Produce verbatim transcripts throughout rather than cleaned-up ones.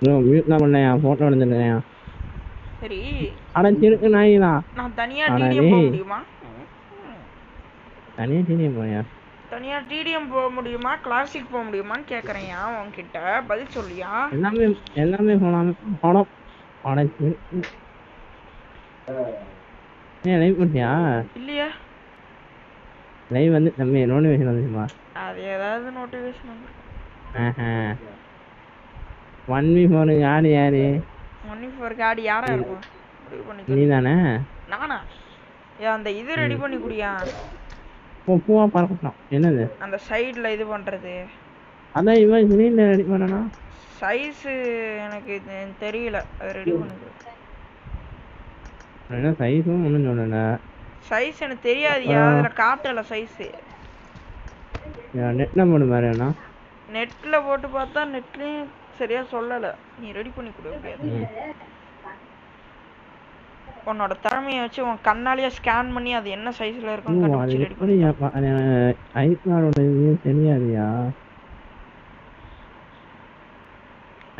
No, mute number now, what on the now? Three. I don't think I know. Tania Didima Tania Didima Tania Didim Bomudima, classic Bomudima, Kakaraya, on Kita, Balsulia, and I mean, hold up on it. Yeah, they would be a yeah. They went the main only one. Ah, yeah, that's the motivation. Uh huh. One me for Gadi. Only for Gadi Yara. Nina. Nana. Yeah, and the either ready one you could yarn. Poor part of another. And the side lay the wonder there. Other even green ready one. Size and a kid and Terry ready one. Size and a Theria, the other cartel size. Net number Marana. Net love to Pata, Netly, Seria Solada. He ready put it. On a thermi, on Canalia scan money at the end of size. I thought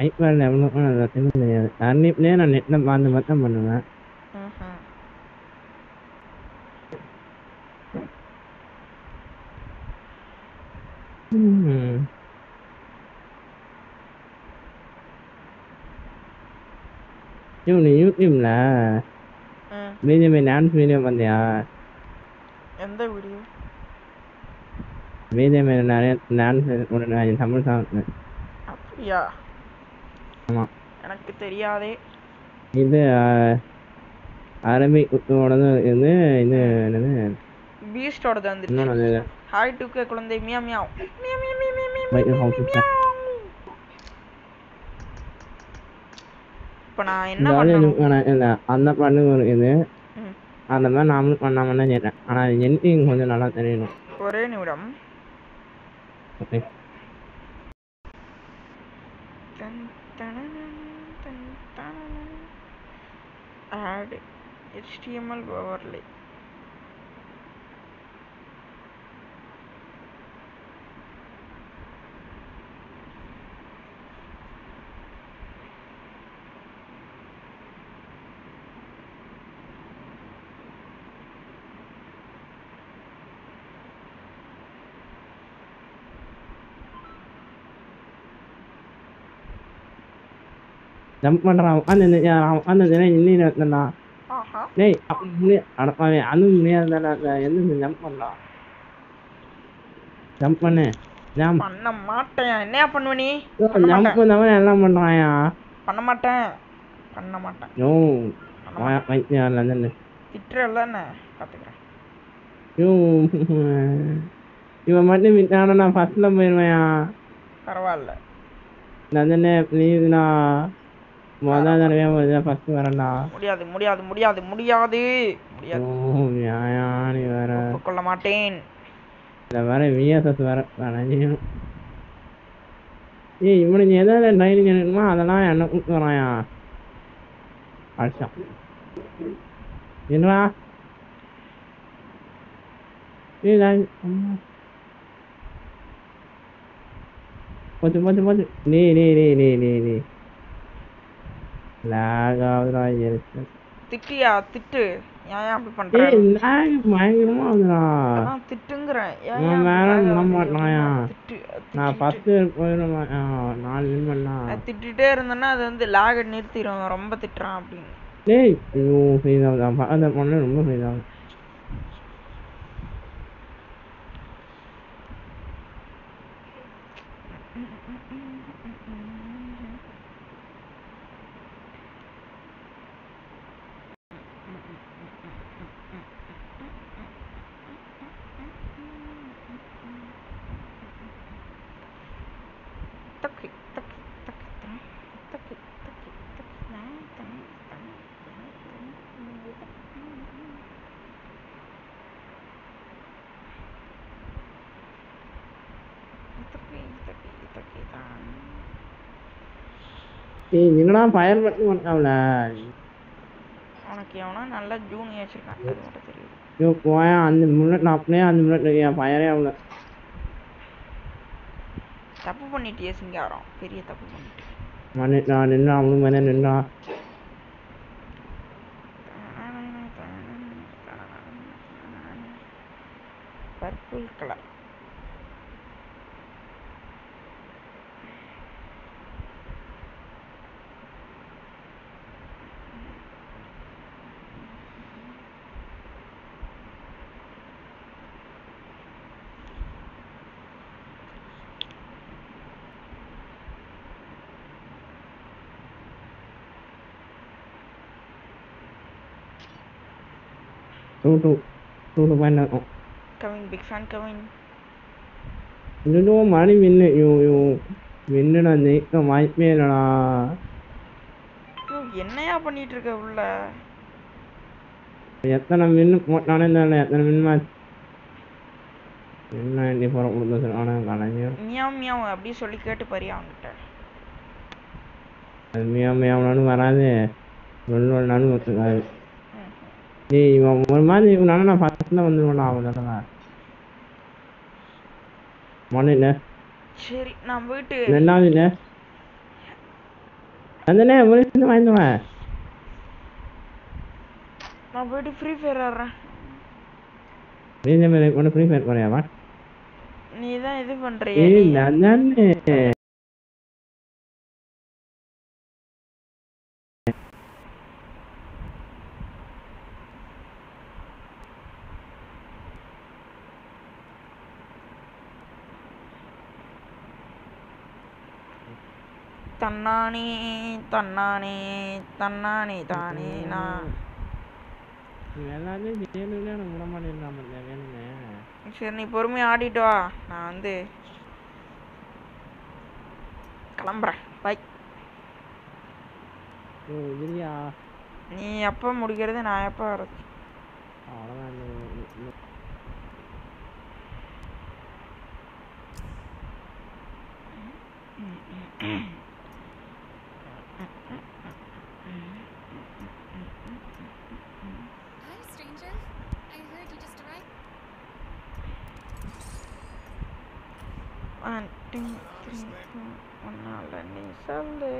I will never know the thing. And if then a net number on the Hmm. You knew him, lah. Minimum and minimum on the hour. And the video. Minimum and Nan Nan on an Tamil town. Yeah. And I could tell you either Arabic or another in there in there. Beast or than the none of the. Hi to Kakon de Meow Meow. Meow Meow Meow Meow Meow Meow Meow Meow Meow Meow Jump around under the air, under the rain, and then I up near the end of the jump on. Jump on it. Jump on the matter, Napanuni. Jump on the Lamanaya. Panamata. Panamata. No, I went near London. Pitrelana. You you might be down on a fast lumber in my carval. None please now. Mother, I was a first one. Muria, the Muria, the Muria, the Muria, the Colamatin. The very weird as well. You were the other and dining in Mother Lion of Ukaraya. I shall. You know, you like what the what the nee, nee, nee, nee. Lag out the years. Titia, Titu, Yam Pandra, Lag, my mother. Titungra, Yamma, now faster for my own. At the dinner and another, the lag and Nirti on Romba the trampling. Hey, you feel of the other one moving on. You know, fire, but you want to learn. On a Kiona, and let Junior check out. You go on the moon up there and the fire. Tapu Bonitius in Garo, period. நின்னா நின்னா அவனும் மேலே நின்னா purple colour. Two to two to one. Oh. Coming, big fan coming. You know, money win it. You you win it and make the mic me la. You என்ன பண்ணிட்டு இருக்க உள்ள? எத்தனை மினிட் நானே நானே எத்தனை மினிட் என்ன நீ போற முடிஞ்சது انا கலைஞர் மியாவ் மியாவ் அப்படி சொல்லி கேட்டு பாரு அவங்கிட்ட. அது மியாவ் மியாவ்னு வராதே. நல்ல நானு வந்துட்டாரு. டேய் இவன் ஒரு மாதிரி நானா ஃபர்ஸ்ட் தான் வந்துடுவானா அவன் தான மொனைனே சரி நான் வீட்டு என்னானே அண்ணனே முனிந்து வாய்ந்தவா நான் வீட்டு ஃப்ரீ ஃபயர் ஆறேன் நீ என்ன ஒன்னு ஃப்ரீ ஃபயர் போறியாமா நீ தான் இது பண்றியே ஏய் நானே தன்னானே தன்னானே தன்னானே தானே நான் எல்லாமே வேணும்ல நான் உடம்பல இல்லாம இல்ல வேணுமே சரி நீ பொறுமையா ஆடிட்டு வா நான் வந்து கிளம்புறேன் பை ஓ இல்லையா நீ எப்ப முடிக்கிறது நான் எப்ப வரது அவ்வளவுதான் ம் Sunday.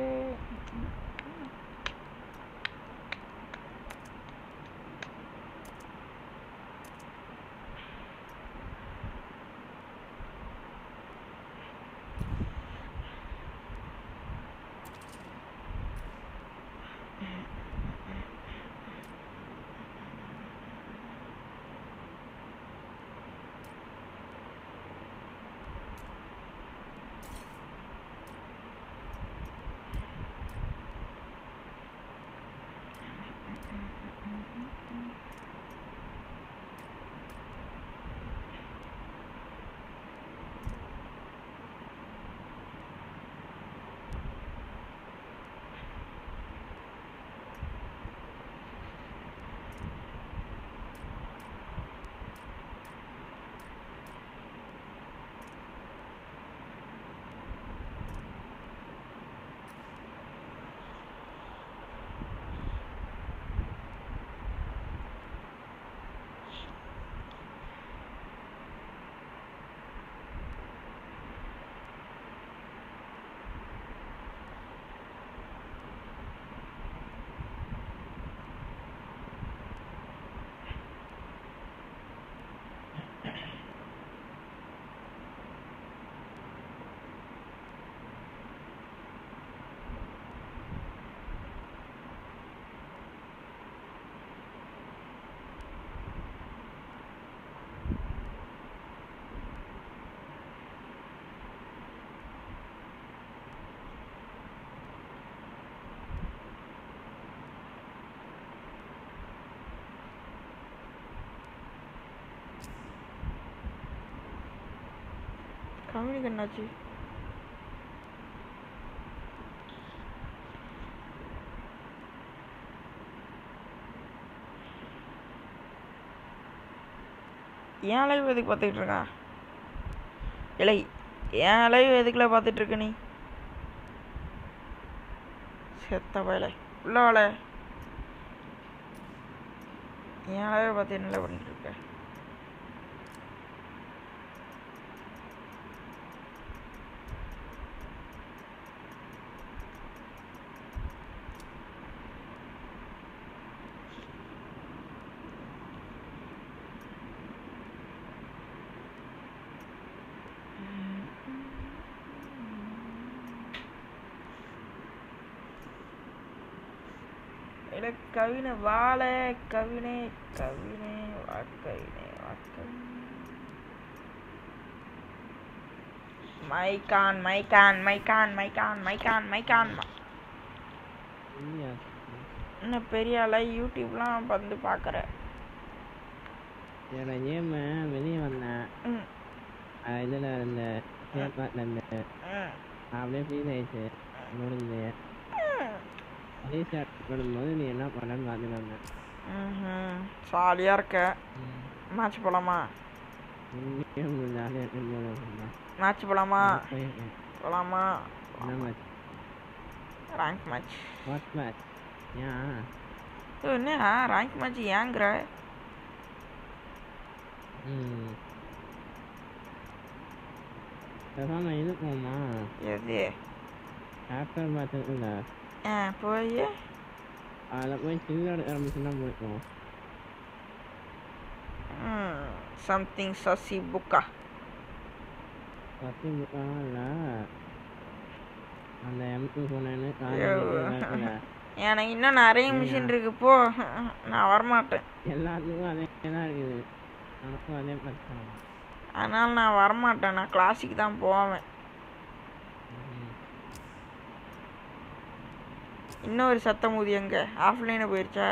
काम नहीं करना चाहिए यहाँ लाइव वैदिक पाते इटर का ये लाइ यहाँ लाइव वैदिक ला पाते इटर कनी सेट्टा भाई लाइ पुला लाइ यहाँ लाइव पाते नहीं ला बनी इटर का இட கவினை வாழ கவினை கவினை வாக்கவினை வாக்கவினை mic on mic on mic on mic on mic on mic on என்ன பெரிய ஆளா யூடியூப்லாம் வந்து பார்க்கற நான் ஏமா வெளிய வந்தேன் அதுல அந்த கேட்பாட் அந்த அப்படியே ஃபீல் ஆயிச்சு முடிஞ்சு ரீசார்ட் பண்ணும்போது நீ என்ன பண்ணன்னு பாத்துனாங்க ம் சாலியா இருக்க மேட்ச் போலாமா இன்னும் நானே இல்ல match போலாமா போலாமா match rank match what match யா ஓ என்ன rank match ஏங்கற ம் தரமா இருக்குமா எது after match இல்ல ஆ போய் ஆல போய் சின்ன ஆரம்பிச்சனா போறோம் ம் something saucy buka pasti bukanlah அந்த எம்க்கு போனேன்னு காரணம் எனக்கு இன்னும் நிறைய மிஷின் இருக்கு போ நான் வர மாட்டேன் எல்லாத்துக்கும் அதே தான் இருக்குது எனக்கும் அதே பிரச்சனை அதனால நான் வர மாட்டேன் நான் கிளாஸுக்கு தான் போவேன் இன்னொரு சத்தம் ஊதி எங்க ஆஃப்லைனில் போயிடுச்சா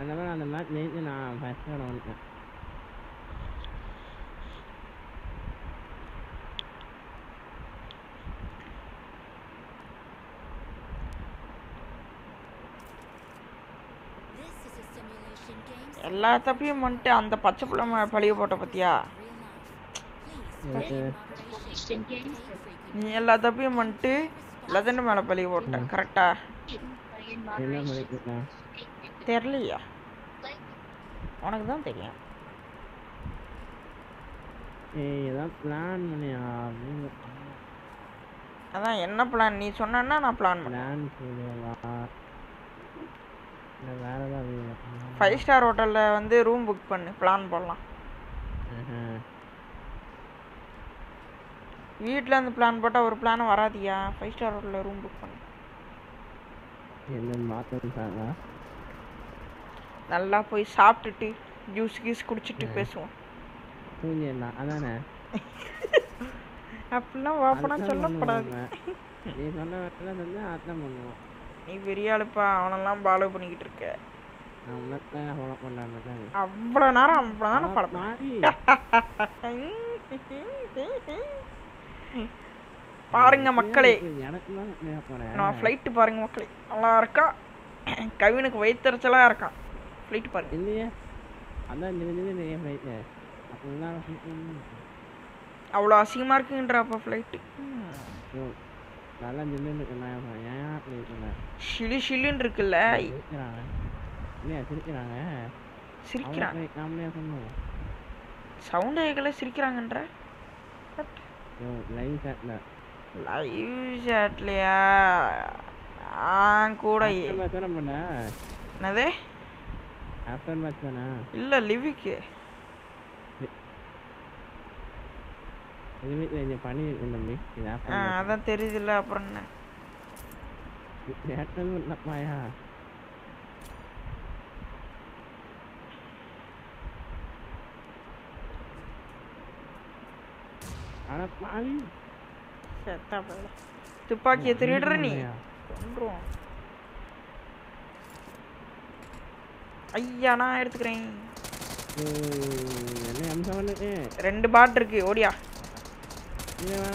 அதனால அந்த மேட்ச் ஜெயிச்சு நான் ஃபர்ஸ்ட் ரவுண்ட் வந்துட்டேன் எல்லா தப்பியும் வந்துட்டு அந்த பச்சை பிள்ளை பழிய போட்ட பத்தியா நீ எல்லா தப்பியும் வந்துட்டு லெஜண்ட் மேல பழிய போட்ட கரெக்டா தெரியலையா உனக்கு தான் தெரியும் அதான் என்ன பிளான் நீ சொன்னா நான் பிளான் பண்ணேன் ஃபைவ் ஸ்டார் ஹோட்டல்ல வந்து ரூம் புக் பண்ணு பிளான் பண்ணலாம் வீட்ல இருந்து பிளான் போட்டா ஒரு பிளான் வராதியா ஃபைவ் ஸ்டார் ஹோட்டல்ல ரூம் புக் பண்ணு என்ன மாத்தறாங்க நல்லா போய் சாப்பிட்டுட்டு ஜூஸ் கீஸ் குடிச்சிட்டு பேசுவோம் தூங்கினா அதானே அப்பலாம் வாப்பனா சொல்லப்படாது நீ சொன்ன வேலைல வந்து ஆட்டம் பண்ணுவோம் நீ பெரிய ஆளுப்பா அவனெல்லாம் பாலோ பண்ணிக்கிட்டு இருக்க அவ்வளோ நேரம் அவ்வளோதான படம் பாருங்க மக்களே நான் ஃப்ளைட்டு பாருங்க மக்களே நல்லா இருக்கா கவினுக்கு வயிற்றுச்சலாக இருக்கான் ஃப்ளைட்டு பாருங்க இல்லையா அதான் அவ்வளோ அசிங்கமாக இருக்குன்ற அப்போ ஃப்ளைட்டு நல்லா ஜில்லுன்னு இருக்குண்ணா ஷிலு ஷில்லுன்னு இருக்குல்ல சிரிக்கிறாங்க சிரிக்கிறாங்க நாமளே சொன்னோம் சவுண்ட் ஏகல சிரிக்கிறாங்கன்ற லைவ் சாட்ல லைவ் சாட்லையா நான் கூட என்னது ஆஃப்டர் மேட்ச் தானா இல்ல லிவிக்கு இதுமே இந்த பனி என்னமே அதான் தெரியுதுல அப்புறம் என்ன ஏட்டல் நம்மையா அட பாவி செத்த பையல துப்பாக்கி திருடுற நீ கொன்றுவோம் ஐயா நான் எடுத்துக்கிறேன் என்ன அம்சவனே ரெண்டு பாட் இருக்கு ஓடியா நீவா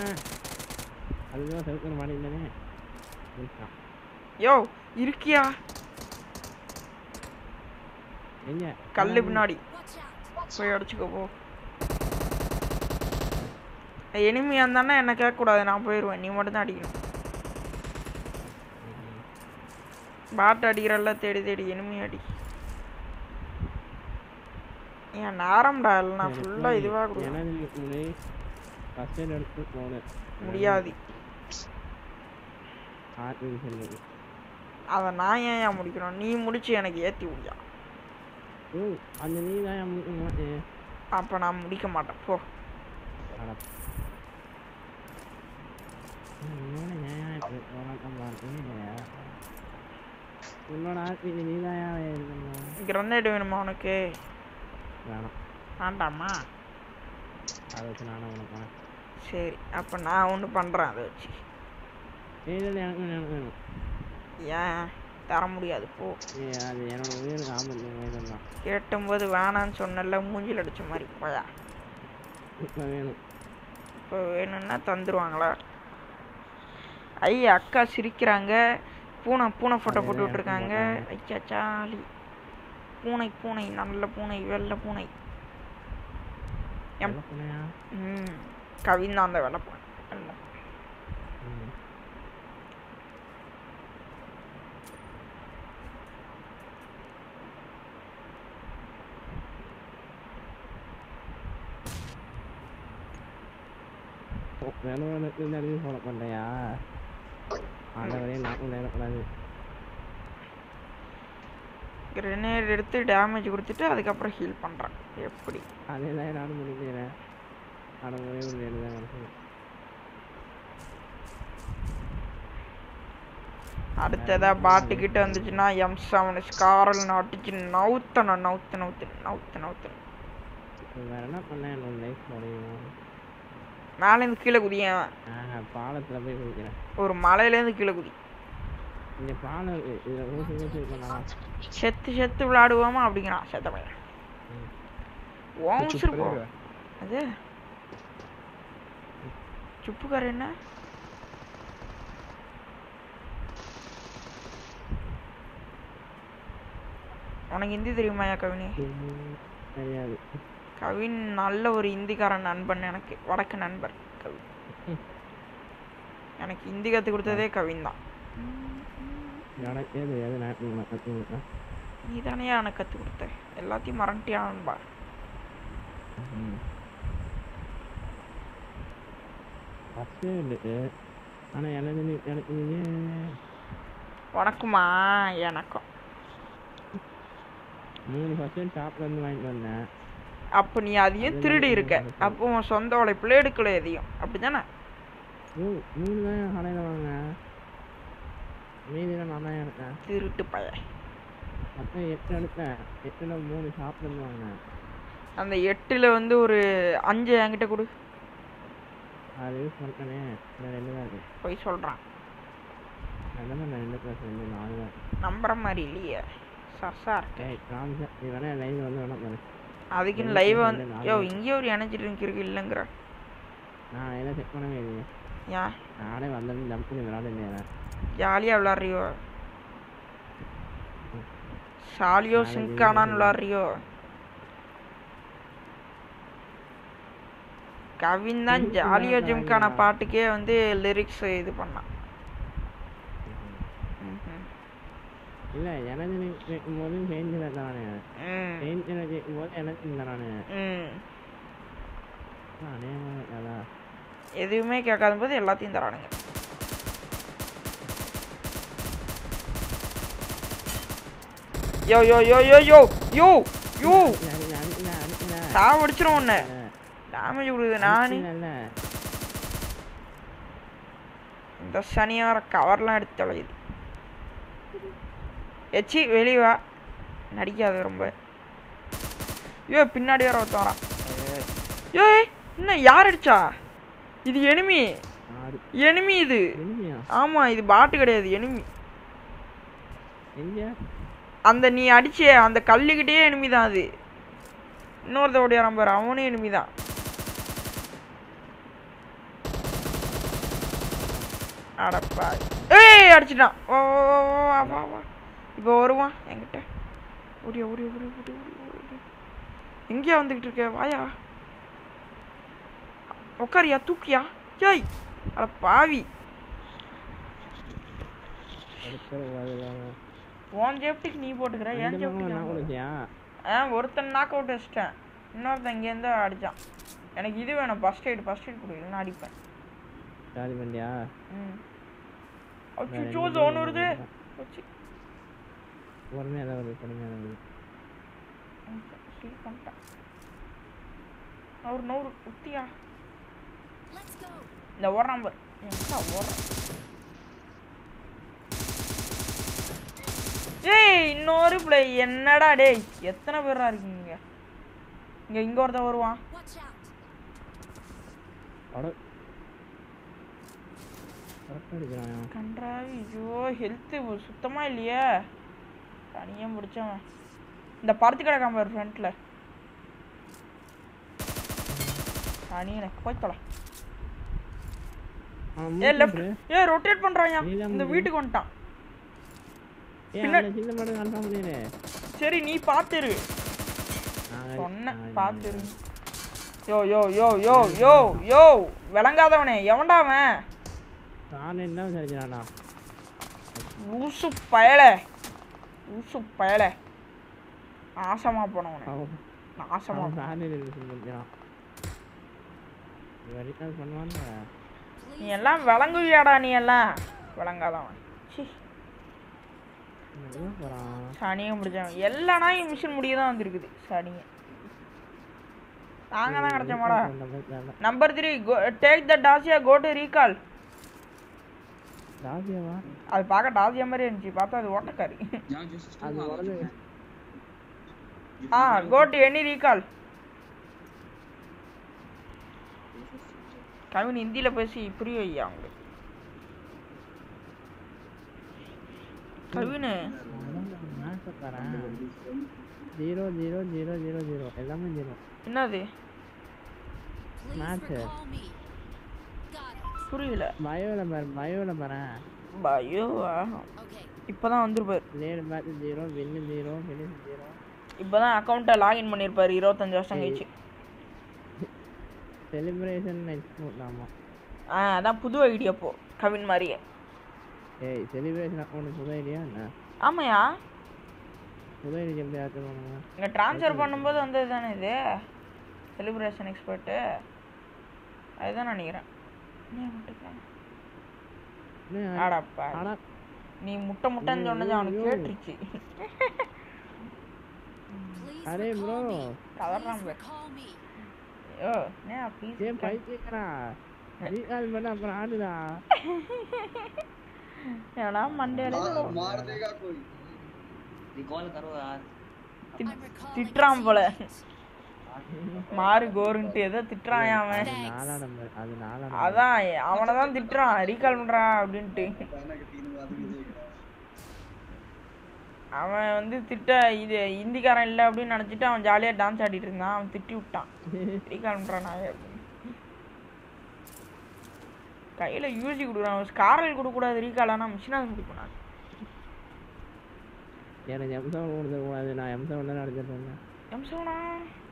அதுல செல்கர் மாடி இல்லனே யோ இருக்கியா என்ன கல்லு பின்னாடி போய் அடிச்சுக்கோ போ எனிமியா இருந்தானா என்ன கேட்கக்கூடாது நான் போயிடுவேன் நீ மட்டும் தான் அடிக்கணும் பாட்டு அடிக்கிறல்ல தேடி தேடி எனிமி அடி ஏன் நேரம்டா இல்லைண்ணா ஃபுல்லாக இதுவாக கொடுக்கும் முடியாது அதை நான் ஏன் முடிக்கணும் நீ முடிச்சு எனக்கு ஏற்றி முடியா அப்போ நான் முடிக்க மாட்டேன் போ அட என்ன நியாயம் இது Grenade in Monaco. And a man. I was an animal. Say, up and down, Pandra. Yeah, Taramuria the Pope. Yeah, the animal. Get them with the van and son of Munjil at Chamaripa. In another Ayya, Akka Sirikranga. Puna Puna photo photo Tranga, Chachali Puna Puna, Nalla Puna, Vella Puna. Hm, Kavina on the Vella Puna. Oh, I don't know what that is for what they are. I don't know. Grenade damage would hit the upper hill panda. Yep, pretty. I don't know. I don't know. Ada bar ticket on the Jina Yam Sound is Carl not in out and out and out and out and out. We're not on land for you. Malin Kilagudia. I have part of the Bigger. Or Malay Kilagudi. The Pala is set to Radoma of the Gina set away. Won't you go? There Chupukarina on a Hindi Rimaya Kavini. Kavin all over Indikaran and Banana Varakan and Burk. And a Indica Turta Kavina. Idaniana Katurte, a Lati Marantian bar. Varakuma Yanako. Moon was in top and line on that. Upon Yadi, three dirk, upon Sondo, I played Clay, Abdana. You know, Hallelujah. Meaning an iron, three to pay. I pay it to that. It will have more is half the long. And the yet till Undur Anjangakur. I use one can air, the elevator. Pois all drunk. I don't know the number of Marilia. Sarsar, it comes even a lane on another. Are we can live on your energy drink? Yeah, I never learned something in the Yalia Lario Salio Sinkanan Lario Kavina Jalio Jimkana party gave and the lyrics say the Pana. Like another more than change in the runner. Change energy was anything in the runner. If you make a gun with a lot in the running, yo, yo, yo, yo, yo, yo, yo, tower thrown there. Damage with an annie. The sunny or cover light. Echi veliva nadikada romba yo pinnadi vara othara hey inna yaar adicha idu enemy enemy idu aama idu bot kediyadu enemy enga and nee adiche and kallikitte enemy da adu innor thodi romba avane enemy da adappa hey adichna oh va va Borwa, Angata. Would you, would you, would you, would you, would you, would you, would you, would you, would you, would you, would you, would you, would you, would you, One minute, one minute, one minute. She comes up. Our no, Utia. Let's go. The war number. Yes, the war. Hey, no replay. Another day. Yet another arguing. Getting got over one. Contrary, Joe, healthy was Sutamalia. I am Burchama. The particular number friendly. I need a quite color. Yeah, left. Yeah, rotate Pandraya. The wheat gonta. Cherry, knee party. Yo, yo, yo, yo, yo, yo, Velanga, Yamanda, man. Usu Pile, Usu Pile. Awesome upon it. Awesome upon it. Very good one. Yella, Velangu Yadaniella, Velanga. Sani Murjam, Yella, I mission Murida and Rigid Sani. Number three, go, take the Dacia, go to recall. Dacia, I'll pack a Dacia Marine Chipata, the water curry. Ah, go to any recall. Come in Indila Pesi, pretty young. Zero zero zero zero zero. Eleven zero. Another matter. Purilla. Bio number, bio number. Bio. Ipana on the bird. Zero, zero, zero, zero. Ipana account a line money per euro and just an celebration night. Ah, that Pudu idea po. Kavin Maria. Hey, celebration is not a idea. Amaya? Celebration is not a transfer number. Celebration expert. I don't know. I don't know. I don't know. I don't know. यारा मंडे ले लो मार देगा कोई recall करो यार तिट्राम बोले मार गोरंटी ऐसा तिट्राया मैं नाला नंबर आदि नाला आधा ये आमना तो तिट्रा रिकॉल मंडरा अभिन्टे आमे वंदी तिट्टा इधे हिंदी कारण नहीं अभिन्न नज़िट्टा हम जालिया डांस आड़ी थी ना हम तिट्टी उठा रिकॉल मंडरा ना Kayla use it. I was Carl Guru Rikalana Mishina. Yan and Yamson was the one and I am so another. Yamsona,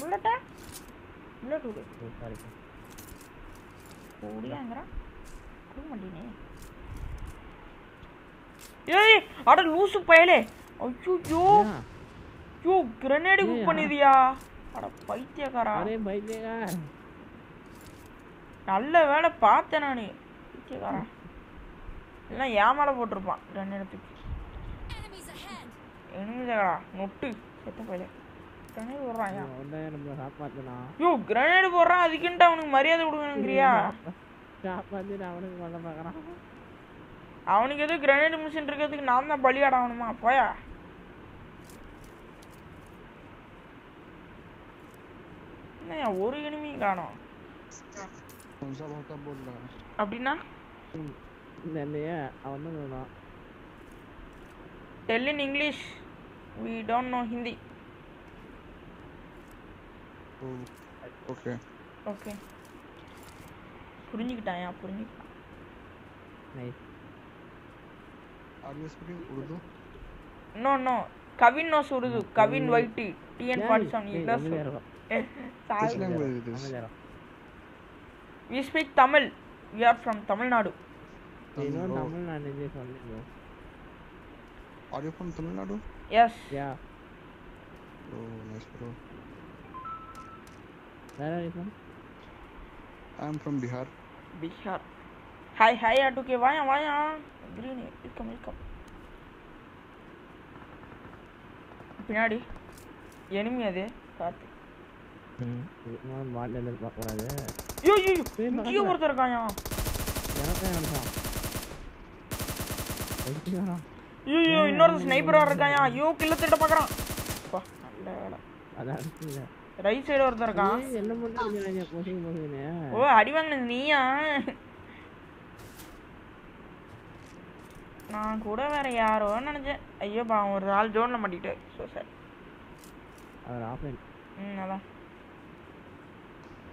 bullet eh bullet kudu sorry kudu angra kudu mandine hey ada loose payale ayyo yo yo grenade hook pannidya ada paithiyakara are paithiyaka நல்ல வேளை பார்த்தேனா நீ கேக்குறா இல்ல யாமல போட்டுருப்பான் ரெண்டு இடத்துக்கு எனிமிஸ்கடா நொட்டு செத்த போயிடு தானே ஓடுறாயா ஒண்ணே நம்ம சாப்பாத்துனா யோ கிரனேட் போறான் அதுக்கிட்ட அவனுக்கு மரியாதை கொடுக்கணும்ங்கறியா சாப்பாத்து அவனுக்கு வந்த பார்க்கறான் அவனுக்கு எது கிரனேட் மிஷன் இருக்குதுக்கு நான் தான் பலியாட ஆவணுமா போயா என்ன ஒரு எனிமி காணோம் Abdina? Abdina? Abdina? Abdina? Tell in English. We don't know Hindi. Oh, okay. Okay. Purnikta, yeah, Purnikta. Nice. Are you speaking Urdu? No, no. Kavin knows Urdu. Kavin Whitey. T N forty-seven. Yes. Which language is this? We speak Tamil. We are from Tamil Nadu. You know Tamil Nadu. Are you from Tamil Nadu? Yes. Yeah. Oh, nice bro. Where are you from? I am from Bihar. Bihar. Hi, hi, Atuke. Why, why, green? It come, it come. Pinadi. Enemy ade. Kaati. Hmm. Man, man, level up on ade. Yo, yo, yo. Kya kar raha hai yahan? Yahan pe hum tha. Kya ho raha? Yo, yo, innor sniper aur raha hai yahan. Yo, kill the da pakra. Pa. Adan. Right side aur raha hai. Ye, enna munda niyanya pushing pushing hai. Oh, adi vanna niya. நான் கூட வேற யாரோ நினைச்சேன். ஐயோ பாவம் ஒரு ஆள் ஜோன்ல மாட்டிட்டே. So sir. அவர் ஆப்லைன். ம் அதான்.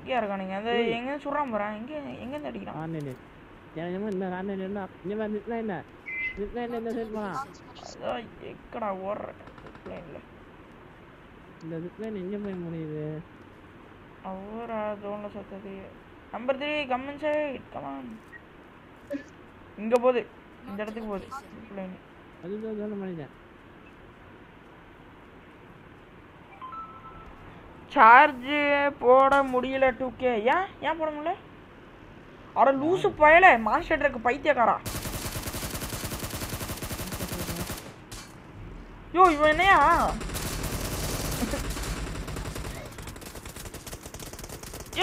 யார் காணீங்க? அந்த எங்க சுறான் போறான்? எங்க எங்க அடிக்குறான்? ஆன்லைன். என்னமோ இந்த ஆன்லைன்ல என்ன? என்ன நிட்லைன்? நிட்லைன்ல என்ன செட் பண்ணா? ஐயோ கடா ஓடுற. நிட்லைன்ல. இந்த நிட்லைன் எங்க போய் முடியுது? அவரா ஜோன்ல சத்தது. Number three comment side. Come on. இங்க போடு. இந்த இடத்துக்கு போடு ப்ளேன் அதுல ஜோன் பண்ணிட்டேன் சார்ஜ் போட முடியல two K ஏன் ஏன் போட முடியல அட லூஸ் பயல மாஸ்டர் ட்ரக் பைத்தியக்காரா யோ இவனே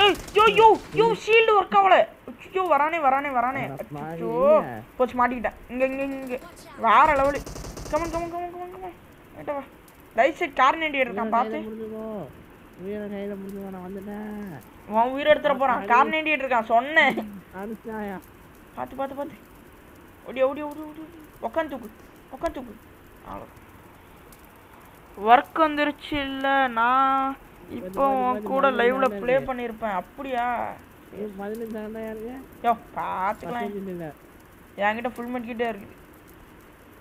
ஏய் yo yo you shield work ஆவல ஐயோ வரானே வரானே வரானே ஐயோ போச்சு மாட்டிட்டேன் இங்க இங்க இங்க வார level come come come come come ஏட்ட வா ரைட் சைடு கார்னேடி இருக்கான் பாத்து உயிர கையில முடிஞ்சு நான் வந்துட்டேன் நான் உயிர எடுத்துற போறேன் கார்னேடி இருக்கான் சொன்னேன் அனுச்சாயா பாத்து பாத்து பாத்து ஓடி ஓடி ஓடி உட்காந்து தூக்கு உட்காந்து தூக்கு வர்க் வந்துருச்சு இல்ல நான் இப்போ கூட லைவ்ல ப்ளே பண்ணிருப்பேன் அப்படியே பதினஞ்சு தான யாருக்கு யோ பாத்துக்கலாம் இல்ல யாங்கிட்ட ஃபுல் மெட் கிட்ட இருக்கு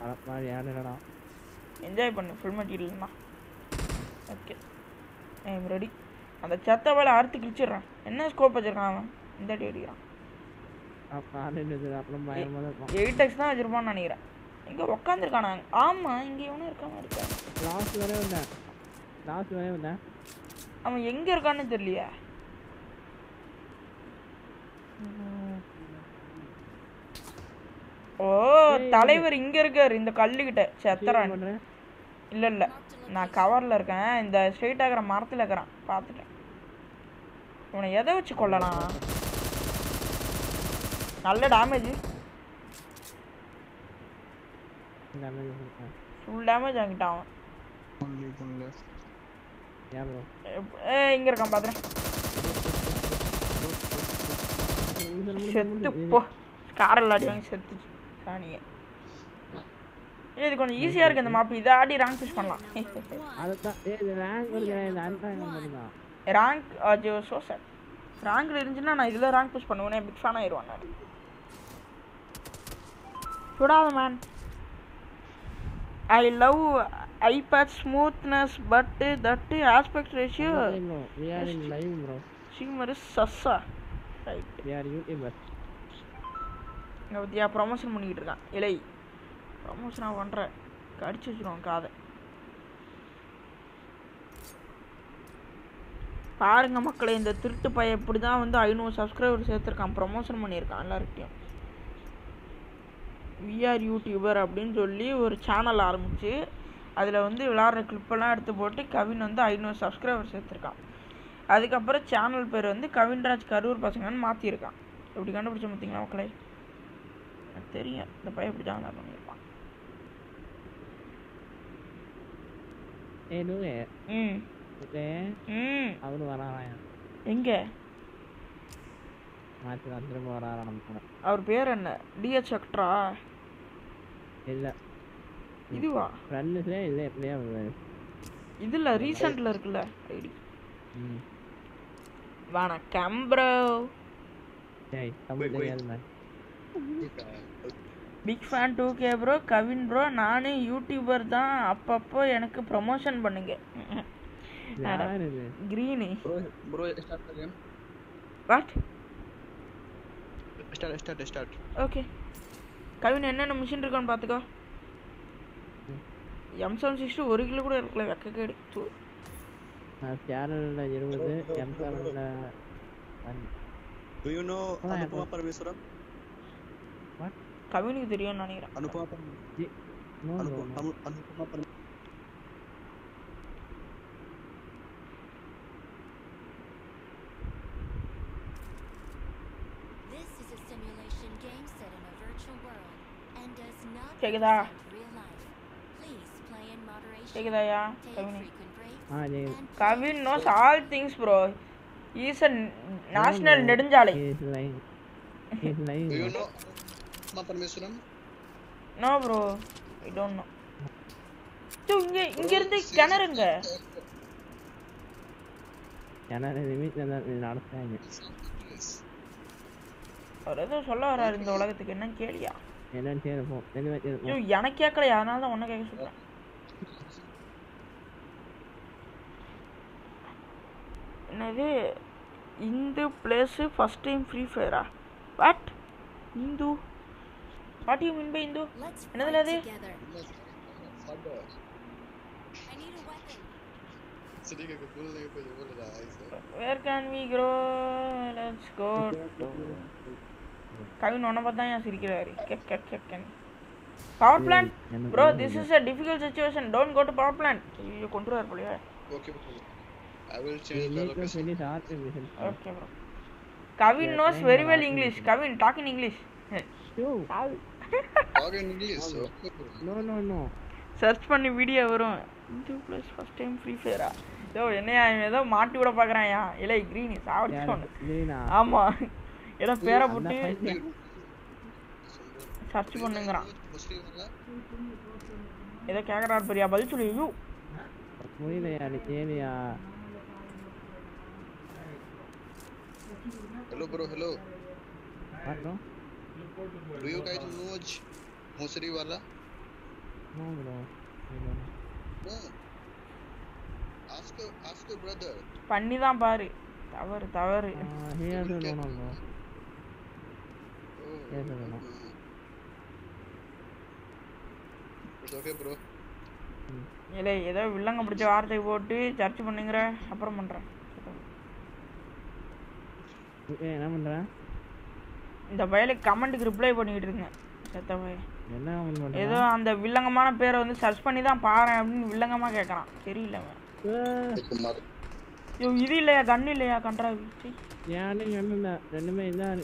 அட பாரு யார என்னடா என்ஜாய் பண்ணு ஃபுல் மெட் இல்லமா ஓகே ஐ அம் ரெடி அந்த சத்தவள ஆர்த்தி கிழிச்சிரான் என்ன ஸ்கோப் வச்சிருக்கான் அவன் இந்த அடி அடிறான் அப்ப ஆனேன்னு அப்புறம் பயமா எயிட் X தான் வச்சிருப்பான்னு நினைக்கிறேன் எங்க உட்கார்ந்து இருக்கானா ஆமா இங்க இவனே இருக்கான் இருக்கான் லாஸ்ட் வரை வந்தான் லாஸ்ட் வரை வந்தான் அவன் எங்க இருக்கானே தெரியலையா ஓ தலைவர் இங்க இருக்காரு இந்த கல்லுகிட்ட செத்தறான் இல்ல இல்ல நான் கவர்ல இருக்கேன் இந்த ஸ்ட்ரைட் ஆகற மரத்துல இருக்கறான் பாத்துட்டேன் அவனை எதை வச்சு கொல்லலாம் நல்ல டேமேஜ் ஃபுல் டேமேஜ் ஆகிட்டான் ஏய் இங்க இருக்கான் பாத்துறேன் செத்து போ காரல்ல அடிங்க செத்து சானியே இது கொஞ்சம் ஈஸியா இருக்கு இந்த மாப் இத ஆடி ரேங்க் புஷ் பண்ணலாம் அதுதான் ஏ ரேங்க் வருது நான் ரேங்க் பண்ணுதா ரேங்க் அது சோஷல் ரேங்க்ல இருந்துனா நான் இதல ரேங்க் புஷ் பண்ணுவனே பிக் ஃபேன் ஆயிருவான் நான் சுடாத man I love iPad smoothness but that aspect ratio we are in live bro streamer is sassa right yeah YouTuber நவதியா ப்ரமோஷன் பண்ணிட்டு இருக்கான் இலை ப்ரமோஷனா பண்ற கடிச்சு வச்சிரோம் காதை பாருங்க மக்களே இந்த திருட்டு பைய இப்படி தான் வந்து five hundred சப்ஸ்கிரைபர் சேர்த்திருக்கான் ப்ரமோஷன் பண்ணிருக்கான் எல்லார்கிட்டயும் we are YouTuber அப்படினு சொல்லி ஒரு சேனல் ஆரம்பிச்சு அதுல வந்து விளையாடுற கிளிப் எல்லாம் எடுத்து போட்டு கவின் வந்து five hundred சப்ஸ்கிரைபர் சேர்த்திருக்கான் அதுக்கப்புறம் சேனல் பேர் வந்து கவின்ராஜ் கரூர் பசங்கன்னு மாற்றிருக்கான் எப்படி கண்டுபிடிச்ச பார்த்தீங்களா மக்களே எனக்கு தெரியும் இந்த பையன் எப்படி ஜான் பண்ணியிருப்பான் அவரு வரான் எங்க அவர் பேர் என்ன டிஎச் சக்ட்ரா இல்லை இதுவா இதுல ரீசெண்ட்ல இருக்குல்ல ஐடி வணக்கம் bro டேய் தமிழ் தெரியாதே big fan two K bro Kavin bro நானே யூடியூபர் தான் அப்பப்போ எனக்கு ப்ரமோஷன் பண்ணுங்க யாரு இது கிரீனி bro start again what start start start okay Kavin என்னென்ன மிஷின் இருக்குன்னு பாத்துக்கோ M seven sixty ஒரு கிலோ கூட இருக்கல வெக்க கேடி கேரல்ல twenty M seven ல Do you know Anupama Parmeswaran What Kavini தெரியும் நினைக்கிறேன் Anupama Anupama Parmeswaran Take it out. Take it out, Kavin. Kavin knows all things, bro. He is a national Nedunjali. He is lying. He is lying. Do you know Anupama Parmeswaran? No, bro. I don't know. So, where is the cannon? Cannon is in the north side. I don't care about anyway. You Yanaka, Yana, the one against Indu plays first time Free Fire. What? Indu? What do you mean by Indu? Another day? Where can we grow? Let's go to. Kavin, no, no, Kept, kept, kept. Power plant, bro. This is a difficult situation. Don't go to power plant. You control her, okay, okay. I will change the location. Okay, bro. Kavin knows very well English. Kavin, talk in English. Talk in English. No, no, no. Search for the video. Two plus first time Free Fire. So, I am Marty. What are you doing? Green is out. Ama. It's a pair of booty. Such a one. It's a character for your body to you. Hello, bro. Hello. Do you guys know Mosriwala? No, bro. No. Ask your, ask your brother. Pandida Bari. Tower, tower. He has a donor, bro. It's okay, bro. You know, you don't have to charge it. Apart from that, okay, what are you doing? The file comment reply பண்ணி இருக்கேன். சத்தமே. என்ன பண்ண? ஏதோ அந்த வில்லங்கமான பேரை வந்து search பண்ணி தான் பாறேன் அப்படி வில்லங்கமா கேக்குறான். தெரியல அவன். You really a gun, Lea Contra. Yan and Rename,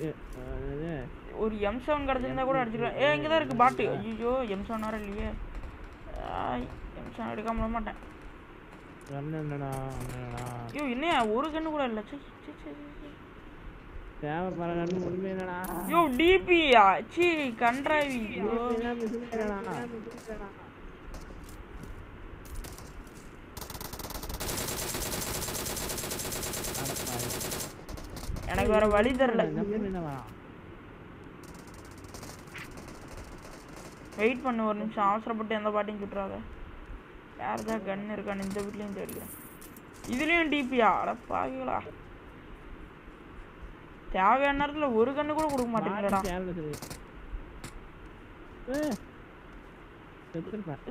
or Yamson Garden, the good Angular Bati, you, Yamson or Lea. I am sorry to come from a time. You near Wogan or Latches. You D P, Chi, Contra. And I got a valid letter. Wait for no one, chance about the button to travel. Are the gunner gun in the building? Easily in D P R, a pagula. Tag another work and go to Matilda.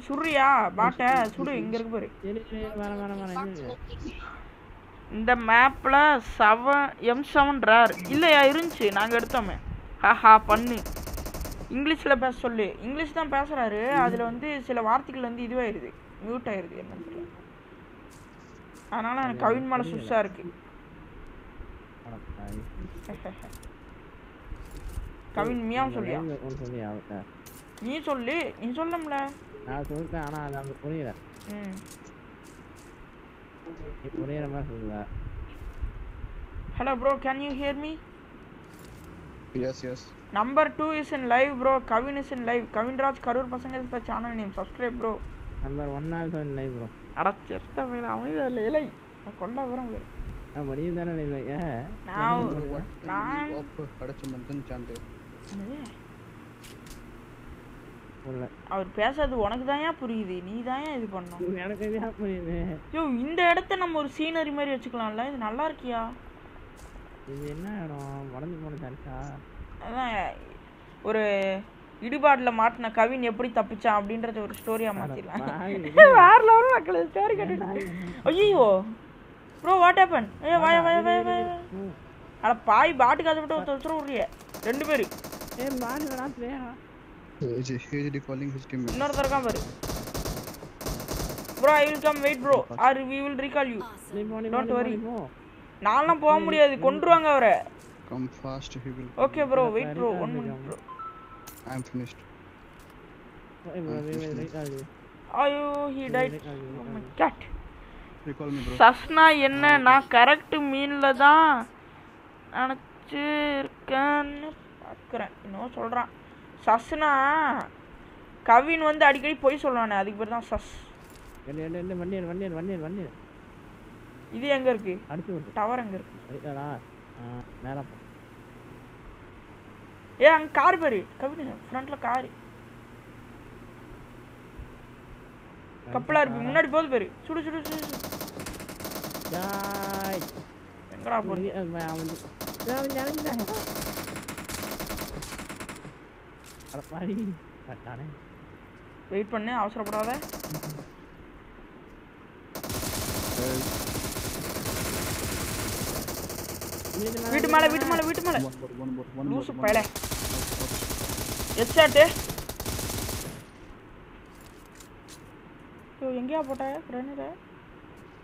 Surya, but as to Ingerbury. The map plus M seven rare. Illa irunchi naanga eduthome. Haha panni. English la pes sollu. English dhaan pesraaru. Adula vande sila vaarthikal vande idu aayirudhu. Mute aayirudhu enna solra. Adanaala na Kavin mala sussa irukku. Kavin miyam solliya. Nee sollu, nee sollamla. Na solta ana adha poniyala. Hmm. Hello, bro. Can you hear me? Yes, yes. Number two is in live, bro. Kavin is in live. Kavin Raj Karur Pasanga is the channel name. Subscribe, bro. Number one is in live, bro. Ara chetta me na ami dalle elai. Na kolla varam le. Na madi dalle elai. Yeah. Now. Now. Ara chumandan chante. Our Pesa, the one of the Yapuri, Nida is one. You in the Edathan or scenery marriage clan lies in Alarkia. Is it not one of the Montanca? Or a இடுபாடுல மாட்டின கவின் எப்படி தப்பிச்சான் அப்படின்றது ஒரு ஸ்டோரியா மாத்திடலாம். வேற level மக்களே story கேட்டேன். ஐயோ bro what happen? ஏ வாய வாய வாய வாய. அட பாய் பாட்டுக்கு அது விட்டு தொல்ற ஊறியே ரெண்டு பேரு. ஏ மான் வேணா தேயா. ஏஜி ஹியூஜ் காலிங் ஹிஸ் டீம். இன்னொரு தரகம் பாரு. Bro, I will come wait bro. Or we will recall you. Don't worry. நானா போக முடியாது கொன்றுவாங்க அவரே. Come fast he will. Okay bro, wait bro. One minute bro. I am finished. Ayo, he died. Oh my god. Recall me bro. Sasna enna na correct mean la da nadichirken pakkuren. No solran. Sasna Kavin vandu adikadi poi solrane adikku per da sas. Ele ele ele vanniye vanniye vanniye vanniye. இது எங்க இருக்கு? அடுத்து tower எங்க இருக்கு? அடடா. மேல போ. ஏ அங்க கார் பாரு கவி ஃப்ரண்ட்ல கார் கப்ளா இருக்கு முன்னாடி போது பாரு சுடு சுடு சுடு டேய் எங்கடா போறீங்க நான் நான் நான் அட பாடி பட்டானே வெயிட் பண்ணு அவசரப்படாத வீட்டு மேல வீட்டு மேல வீட்டு மேல லூசு பையலே ஹெட்ஷாட் யோ எங்கயா போட்ட கிரனேட்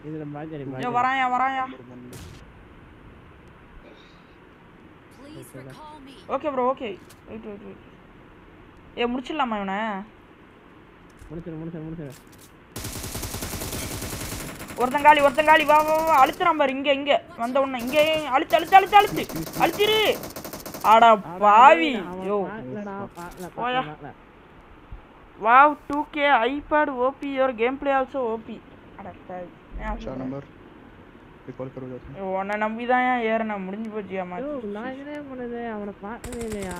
இதுல மாஞ்சரி மாஞ்சரி வராயா வராயா okay bro okay wait wait wait ஏ முடிச்சிடலாமா இவனை முடிச்சிரு முடிச்சிரு முடிச்சிரு ஒருத்தங்காலி ஒருத்தங்காலி வா வா வா அழுத்துறான் பாரு இங்க இங்க வந்த உடனே இங்கே அழுத்து அழுத்து அழுத்து அழுத்து அழுத்திரு அட பாவி yo wow two K iPad OP your gameplay also OP அட பாவி நான் நம்பர் ரிகால் கரோடா ஓன நம்பி தான் ஏறنا முடிஞ்சு போச்சியா மாத்தி யோ நான் என்ன பண்ணுதே அவன பாக்கவே இல்லையா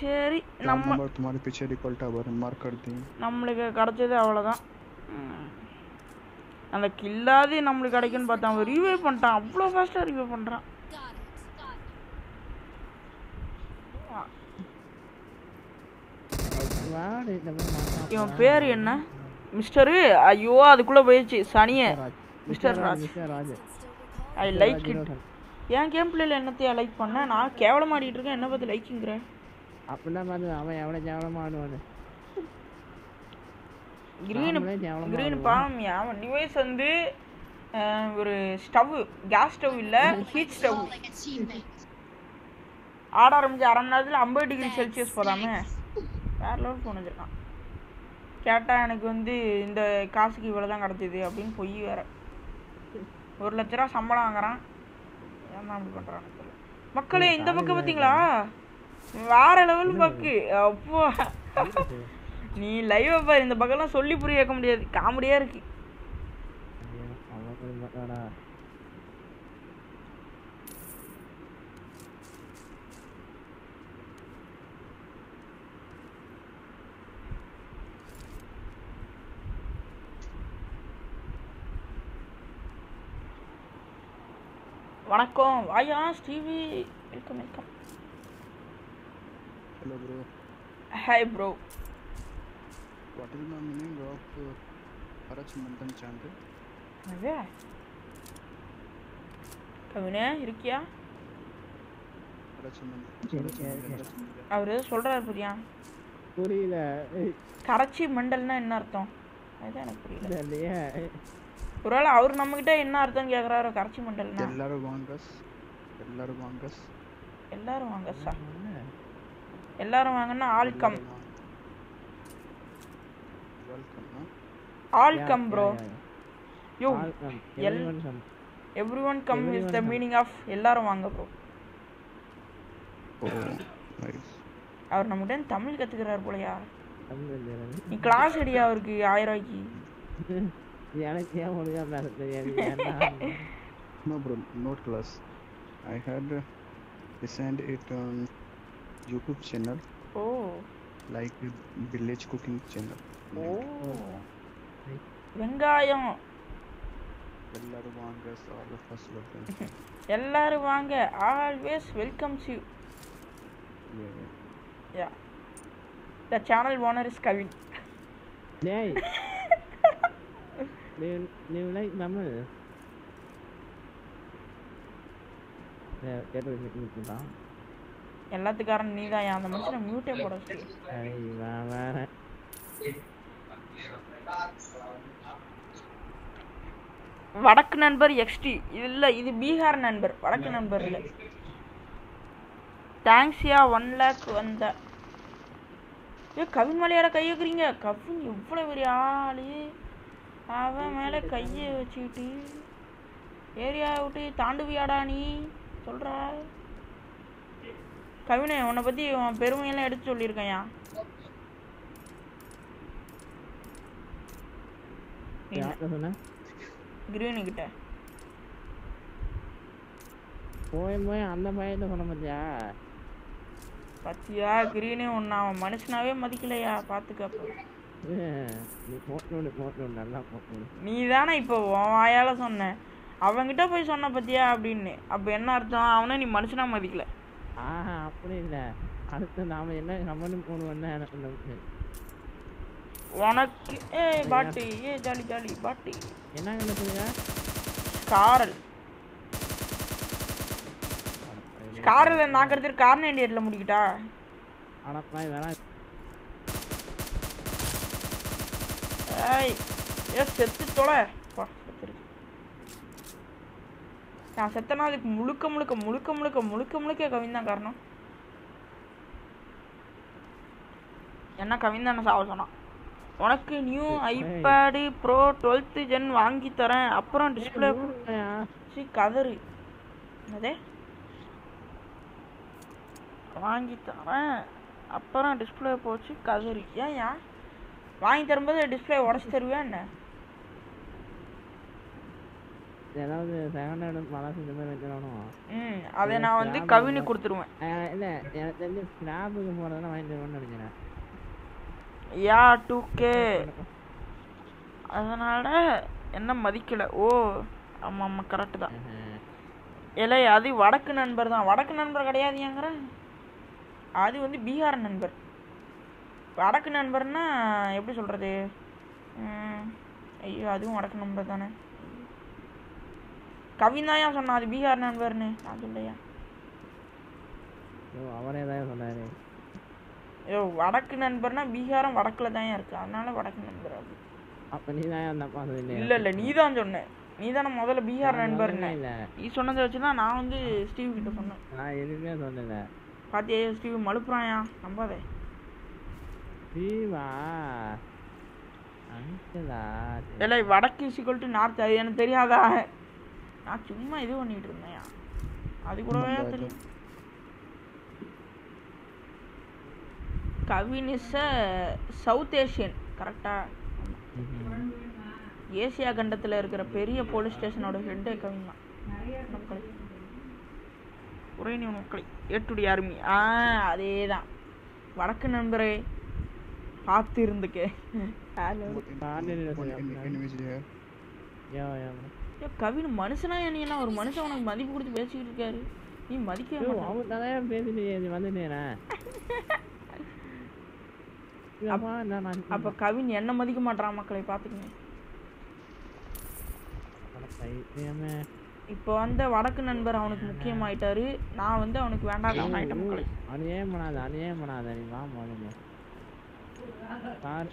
சரி நம்ம நம்பர் तुम्हारे पीछे रिकॉल टावर मार्क कर दी நமக்கு கடச்சது அவ்வளவுதான் அந்த கில்லாது நம்மளுக்கு கிடைக்குன்னு பார்த்தா அவன் ரீவைவ் பண்ணிட்டான் அவ்வளோ ஃபாஸ்ட்டாக ரீவைவ் பண்ணுறான் இவன் பேர் என்ன மிஸ்டரு ஐயோ அதுக்குள்ளே போயிடுச்சு சனிய mister Raj I like it என் கேம் பிளேயில் என்னத்தையா லைக் பண்ணேன் நான் கேவலம் ஆடிட்டு இருக்கேன் என்ன பார்த்து லைக்குங்கிறேன் அப்படிலாம் பார்த்து அவன் எவ்வளோ கேவலமாக ஆடுவான் கிரீன் கிரீன் பாமியா அவன் டிவைஸ் வந்து ஒரு ஸ்டவ் கேஸ் ஸ்டவ் இல்லை ஹீட் ஸ்டவ் ஆட ஆரம்பிச்சு அரை மணி நேரத்தில் ஐம்பது டிகிரி செல்சியஸ் போதாமே வேற லெவல் ஃபோன் வச்சுருக்கான் கேட்டால் எனக்கு வந்து இந்த காசுக்கு இவ்வளோ தான் கிடச்சிது அப்படின்னு பொய் வேற ஒரு லட்ச ரூபா சம்பளம் வாங்குறான் ஏன்னா அப்படி பண்ணுறான் மக்களே இந்த பக்கம் பார்த்தீங்களா வேற லெவல் பக்கு அப்போ நீ லைவ் பாரு இந்த பக்கம்லாம் சொல்லி புரிய வைக்க முடியாது காமெடியாக இருக்கு வணக்கம் வாயா Stevie welcome welcome hello bro hi bro What is the meaning of Parach Mandan Chandra? Where? Kavina, irkiya? Parach Mandan. அவர் சொல்றாரு புரியா? புரியல. கரச்சி மண்டல்னா என்ன அர்த்தம்? அதான் எனக்கு புரியல. இல்லையா? ஒருவேளை அவர் நம்ம கிட்ட என்ன அர்த்தம் கேக்குறாரோ கரச்சி மண்டல்னா? எல்லாரும் வாங்கஸ். எல்லாரும் வாங்கஸ். எல்லாரும் வாங்கஸா? எல்லாரும் வாங்கனா all come. All yeah, come bro. Yeah, yeah. Yo, all come. Everyone come. Everyone come everyone is the come. Meaning of எல்லாரும் வாங்க bro. Oh, nice. அவர் நம்ம கிட்ட தமிழ் கத்துக்கறார் போலயா? நீ கிளாஸ் எடியா அவருக்கு ஆயிரம் ரூபாய்க்கு. எனக்கு ஏன் ஒழுங்கா பேச தெரியல. No bro, not class. I had listened it on YouTube channel. Oh. Like village cooking channel. Oh. oh. வெங்காயம் எல்லாரும் வாங்க சார் ஃபர்ஸ்ட் வெல்கம் எல்லாரும் வாங்க always welcomes you yeah The channel owner is Kevin. Hey. do, you, do you like Mammal? Yeah, get away with me, Baba. All the time, you guys are the mute people. Hey, Baba. Vadak number X T. Illa, this Bihar number. Vadak number illa. Thanks ya, one lakh one the. You Kavin Malayara kaiya kringa. Kavin, you pura pura yaali. Aave mele kaiye chiti. Area uti tandu viada ni. Solra. Kavin ne, ona padi peru mele adu cholir kaya. Yeah, that's enough. Green guitar. Boy, boy, I'm the way to Honamaja. But you are green now. Manishnawe Madikilaya, Pathaka. Yeah, you won't know the fortune. I love it. Nidanipo, I always on there. I went to push on a Padia Abdin, a Benar town, and Manishna Madikla. Ah, put it there. I'll send out a night. I'm going to go on there. Wanna eh, buddy, eh, jolly, jolly, buddy. What are you doing? Carl. Carl, I'm not going to Carl in India. I'm going to Hey, yes, set it all. I'm set it all. Muluka, Muluka, Muluka, Muluka, Muluka, Muluka, Kavinda Karno. I'm not Kavinda Nasavana. உனக்கு new iPad Pro twelfth gen வாங்கி தரேன் அப்புறம் display சீ கதறு அதே வாங்கி தரேன் அப்புறம் display போச்சு கதறு ஏயா வாங்கி தரும்போது டிஸ்ப்ளே உடைச்சு தருவியா என்ன ஏதாவது செகண்ட் மனசு இந்த மாதிரி வெச்சறணும் ம் அதை நான் வந்து கவினி கொடுத்துருவேன் இல்ல எனக்கு தெரிஞ்ச ஸ்னாப்க்கு போறதா வாங்கி தரணும்னு நினைக்கிறேன் Yeah, two K. That's why I Oh, I'm correct. That's Vadak number. Vadak number is a Bihar number. Vadak number is a Vadak number. Vadak number is a Kavina is a Bihar number. That's why I Yo, Vadak number na Bihar and Vadakla dayan irukku. Adnala Vadak number avu. Appo nee dhaan andha paadhu illa. Illa illa nee dhaan sonna. Nee dhaan modala Bihar number na. Ee sonnadha vechi dhaan naan vandu Steve kitta sonna. Na edhume sonnala. Paathiya Steve malupraya nambave. Steve ah. Angela. Illa Vadak is equal to north adhu enakku theriyada. Na summa idhu pannittu irundha. Adhu kudavaya theriyum. Kavin is a South Asian, correct? Yes, I can tell you a very police station out of head. Kavin, yet to the army. Ah, they are Varakan number half in the case. Hello, yeah, yeah. Kavin Manasana or Manasana or Madipur is best you to carry. You Madikam. Apa, apa Kavin yang nama dikit macam drama kelai patik ni. Ipo anda warak number awak mukjy maitari, na anda awak beranda dalam item kelai. Aniye mana dah, aniye mana dah ni, bang mana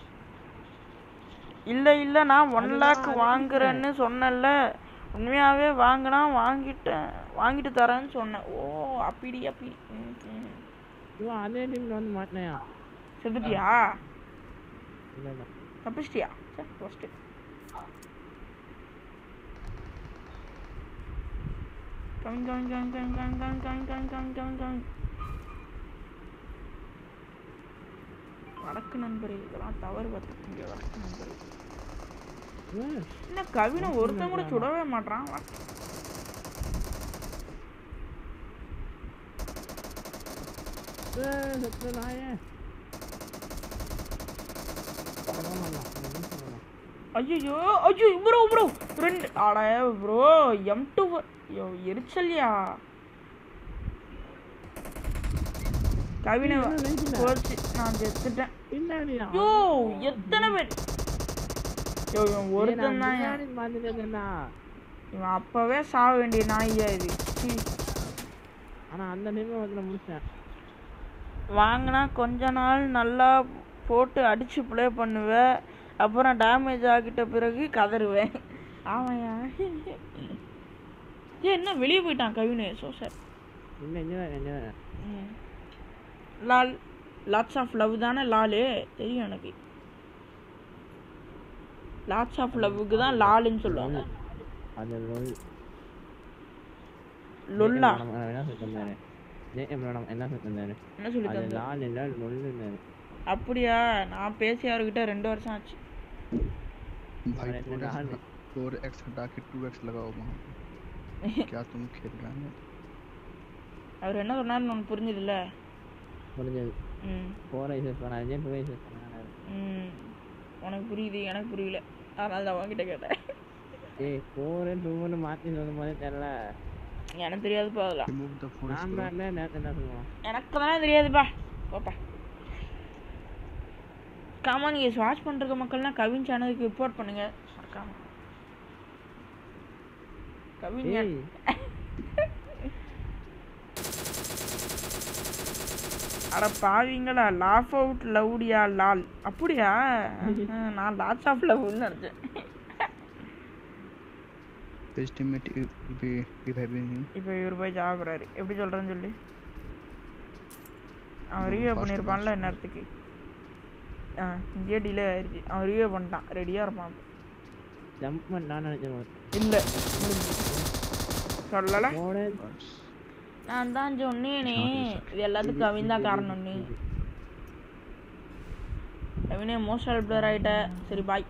ni. Illa illa na one lakh wangkeran ni, sonna illa. Unmi awe wangna wangit wangit taran sonna. Oh, apidi apidi. Tu ane ni belum matna ya. Sedutiya, tapi setiap, saya posting. Kang kang kang kang kang kang kang kang kang kang kang. Warak number ini, kalau tower betul dia warak number. Ini kami na orang tu mula curah ya matran. Eh, betul lah ya. ஐயோ ஐயோ bro bro ரெண்டு அட bro M two ஐயோ எரிச்சலியா Kavin, yo, you damage. I Lal, lots of love dana lal eh. Theriyum enakku. Lots of love ku dhaan lal nu solluvaanga. Adha lol. Lolla. Nee emmalam enna solranga. Enna solranga? Adha lal illa lol nu. Appadiya naan pesi avarkitta two varsham aachu. four x hata ke two x lagao ma. Kya tum khel rahe ho? Avaru enna sonnaru naan purinjidilla. Four races for I didn't race. On a breathing and a breathe, I'll walk together. A four and two more Martin on the Monetella. And three other Paula. Remove the four and another one. And a colonel bar. Papa. Come on, his watch under the Macalna Cabin Channel. You put on it. Cabin. Ara paavingala laugh out loud ya lal apdiya na lots of love nu irundha estimate if if have been if you are by jaaguraru eppadi solran solli avariye panirpanla ennathukku ah inge delay airchi avariye pandan ready ah irpan jump panna nanu illa sollala I'm done, Johnny. We are allowed to come in the garden. I'm a most helped writer. Say bye.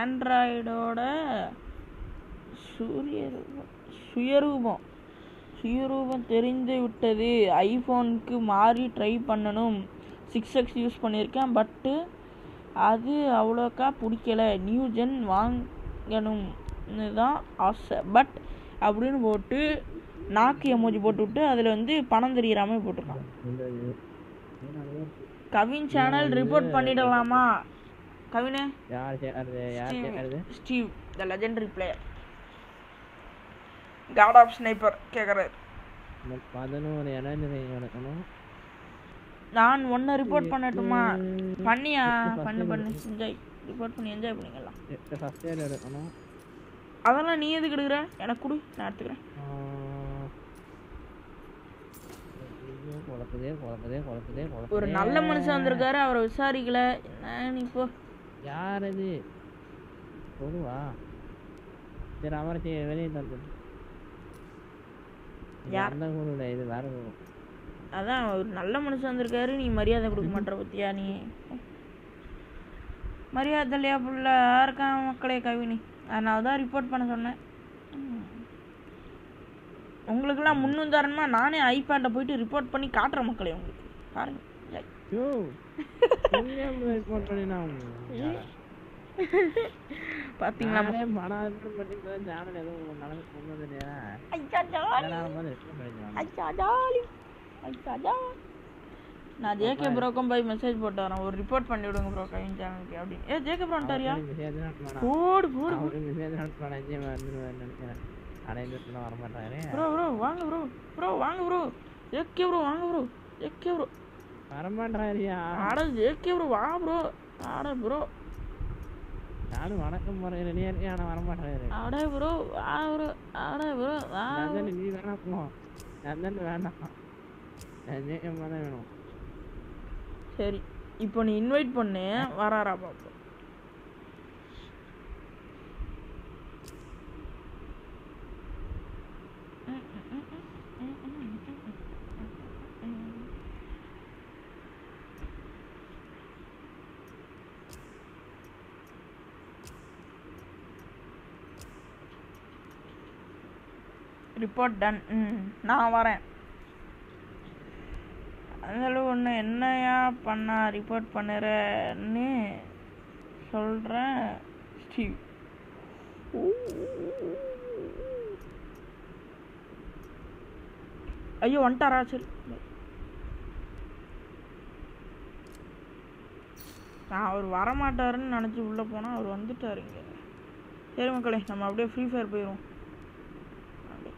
Android order Surya Suyarubo Suyarubo Terinde Utadi iPhone Kumari Tripe Pandanum. six x use பண்ணிருக்கேன் but அது அவ்வளவுக்கா புடிக்கல new gen வாங்கணும்னு தான் ஆசை but அப்படினு போட்டு நாக்கு எமோஜி போட்டுட்டு அதுல வந்து பணம் தெரியறாமே போட்டுட்டான் கவின் சேனல் ரிப்போர்ட் பண்ணிடலாமா கவினே யார் கேக்குறது யார் கேக்குறது Steve the legendary player god of sniper கேக்குறாரு பதினொரு இறங்கணும் நான் ஒண்ண ரிப்போர்ட் பண்ணட்டுமா பண்ணியா பண்ணு பண்ணு என்ஜாய் ரிப்போர்ட் பண்ணி என்ஜாய் பண்ணீங்களா ஃபர்ஸ்ட் இயர்ல இருக்கணும் அதெல்லாம் நீ எதுக்கு எடுக்குற எனக்கு கொடு நான் எடுத்துக்கறேன் கொலப்பதே கொலப்பதே கொலப்பதே ஒரு நல்ல மனுஷன் வந்திருக்காரு அவரை விசாரிக்கல நான் இப்போ யார் இது போடுவா சரி அவரே வெளிய தந்து யார் என்ன கொண்டு இது வேற அதான் ஒரு நல்ல மனுஷன் வந்திருக்காரு நீ மரியாதை கொடுக்க மாட்டற பத்தியா நீ மரியாதை இல்லையா புள்ள யார்கா மக்களே கவினி நான் அத ரிப்போர்ட் பண்ண சொன்னேன் உங்களுக்கு எல்லாம் முன்னுதாரணமா நானே ஐபேட்ல போய் ரிப்போர்ட் பண்ணி காட்ற மக்களே உங்களுக்கு பாருங்க யோ என்ன ரிப்போர்ட் பண்ணினா பாத்தீங்களா மனானது பண்ணிட்டு சேனல் ஏதோ நடந்து போகுது இல்லையா ஐயா ஜாலி ஐயா ஜாலி ஐயா நான் ஜேகே ப்ரோக்கு பை மெசேஜ் போட்டு வரேன் ஒரு ரிப்போர்ட் பண்ணி விடுங்க ப்ரோ கைன் சேனலுக்கு அப்படி ஏ ஜேகே ப்ரோ டாரியா போடு போடு ஒரு மெசேஜ் அனுப்பலாம் அஞ்சே வந்துருவான்னு நினைக்கிறேன் அடையில வர மாட்டாரே ப்ரோ ப்ரோ வாங்க ப்ரோ ப்ரோ வாங்க ப்ரோ ஜேகே ப்ரோ வாங்க ப்ரோ ஜேகே ப்ரோ வர மாட்டாரியா அட ஜேகே ப்ரோ வா ப்ரோ அட ப்ரோ நான் வணக்கம் வரேன் நீயா நான் வர மாட்டாரே அட ப்ரோ வா ப்ரோ அட ப்ரோ வா நான் நீ வேணா போ நான் தான் வேணா அண்ணே எம்மானே வேணும் சரி இப்போ நீ இன்வைட் பண்ணு வராரா பாப்போம் ரிப்போர்ட் டன் நான் வரேன் அதனால ஒண்ணு என்னையா பண்ணா ரிப்போர்ட் பண்ணுறேன்னு சொல்றேன் ஸ்டீவ். ஐயோ வந்துட்டாரா? சரி நான் அவர் வரமாட்டாருன்னு நினச்சி உள்ளே போனால் அவர் வந்துட்டாருங்க. சரி மக்களே, நம்ம அப்படியே ஃப்ரீ ஃபயர் போயிடுவோம்.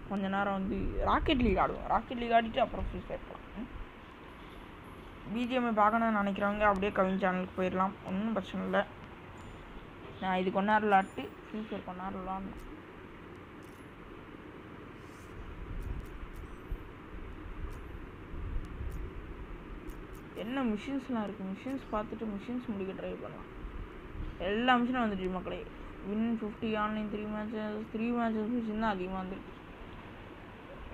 கொஞ்ச நேரம் வந்து ராக்கெட் லீக் ஆடுவோம். ராக்கெட் லீக் ஆடிட்டு அப்புறம் ஃப்ரீ ஃபயர் போடுவோம். பிஜிஎம்ஐ பார்க்கணும்னு நினைக்கிறவங்க அப்படியே கவிஞ் சேனலுக்கு போயிடலாம், ஒன்றும் பிரச்சனை இல்லை. நான் இது கொஞ்ச நேரம் விளாட்டு ஃப்ரீ ஃபயர் கொஞ்ச நேரம் விளாட்ணும். என்ன மிஷின்ஸ்லாம் இருக்குது, மிஷின்ஸ் பார்த்துட்டு மிஷின்ஸ் முடிக்க ட்ரை பண்ணலாம். எல்லா மிஷினும் வந்துடுச்சு மக்களே. Win fifty online three matches three matches machine தான் அதிகமாக வந்துடுச்சு.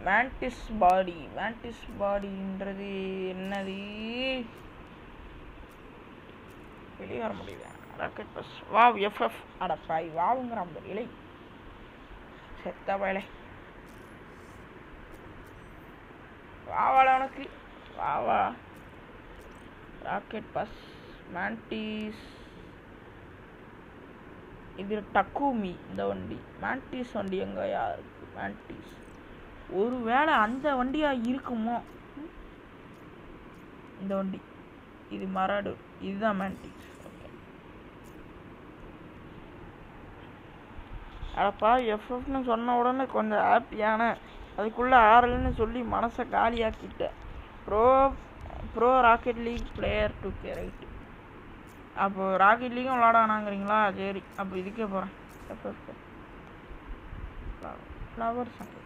மேண்டிஸ் பாடி மேண்டிஸ் பாடின்றது என்னது? வெளியே வர முடியுது. ராக்கெட் பஸ் வாவ் எஃப்எஃப் அடப்பாய் வாவுங்கிற அந்த இலை செத்த பயலை. வாவாடா உனக்கு வாவா. ராக்கெட் பஸ் மேண்டிஸ் இது டக்கூமி இந்த வண்டி. மேண்டிஸ் வண்டி எங்கேயா இருக்கு? மேண்டிஸ் ஒரு வேளை அந்த வண்டியாக இருக்குமோ? இந்த வண்டி இது மராடு, இதுதான் மேண்டிஸ். ஓகே அடப்பா எஃப்எஃப்னு சொன்ன உடனே கொஞ்சம் ஹாப்பியான அதுக்குள்ளே ஆறல்னு சொல்லி மனசை காலியாக்கிட்டேன். Bro bro rocket league player two K right. அப்போது ராக்கெட் லீக்கும் விளாடானாங்கிறீங்களா? சரி அப்போ இதுக்கே போகிறேன். எஃப்எஃப் ஃப்ளவர் சண்டை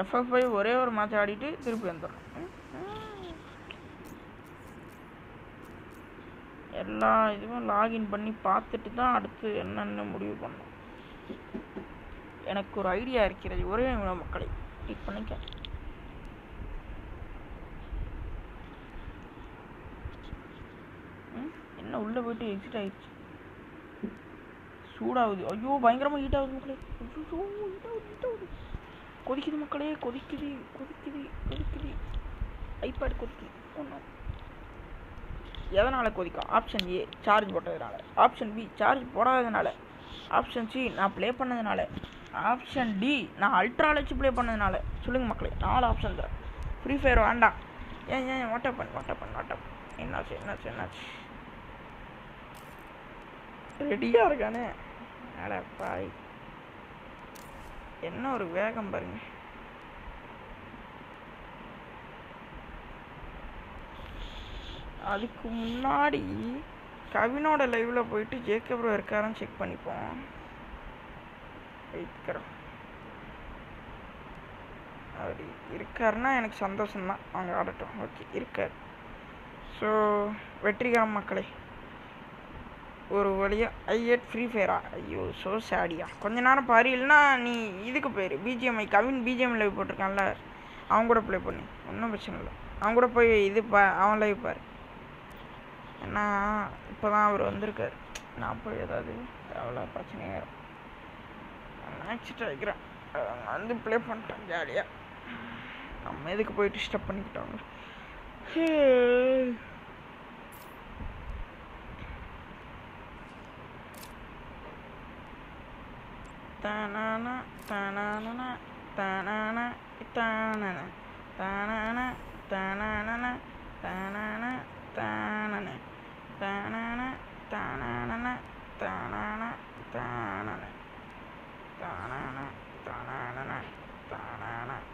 எஃப்எஃப் போய் ஒரே ஒரு மேட்ச் ஆடிட்டு திருப்பி வந்துடுறோம். எல்லா இதுவும் லாகின் பண்ணி பார்த்துட்டு தான் அடுத்து என்னென்ன முடிவு பண்ணோம். எனக்கு ஒரு ஐடியா இருக்கிறது. ஒரே மக்களை கிளிக் பண்ணிக்க. என்ன உள்ளே போயிட்டு எக்ஸிட் ஆகிடுச்சு? சூடாகுது. ஐயோ பயங்கரமாக ஹீட் ஆகுது மக்களே. ஹீட் ஆகுது ஹீட் ஆகுது கொதிக்குது மக்களே, கொதிக்குது கொதிக்குது கொதிக்குது. ஐபேட் கொதிக்குது. ஒன்றும் எதனால் கொதிக்கும்? ஆப்ஷன் ஏ சார்ஜ் போட்டதுனால, ஆப்ஷன் பி சார்ஜ் போடாததுனால, ஆப்ஷன் சி நான் ப்ளே பண்ணதுனால, ஆப்ஷன் டி நான் அல்ட்ரா வச்சு ப்ளே பண்ணதுனால. சொல்லுங்கள் மக்களே, நாலு ஆப்ஷன் தான். ஃப்ரீ ஃபயர் வேண்டாம். ஏன் ஏன் வாட்டப் பண்ணு வாட்டப் பண்ணு வாட்டப் என்னாச்சு என்னாச்சு என்னாச்சு ரெடியாக இருக்கானே. அடப்பாய் என்ன ஒரு வேகம் பாருங்க. அதுக்கு முன்னாடி கவினோட லைவ்ல போயிட்டு ஜேக்கப்ரோ இருக்காரான்னு செக் பண்ணிப்போம். அப்படி இருக்காருன்னா எனக்கு சந்தோஷம்தான். அவங்க ஆடட்டும். ஓகே இருக்காரு. ஸோ வெற்றிகரம் மக்களே. ஒரு வழியா ஐயட் ஃப்ரீ ஃபயரா? ஐயோ ஸோ சேடியா. கொஞ்ச நேரம் பாரு, இல்லைனா நீ இதுக்கு போயிரு. பிஜிஎம்ஐ கவின் பிஜிஎம் லைவ் போட்டிருக்கான்ல, அவங்க கூட ப்ளே பண்ணி ஒன்றும் பிரச்சனை இல்லை. அவங்க கூட போய் இது பா அவன் லைவ் பாரு. ஏன்னா இப்போ தான் அவர் வந்திருக்காரு. நான் போய் ஏதாவது அவ்வளோ பிரச்சனையாக இருக்கும் நினச்சிட்டு வைக்கிறேன். அவங்க வந்து ப்ளே பண்ணிட்டேன் ஜாலியாக. நம்ம எதுக்கு போய் டிஸ்டர்ப் பண்ணிக்கிட்டோம். தானான தானான தானான தானான தானான தானான தானான தானான தானான தானான தானான தானான தானான தானான தானான தானான தானான தானான.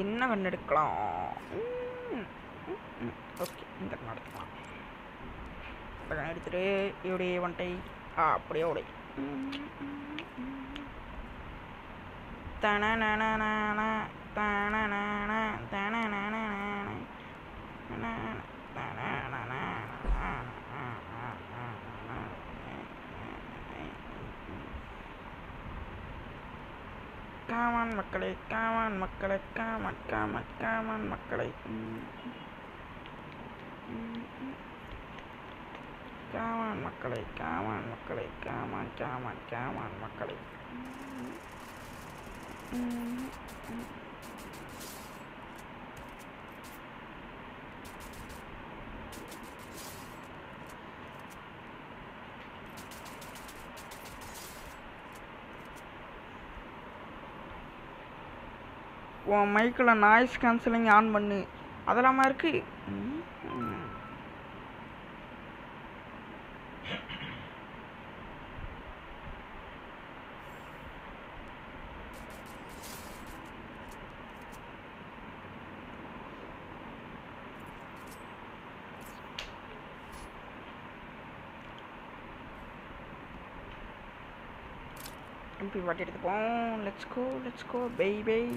என்ன கண்டெடுக்கலாம்? ஓகே இந்த மாடல் தான் படம் எடுத்துட்டு இப்படியே வந்துட்டை அப்படியே ஓடி தனனனனன தனனனன தனனனன தனனனன Come on, Makalai, come on, Makalai, come on, come on, come on, Makalai. Come on, Makalai, come on, Makalai, come on, come on, come on, Makalai. Oh, Michael, noise cancelling on money. Other American. Let's go, let's go, baby.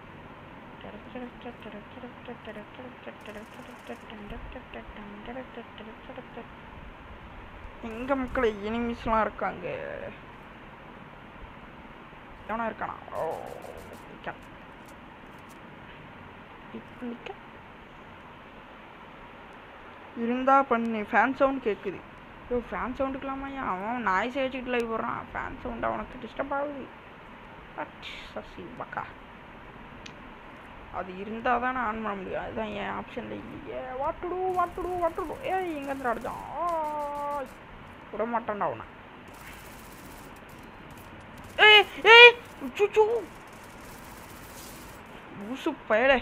எங்க மக்களே எனிமிஸ்லாம் இருக்காங்க எவனா இருக்கானா ஓ நிக்க நிக்க இருந்தா பண்ணி fan sound கேக்குது ஓ ஃபேன் சவுண்டுக்குலாமையா அவன் நாய்ஸ் ஏற்றிட்டு லைவ் போடுறான் ஃபேன் சவுண்ட் அவனுக்கு டிஸ்டர்ப் ஆகுது பட் சசி பக்கா அது இருந்தால் தான் நான் ஆன் பண்ண முடியும் அதுதான் என் ஆப்ஷனில் இல்லையே வாட்டுடு வாட்டுடு வாட்டுடு ஏ எங்கேருந்து அடித்தான் விட மாட்டான்டா அவனை ஏ ஏ சூச்சூ ஊசு பயலே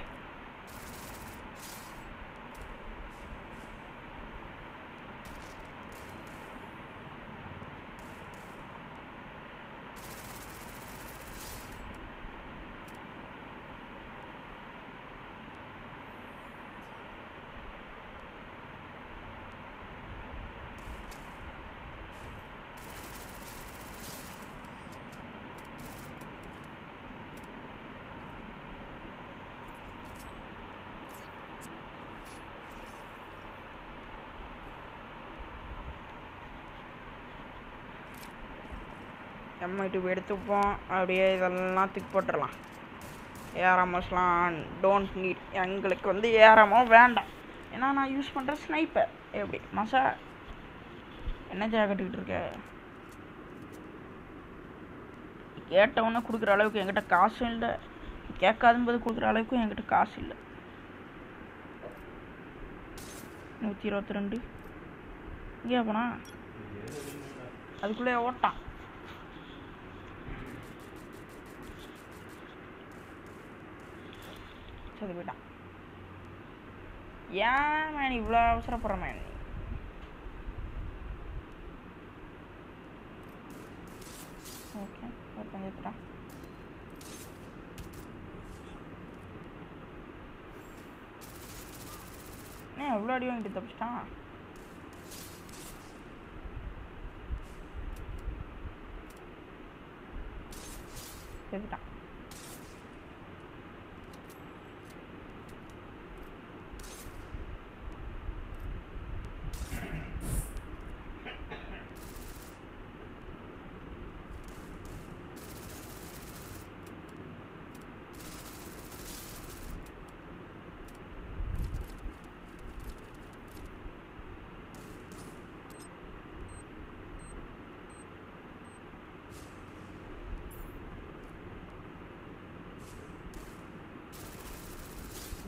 நம்ம இது எடுத்துப்போம் அப்படியே இதெல்லாம் திக் போட்டுடலாம் ஏஆர்எம்எஸ்லாம் டோன்ட் நீட் எங்களுக்கு வந்து ஏஆர்எம்மோ வேண்டாம் ஏன்னா நான் யூஸ் பண்ணுற ஸ்னைப்பர் எப்படி மசா என்ன ஜாக்கெட்டுக்கிட்டு இருக்கேன் கேட்டவொன்னே கொடுக்குற அளவுக்கு என்கிட்ட காசும் இல்லை கேட்காதும்போது கொடுக்குற அளவுக்கு என்கிட்ட காசு இல்லை நூற்றி இருபத்தி ரெண்டு இங்கே போனா அதுக்குள்ளே ஓட்டான் அது விடா ஏன் நான் இவ்வளோ அவசரப்படுறேன் ஓகே ஓப்பன் எடுத்துடா நான் எவ்வளோ அடி வாங்கிட்டு தப்பிச்சிட்டான் எடுத்துட்டான்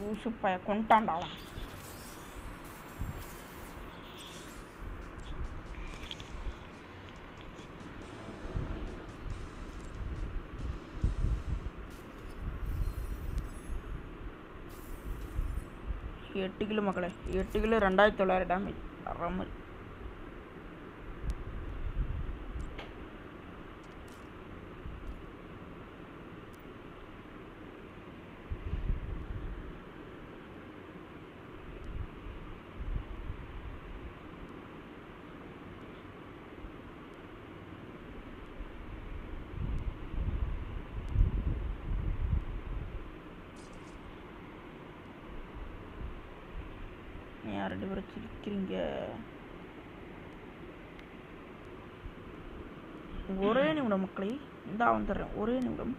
ஊசுப்பைய கொண்டாண்டா எட்டு கிலோ மக்களே எட்டு கிலோ ரெண்டாயிரத்தி தொள்ளாயிரம் டேமேஜ் அறம ரெண்டு பேரும் சிரிக்கிறீங்க ஒரே நிமிடம் மக்களை இந்தா வந்துடுறேன் ஒரே நிமிடம்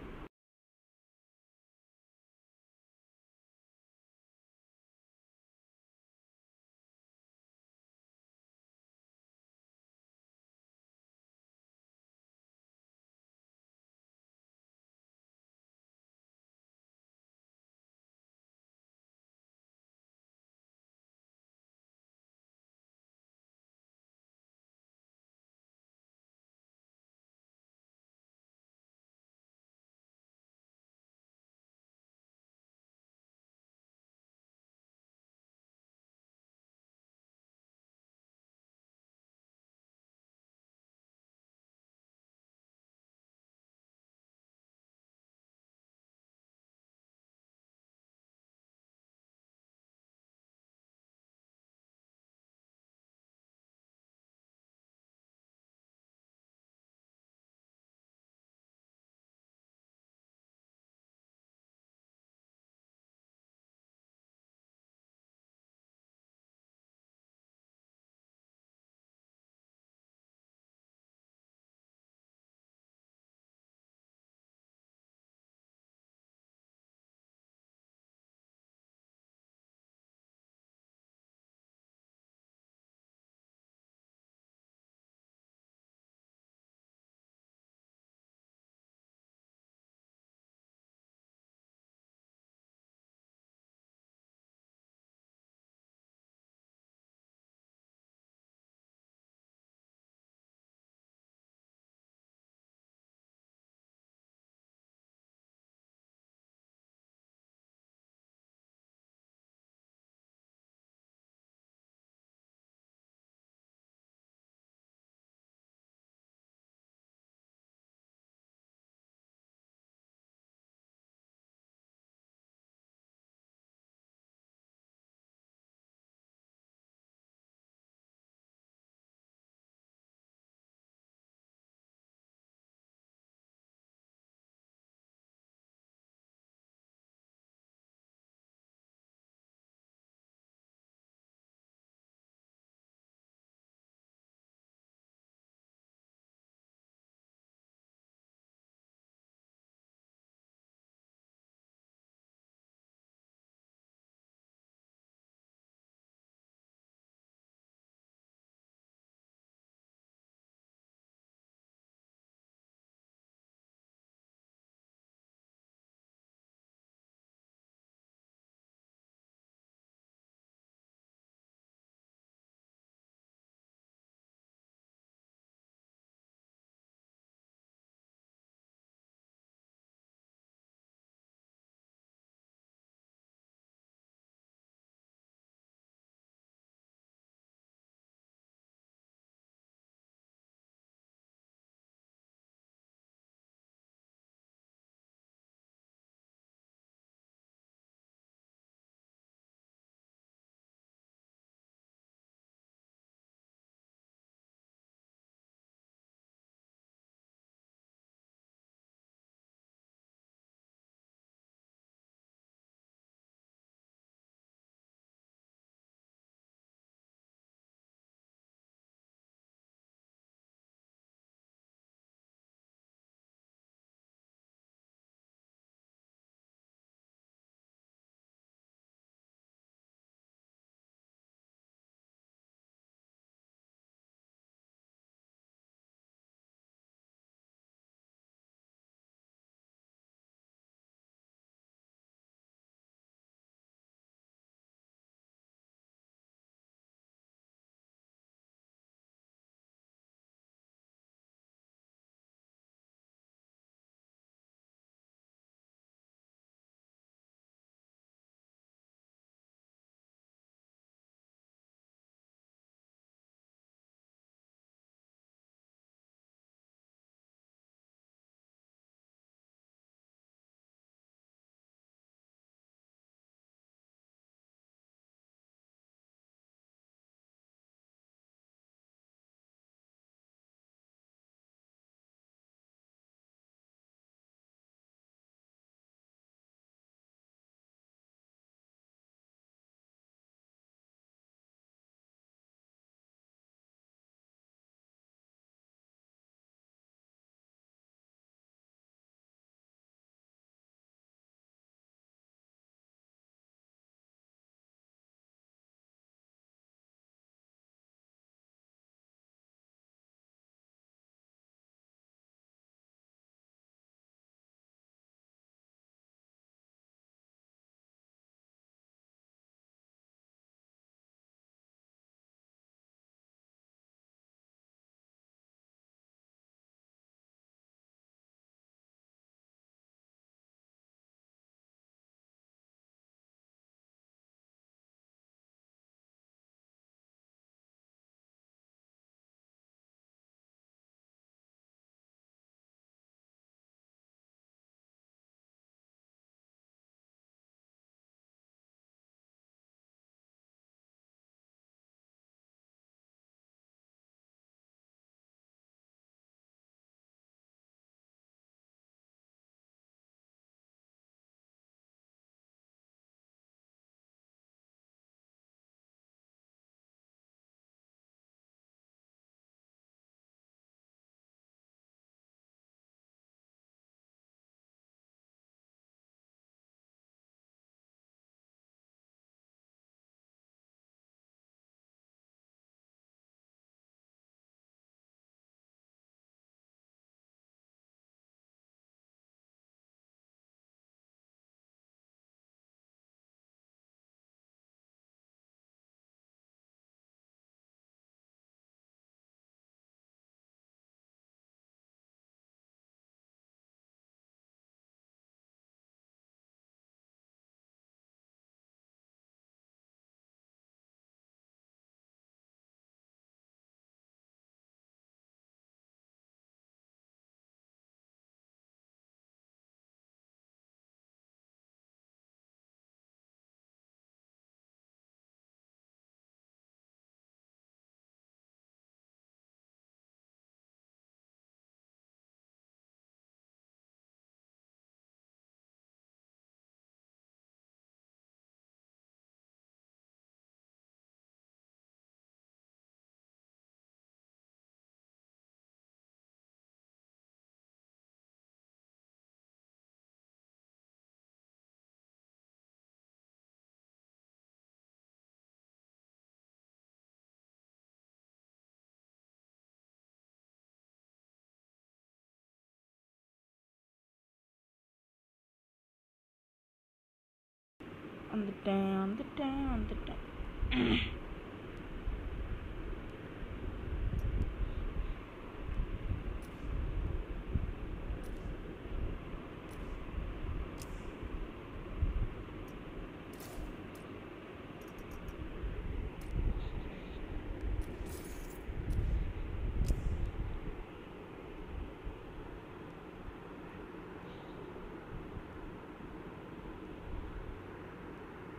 on the down, the down, the down.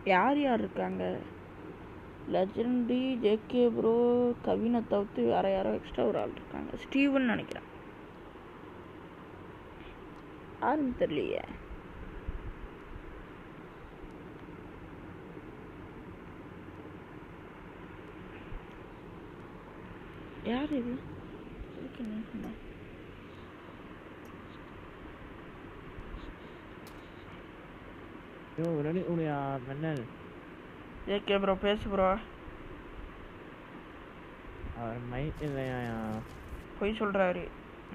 யார் யார் இருக்காங்க லெஜெண்டரி ஜேகே ப்ரோ கவினை தவிர்த்து வேற யாரோ எக்ஸ்ட்ரா ஒரு ஆள் இருக்காங்க ஸ்டீவன் நினைக்கிறேன் யாரும் தெரியலையே யார் இது Yo, really? Only a minute. Yeah, okay, bro. Pass, bro. Our mic is there. Who's told you?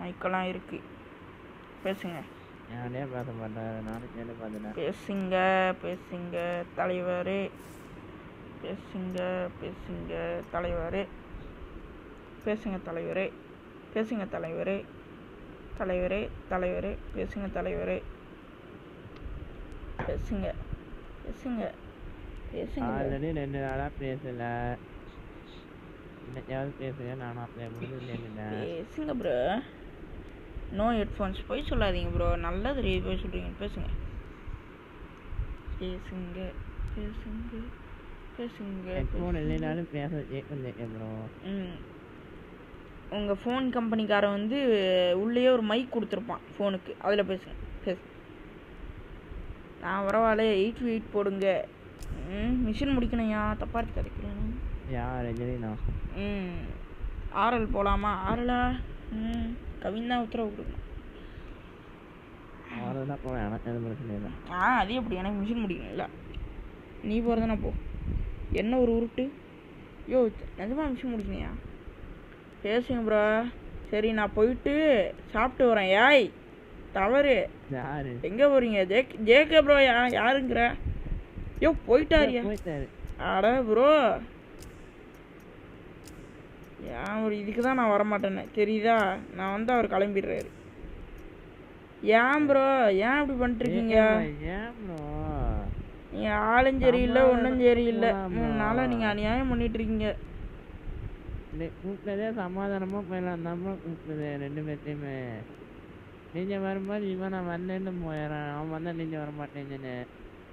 Mic is there. Passing. Yeah, I am passing. I am passing. Passing. Talivari. Passing. Passing. Talivari. Passing. Talivari. Passing. Talivari. Talivari. Talivari. Passing. Talivari. Pacing it, pacing it, pacing it. Ah, that is not a pacing. That is pacing. I am not pacing. Pacing, bro. No headphones. Please, tell me, bro. Nalla three boys shooting. Pacing it, pacing it, pacing it, pacing it. Phone is not a pacing. Check on it, bro. Hmm. Your phone company car on the உள்ளே ஒரு mic கொடுத்திருப்பான் phoneக்கு. அதில பேசுங்க. பேசு. நான் வரவாலே eight eight போடுங்க ம் machine முடிக்கணும்யா தப்பாக இருக்கு கிடைக்கிறேன் யார் ரஜினா ம் ஆர்எல் போகலாமா ஆர்எலா ம் கவின் தான் உத்தரவு கொடுக்கணும் ஆர்எல் தான் போவேன் எனக்கு எதுவும் பிரச்சனை இல்லை ஆ அது எப்படி எனக்கு மிஷின் முடிக்கணும் இல்லை நீ போகிறதுனா போ என்ன ஒரு உருட்டு யோ நிஜமாக மிஷின் முடிக்கணும்யா பேசுங்க ப்ரா சரி நான் போயிட்டு சாப்பிட்டு வரேன் ஏய் தவறு யாரு எங்க போறீங்க ஜே ஜேகே ப்ரோ யாருங்கற யோ போய்ட்டாரியா போய்ட்டாரு அட ப்ரோ நான் ஒரு இதுக்கு தான் நான் வர மாட்டேனே தெரியுதா நான் வந்து அவர் கிளம்பிடுறாரு ஏன் ப்ரோ ஏன் இப்படி பண்ணிட்டீங்க ஏன் ப்ரோ நீ ஆளும் சரியில்லை ஒண்ணும் சரியில்லை மூணு நாளா நீங்க அநியாயம் பண்ணிட்டு இருக்கீங்க கூப்பிட்டதே சமாதானமா போயலாம் நம்ம கூப்பிட்டது ரெண்டு பேர்த்தையுமே நீங்க வரும்போது இவன் நான் வரலன்னு போயிடறேன் அவன் வந்தா நீங்க வரமாட்டேங்கன்னு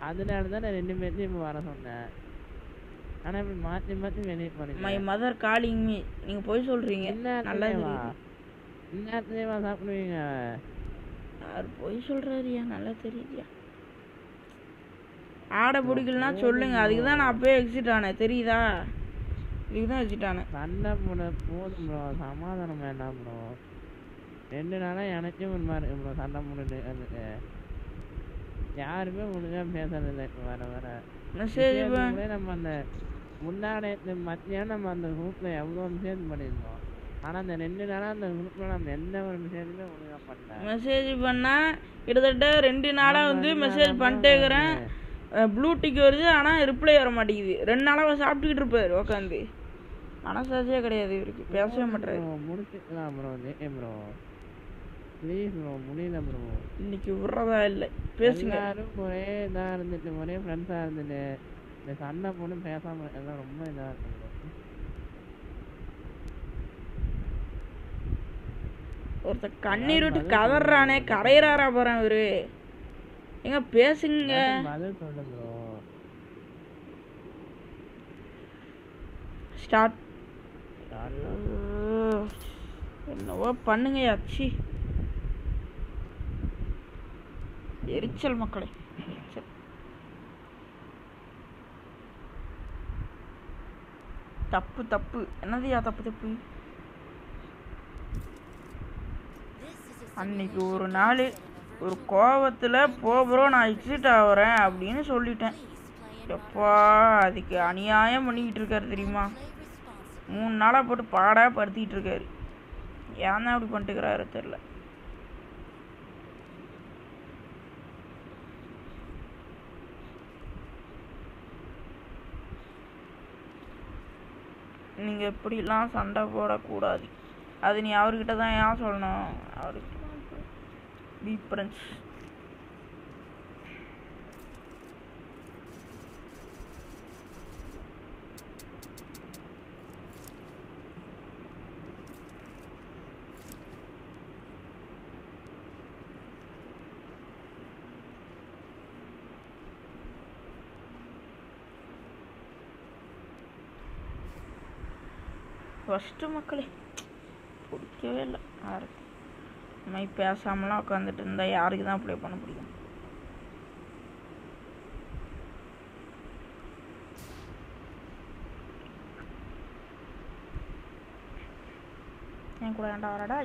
அதனால தான் நான் ரெண்டு பேர்த்தையும் இப்போ வர சொன்னேன் ஆனால் இப்படி மாற்றி மாற்றி வெளியே போனேன் மை மதர் காலிங் மீ நீங்க போய் சொல்றீங்க நல்லா இந்நேரத்துலேயே சாப்பிடுவீங்க யார் போய் சொல்றாருயா நல்லா தெரியுதியா ஆடை பிடிக்கலன்னா சொல்லுங்க அதுக்கு தான் நான் அப்பயே எக்ஸிட் ஆனேன் தெரியுதா இதுக்கு தான் எக்ஸிட் ஆனேன் சண்டை போட போதும் ப்ரோ சமாதானம் வேண்டாம் ப்ரோ ரெண்டு நாளாக எனக்கும் உண்மை இருக்கு இப்போ சண்டை முடிஞ்சு அதுக்கு யாருமே ஒழுங்காக பேசுறதில்லை இப்போ வர வர நம்ம அந்த முன்னாடி மத்தியானம் நம்ம அந்த குரூப்பில் எவ்வளோ மெசேஜ் பண்ணியிருந்தோம் ஆனால் அந்த ரெண்டு நாளாக அந்த குரூப்பில் நம்ம எந்த ஒரு மெசேஜுமே ஒழுங்காக பண்ணல மெசேஜ் பண்ணால் கிட்டத்தட்ட ரெண்டு நாளாக வந்து மெசேஜ் பண்ணிட்டே இருக்கிறேன் ப்ளூ டிக் வருது ஆனால் ரிப்ளை வர மாட்டேங்குது ரெண்டு நாளாக சாப்பிட்டுக்கிட்டு இருப்பாரு உட்காந்து மனசாட்சியே கிடையாது இவருக்கு பேசவே மாட்டேன் முடிச்சுக்கலாம் bro JK bro please bro முடியல ப்ரோ இன்னைக்கு விடுறதா இல்லை பேசுங்க ஒரே இதாக இருந்துட்டு ஒரே ஃப்ரெண்ட்ஸாக இருந்துட்டு இந்த சண்டை போட்டு பேசாமல் எல்லாம் ரொம்ப இதாக இருக்கு ப்ரோ ஒருத்த கண்ணீர் விட்டு கதறானே கரையிறாரா போகிறேன் இவரு எங்க பேசுங்க பதில் சொல்ல ப்ரோ ஸ்டார்ட் என்னவோ பண்ணுங்கயா சி எரிச்சல் மக்களே தப்பு தப்பு என்னதுயா தப்பு தப்பு அன்னைக்கு ஒரு நாள் ஒரு கோபத்தில் போகிறோம் நான் எக்ஸிட் ஆகிறேன் அப்படின்னு சொல்லிட்டேன் எப்பா அதுக்கு அநியாயம் பண்ணிக்கிட்டு இருக்காரு தெரியுமா மூணு நாளாக போட்டு பாடாக படுத்திக்கிட்டு இருக்காரு ஏன் தான் அப்படி பண்ணிட்டுக்கிறாரு தெரில நீங்கள் எப்படிலாம் சண்டை போடக்கூடாது, அது நீ அவர்கிட்ட தான் ஏன் சொல்லணும். அவர்கிட்ட பி ஃப்ரெண்ட்ஸ். ஃபஸ்ட்டு மக்களே பிடிக்கவே இல்லை யாருக்கு. நம்ம பேசாமலாம் உட்காந்துட்டு இருந்தால் யாருக்கு தான் ப்ளே பண்ண பிடிக்கும்? என் கூட ஏண்டா வரடா.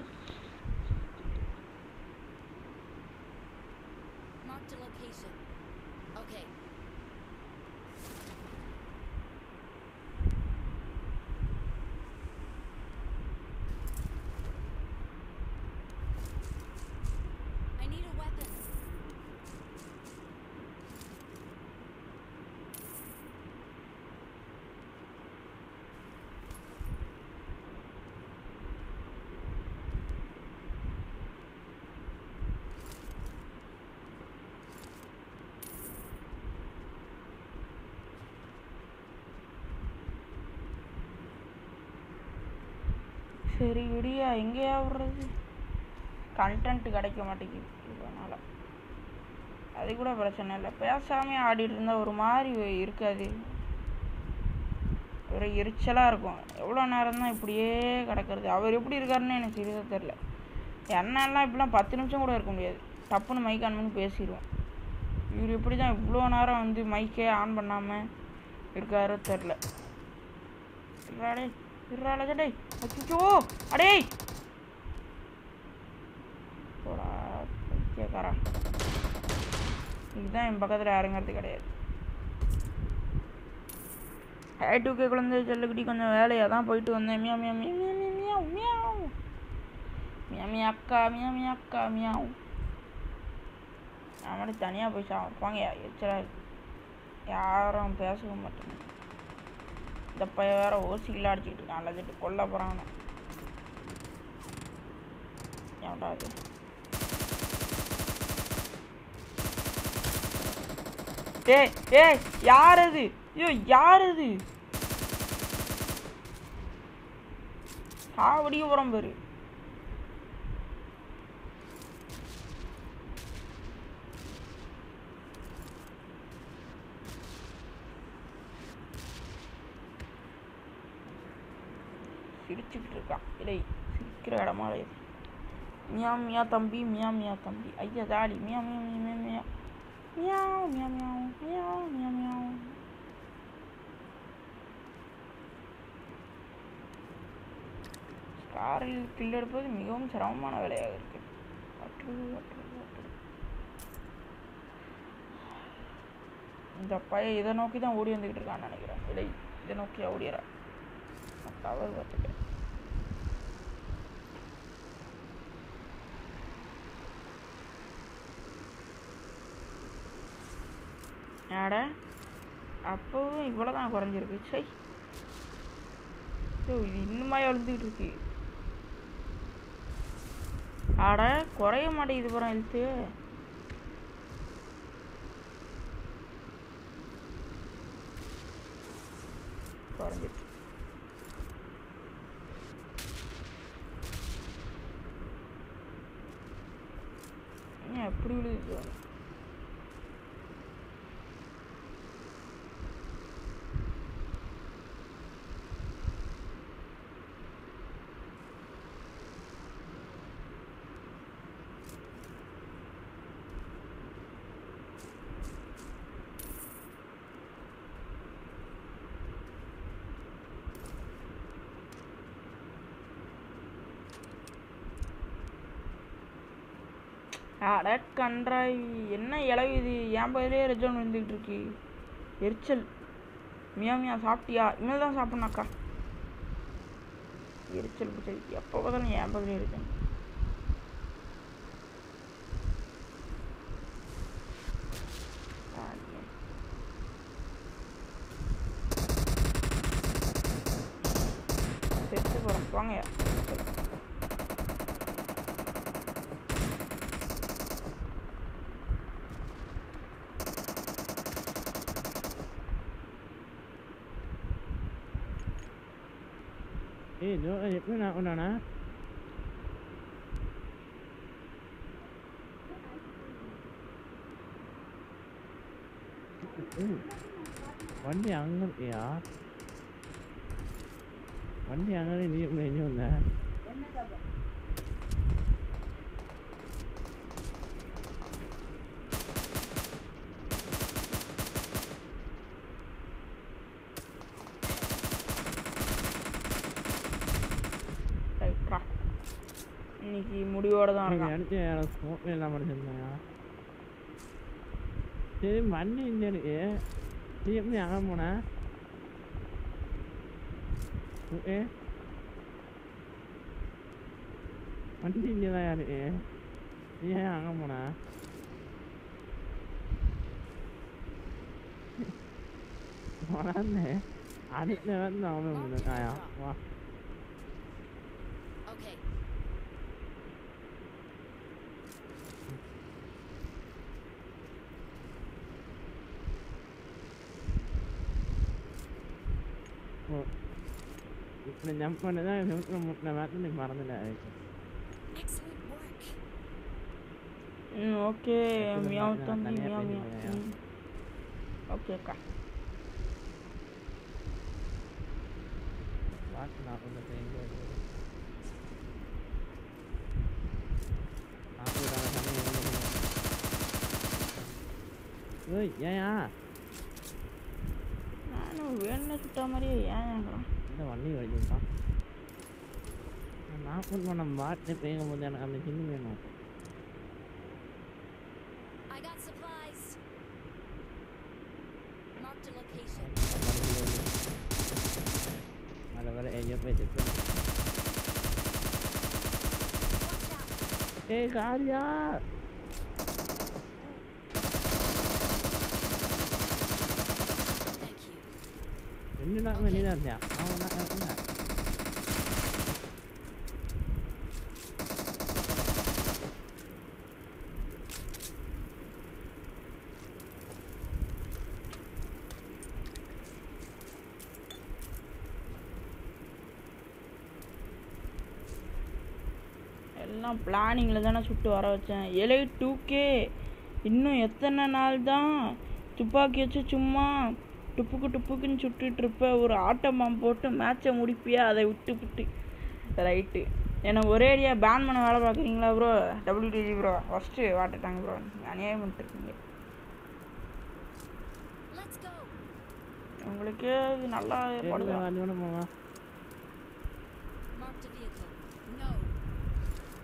சரி விடியா, எங்கேயா விடுறது? கண்டென்ட் கிடைக்க மாட்டேங்குது. அதனால் அது கூட பிரச்சனை இல்லை. பேசாமே ஆடிட்டு இருந்தால் ஒரு மாதிரி இருக்காது, ஒரு எரிச்சலாக இருக்கும். எவ்வளோ நேரம் தான் இப்படியே கிடக்கிறது? அவர் எப்படி இருக்காருன்னு எனக்கு சரியாக தெரில. என்னெல்லாம் இப்படிலாம் பத்து நிமிஷம் கூட இருக்க முடியாது, டப்புன்னு மைக் ஆன் பண்ணி பேசிடுவோம். இவர் எப்படி தான் இவ்வளோ நேரம் வந்து மைக்கே ஆன் பண்ணாமல் இருக்காரோ தெரில. வேலை அடே போடா கேட்காரா. இதுதான் என் பக்கத்தில் இறங்கிறது கிடையாது. ஐ டூ கே குழந்தை சொல்லுக்கிட்டி கொஞ்சம் வேலையாக தான் போயிட்டு வந்தேன். மியா மியா மியா மியா மியா மியாவும் மியா மியா அக்கா மியா மியா அக்கா மியாவும். நான் மட்டும் தனியாக போய் சாப்பாங்க எச்சரா இருக்கு, யாரும் பேசவே மாட்டேன். இந்த பையன் வேற ஓசியில் அடிச்சுட்டு இருக்கான், அழைச்சிட்டு கொல்ல போறான். ஏய் ஏய் யார் அது? ஐயோ யார் அது? சாவடிக்க போறோம் பேரு. சிரிச்சுக்கிட்டு இருக்கான். இல்லை சிரிக்கிற இடமா கிடையாது. மியா மியா தம்பி மியா மியா தம்பி ஐயா தாடி மியா மியா மியா மியா மியா மியா மியா மியா மியா மியா. காரில் பில் எடுப்பது மிகவும் சிரமமான வேலையாக இருக்கு. இந்த பையன் இதை நோக்கி தான் ஓடி வந்துக்கிட்டு இருக்கான்னு நினைக்கிறேன். இல்லை இதை நோக்கி ஓடிடுறான். டவர் பார்த்துக்க ஆட அப்பவும் இவ்வளோதான் குறைஞ்சிருக்கு. சரி இது இன்னுமா எழுந்துக்கிட்டு இருக்கு. ஆட குறைய மாட்டேங்குது புறம் எழுத்து. குறைஞ்சிருக்கு எப்படி விழுது? அட கன்றாய் என்ன இளவு இது? என் பயிலே ரெஜன் வந்துக்கிட்டு இருக்கு. எரிச்சல். மியா மியா சாப்பிட்டியா? இனிமேல் தான் சாப்பிட்ணாக்கா. எரிச்சல் பிடிச்சது. எப்போ பார்த்தாலும் என் பயிலே இருக்கேன். ya? Eh, yo ayer una una nada. Bánh ăn lắm kìa. Bánh ăn ở đây niệm này nhiều nè. இன்னைக்கு முடிவோட தான் இருக்கான். அடுத்து நான் ஸ்மோக் எல்லாம் அடிச்சிருந்தேன். சரி மண்ணு இன்னைக்கு நீ எப்படி அங்க போனா? ஓகே. மண்ணு இன்னைக்கு யாரு? நீ அங்க போனா? போனானே. அடிச்சே வந்து நாம முடிக்காயா. வா. Okay. Excellent work. Okay, meow tandi meow meow. Okay ka. What na ko na tayo. Ako daw kami. Hoy, yaya. Ano, wala tutta mari yaya ka. Ini warni kali juga. Nah, pun mau nambah, ini pengen kemudian kami sini memang. I got supplies. Mark the location. Ada ada aja pecet. Eh, karya. Ini nak ini nak ya. எல்லாம் பிளானிங்ல தான சுட்டு வர வச்சேன். ஏலே two K இன்னும் எத்தனை நாள் தான் துப்பாக்கி வச்சு சும்மா டுப்புக்கு டுப்புக்குன்னு சுட்டுட்டு இருப்ப. ஒரு ஆட்டமாம் போட்டு மேட்சை முடிப்பியா? அதை விட்டு விட்டு ரைட்டு. ஏன்னா ஒரே ஏரியா பேன் பண்ண வேலை பார்க்குறீங்களா ப்ரோ? டபிள்யூடிஜி ப்ரோ ஃபஸ்ட்டு வாட்டுட்டாங்க ப்ரோ. அநியாயம் பண்ணிட்டுருக்கீங்க. உங்களுக்கு நல்லா போடுங்க.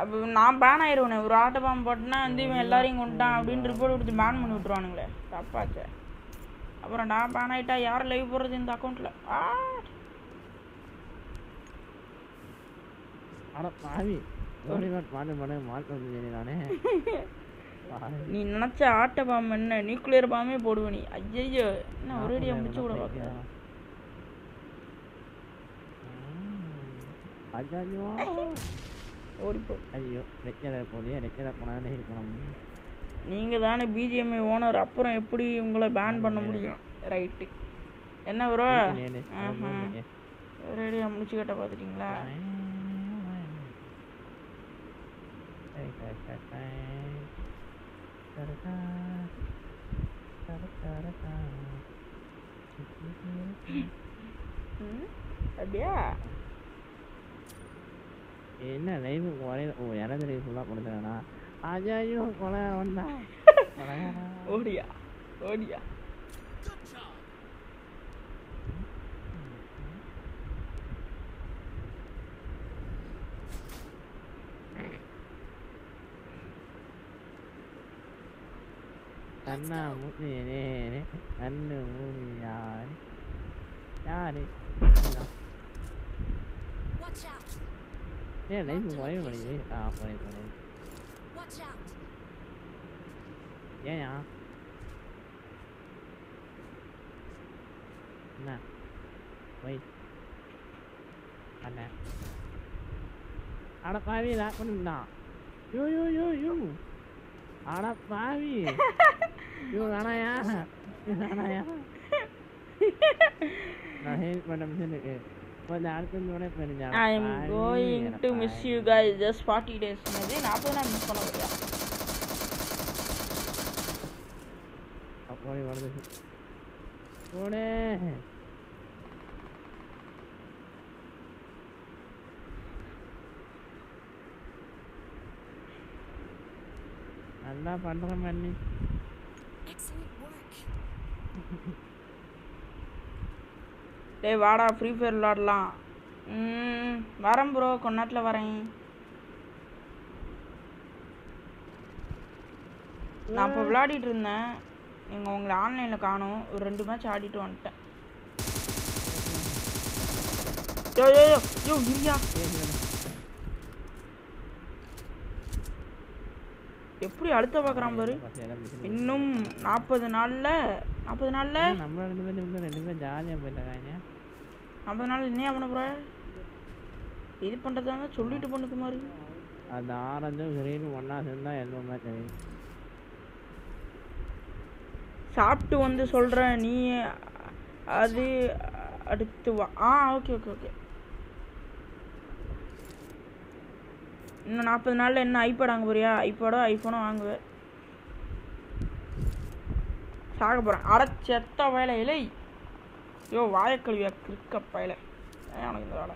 அப்போ நான் பேன் ஆயிடுவேனே. ஒரு ஆட்டோ பாம்பு போட்டுனா வந்து இவன் எல்லாரையும் கொண்டுட்டான் அப்படின்னு ரிப்போர்ட் கொடுத்து பேன் பண்ணி விட்டுருவானுங்களே. தப்பாச்சே. அப்புறம் நான் பேன் ஆகிட்டா யார் லைவ் போடுறது இந்த அக்கௌண்ட்டில்? நீ நினச்ச ஆட்டோ பாம்பு என்ன நியூக்ளியர் பாம்பே போடுவேன் நீ. ஐயோ என்ன ஒரேடியாக முடிச்சு விட பார்க்க. நீங்கள் தானே பிஜிஎம்ஐ ஓனர், அப்புறம் எப்படி உங்களை பேன் பண்ண முடியும்? ரைட்டு. என்ன ப்ரோ ரேடியா முடிச்சு கேட்ட பார்த்துட்டிங்களா? அப்படியா என்ன லைஃபுக்கு ஒரே ஓ யாராவது ஃபுல்லாக கொடுத்தாங்கண்ணா. அஜாயோ கொலை ஒன்றா ஓடியா ஓடியா Yeah, they even wave when he ah wait Watch out. Yeah yeah. Nah. Wait. I'm not. Out of five that one not. You you you you. Out of five. You run I You run I I hate when I'm in it. I am going to miss you guys just forty days. Excellent work. Hey, vada free fire ladla. Hmm, varam bro, konnatla varen. Na appo vlaaditu irundhen. Ninga ungala online la kaanom, oru rendu match aaditu vandten. Yo yo yo, yo virya. Eppadi adutha paakran paru. Innum forty naal la forty naal la namma rendu vendu rendu vendu jaliya poittanga. Ambanal ne avana bro idu pandradana sollitu ponnudhu mari ad orange green onna senda yellow match saaptu vandu solra nee adu aduthu ah okay okay okay inna forty naal la enna iPad vaanga poriya iPad iPhone vaanguva saaga poran ara setta vela ilai Yo, why can you click up? I don't know.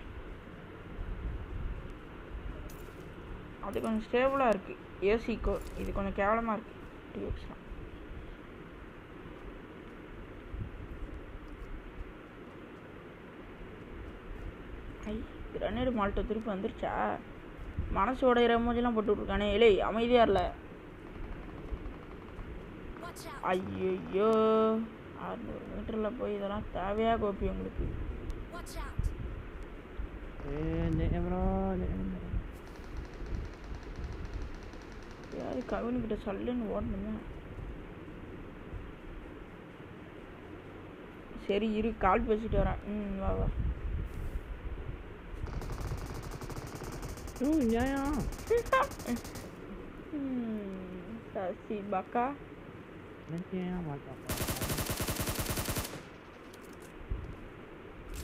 Are they going to stable or yes? He could. Is it going to carry mark? I granted Malta three under chair. Manasoda Ramojana, but to Ganele, Amadia. Ayo. Watch out. Yeah, I can't get a sudden one. Seri, you can't visit her. Oh, yeah. Sassy Baka.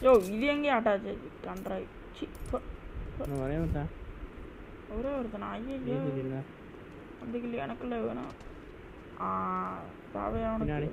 Yo, you didn't get out of it. Can't try. Cheap. Whatever that. Whatever the night is. I'm thinking I'm clever. Ah, probably I'm not.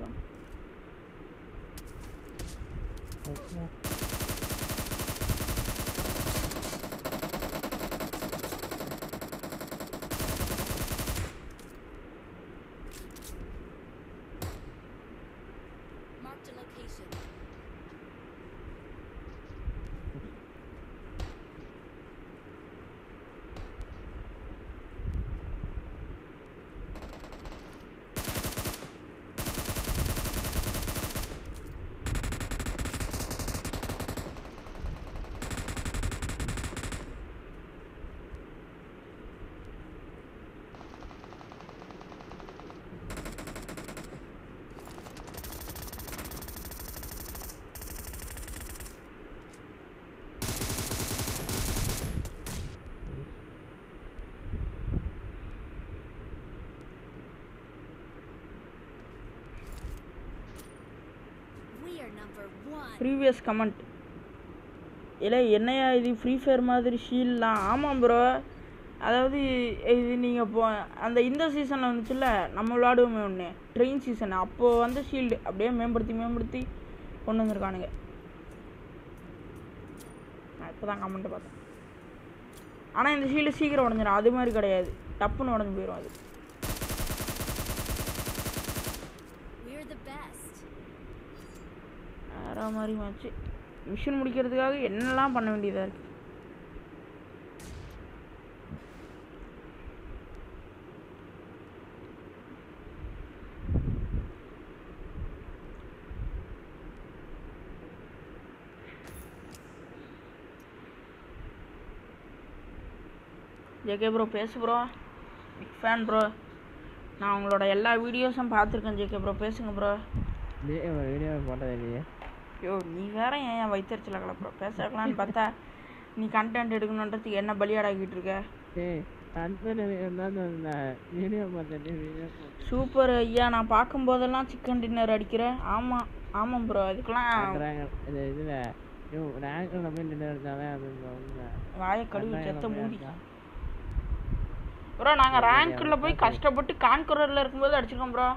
Previous comment. Ela enaya idu free fire madri shield la aama bro adavadhu idu neenga po and inda season la vanduchilla namma vlaaduvume onne train season appo vanda shield apdiye memberthi memberthi kondu vandirkaanunga na ipo dhaan comment paatha ana indha shield seekira odanjira adu mari kedaiyadu tappu odanju poirum adu Mari match mission முடிக்கிறதுக்காக என்னெல்லாம் பண்ண வேண்டியதா இருக்கு JK bro பேசு bro, big fan bro. நான் உங்களோட எல்லா வீடியோஸும் பார்த்துருக்கேன் ஜெகே ப்ரோ, பேசுங்க ப்ரோ. வீடியோ போட்டது இல்லையே. ஐயோ நீ வேற ஏன் என் வைத்தறிச்சல ப்ரோ பேச வைக்கலான்னு பார்த்தா நீ கண்டென்ட் எடுக்கணுன்றதுக்கு என்ன பலியாடாக்கிட்டு இருக்க. சூப்பர் ஐயா, நான் பார்க்கும்போதெல்லாம் சிக்கன் டின்னர் அடிக்கிறேன். ஆமாம் ஆமாம் ப்ரோ, அதுக்கெல்லாம் ப்ரோ நாங்கள் ரேங்க்ல போய் கஷ்டப்பட்டு கான்குரர்ல இருக்கும்போது அடிச்சிருக்கோம் ப்ரோ.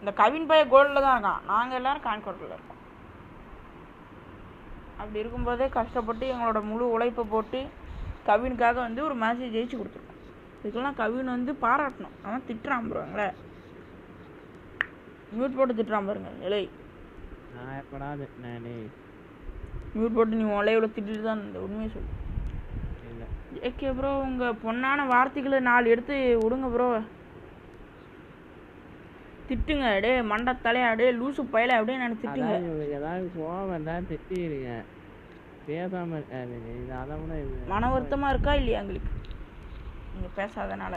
இந்த கவின் பாய் கோல்டில் தான் இருக்கான், நாங்கள் எல்லாரும் கான்குரர்ல இருக்கோம். அப்படி இருக்கும்போதே கஷ்டப்பட்டு எங்களோட முழு உழைப்பை போட்டு கவினுக்காக வந்து ஒரு மேட்சை ஜெயிச்சு கொடுத்துருக்கோம். இதுக்கெல்லாம் கவின் வந்து பாராட்டணும். ஆனால் திட்டுறான் ப்ரோ, எங்களை மியூட் போட்டு திட்டுறான் பாருங்க. இலை நான் எப்படா திட்டினே மியூட் போட்டு நீ உலையவில் திட்டிட்டு தான் இந்த உண்மையை சொல்லு. ஓகே ப்ரோ, உங்கள் பொண்ணான வார்த்தைகளை நாலு எடுத்து விடுங்க ப்ரோ, திட்டுங்க. அப்படியே மண்டை தலையாடு லூசு பயில அப்படியே நான் திட்டுங்க. ஏதாவது போவேன் தான் திட்டிருங்க, பேசாமல் இருக்காது. மன வருத்தமாக இருக்கா இல்லையா எங்களுக்கு நீங்கள் பேசாதனால?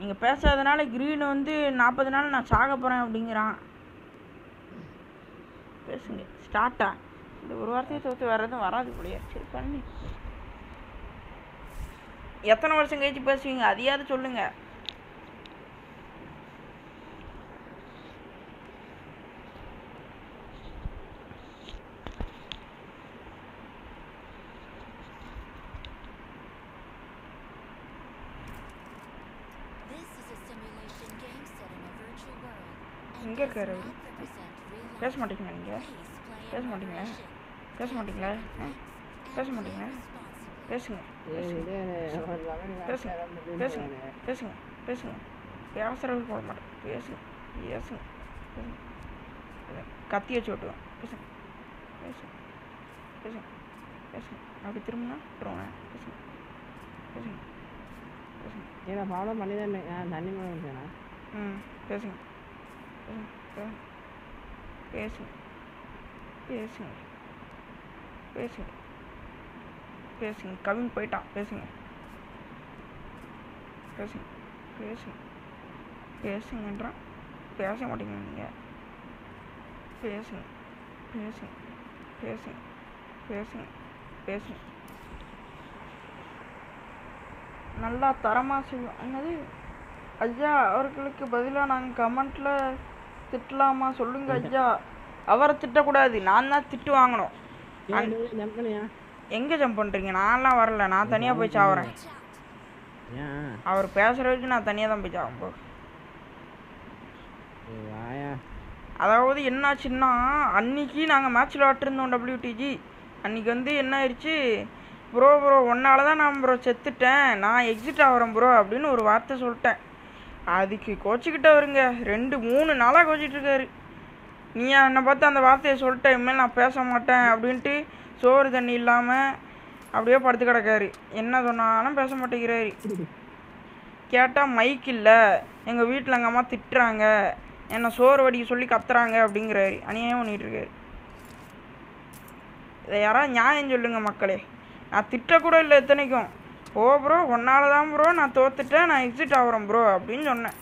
நீங்கள் பேசாதனால கிரீன் வந்து நாற்பது நாள் நான் சாக போகிறேன் அப்படிங்கிறான். பேசுங்க ஸ்டார்ட்டா, இந்த ஒரு வாரத்தையும் தோற்று வர்றதும் வராது போலியா. சரி பண்ணி எத்தனை வருஷம் கழிச்சு பேசுவீங்க அதையாவது சொல்லுங்க. எங்கே கேரு பேச மாட்டீங்களா? நீங்கள் பேச மாட்டீங்களா? பேச மாட்டீங்களா? பேச மாட்டீங்களா? பேசுங்க பேசுங்க பேசுங்க பேசுங்க பேசுங்க பேசுறது போட மாட்டேன். பேசுங்க பேசுங்க பேசுங்க, கத்தி வச்சு விட்டுருவேன். பேசுங்க பேசுங்க பேசுங்க பேசுங்க, அப்படி திரும்பினா விட்டுருவேன். பேசுங்க பேசுங்க பேசுங்க, ஏன்னா ஃபாலோ பண்ணி தான் நான் தண்ணி மேலே. ம் பேசுங்க பேசுங்க பேசுங்க பேசுங்க பேசுங்க பேசுங்க, கவின் போயிட்டான். பேசுங்க பேசுங்க பேசுங்க பேசுங்கன்றான், பேச மாட்டீங்க நீங்கள். பேசுங்க பேசுங்க பேசுங்க பேசுங்க பேசுங்க, நல்லா தரமாக செய்வோம். என்னது ஐயா அவர்களுக்கு பதிலாக நாங்கள் கமெண்ட்டில் திட்டலாமா சொல்லுங்க ஐயா? அவரை திட்டக்கூடாது, நான் தான் திட்டு வாங்கணும். எங்கே ஜம்ப் பண்ணுறீங்க? நான்லாம் வரல, நான் தனியாக போய் சாவுறேன். அவர் பேசுகிற வரைக்கும் நான் தனியாக தான் போய் சாகும் போ. அதாவது என்னாச்சுன்னா அன்னைக்கு நாங்கள் மேட்ச்சில் விட்டுருந்தோம் டபிள்யூடிஜி. அன்றைக்கி வந்து என்ன ஆயிடுச்சு ப்ரோ, ப்ரோ ஒன்றால் தான் நான் ப்ரோ செத்துட்டேன், நான் எக்ஸிட் ஆகிறேன் ப்ரோ அப்படின்னு ஒரு வார்த்தை சொல்லிட்டேன். அதுக்கு கோச்சிக்கிட்டவருங்க ரெண்டு மூணு நாளாக கோச்சிட்ருக்காரு. நீ என்னை பார்த்து அந்த வார்த்தையை சொல்லிட்டேன், இனிமேல் நான் பேச மாட்டேன் அப்படின்ட்டு சோறு தண்ணி இல்லாமல் அப்படியே படுத்து கிடக்காரு. என்ன சொன்னாலும் பேச மாட்டேங்கிறாரு. கேட்டால் மைக் இல்லை, எங்கள் வீட்டில் எங்கள் அம்மா திட்டுறாங்க, என்னை சோறு வடிக்க சொல்லி கத்துறாங்க அப்படிங்கிறாரு. அநியாயம் பண்ணிகிட்ருக்காரு. இதை யாராவது நியாயம் சொல்லுங்கள் மக்களே. நான் திட்டக்கூட இல்லை இத்தனைக்கும். ஓ ப்ரோ ஒன்றால் தான் ப்ரோ நான் தோத்துட்டேன், நான் எக்ஸிட் ஆகிறேன் ப்ரோ அப்படின்னு சொன்னேன்.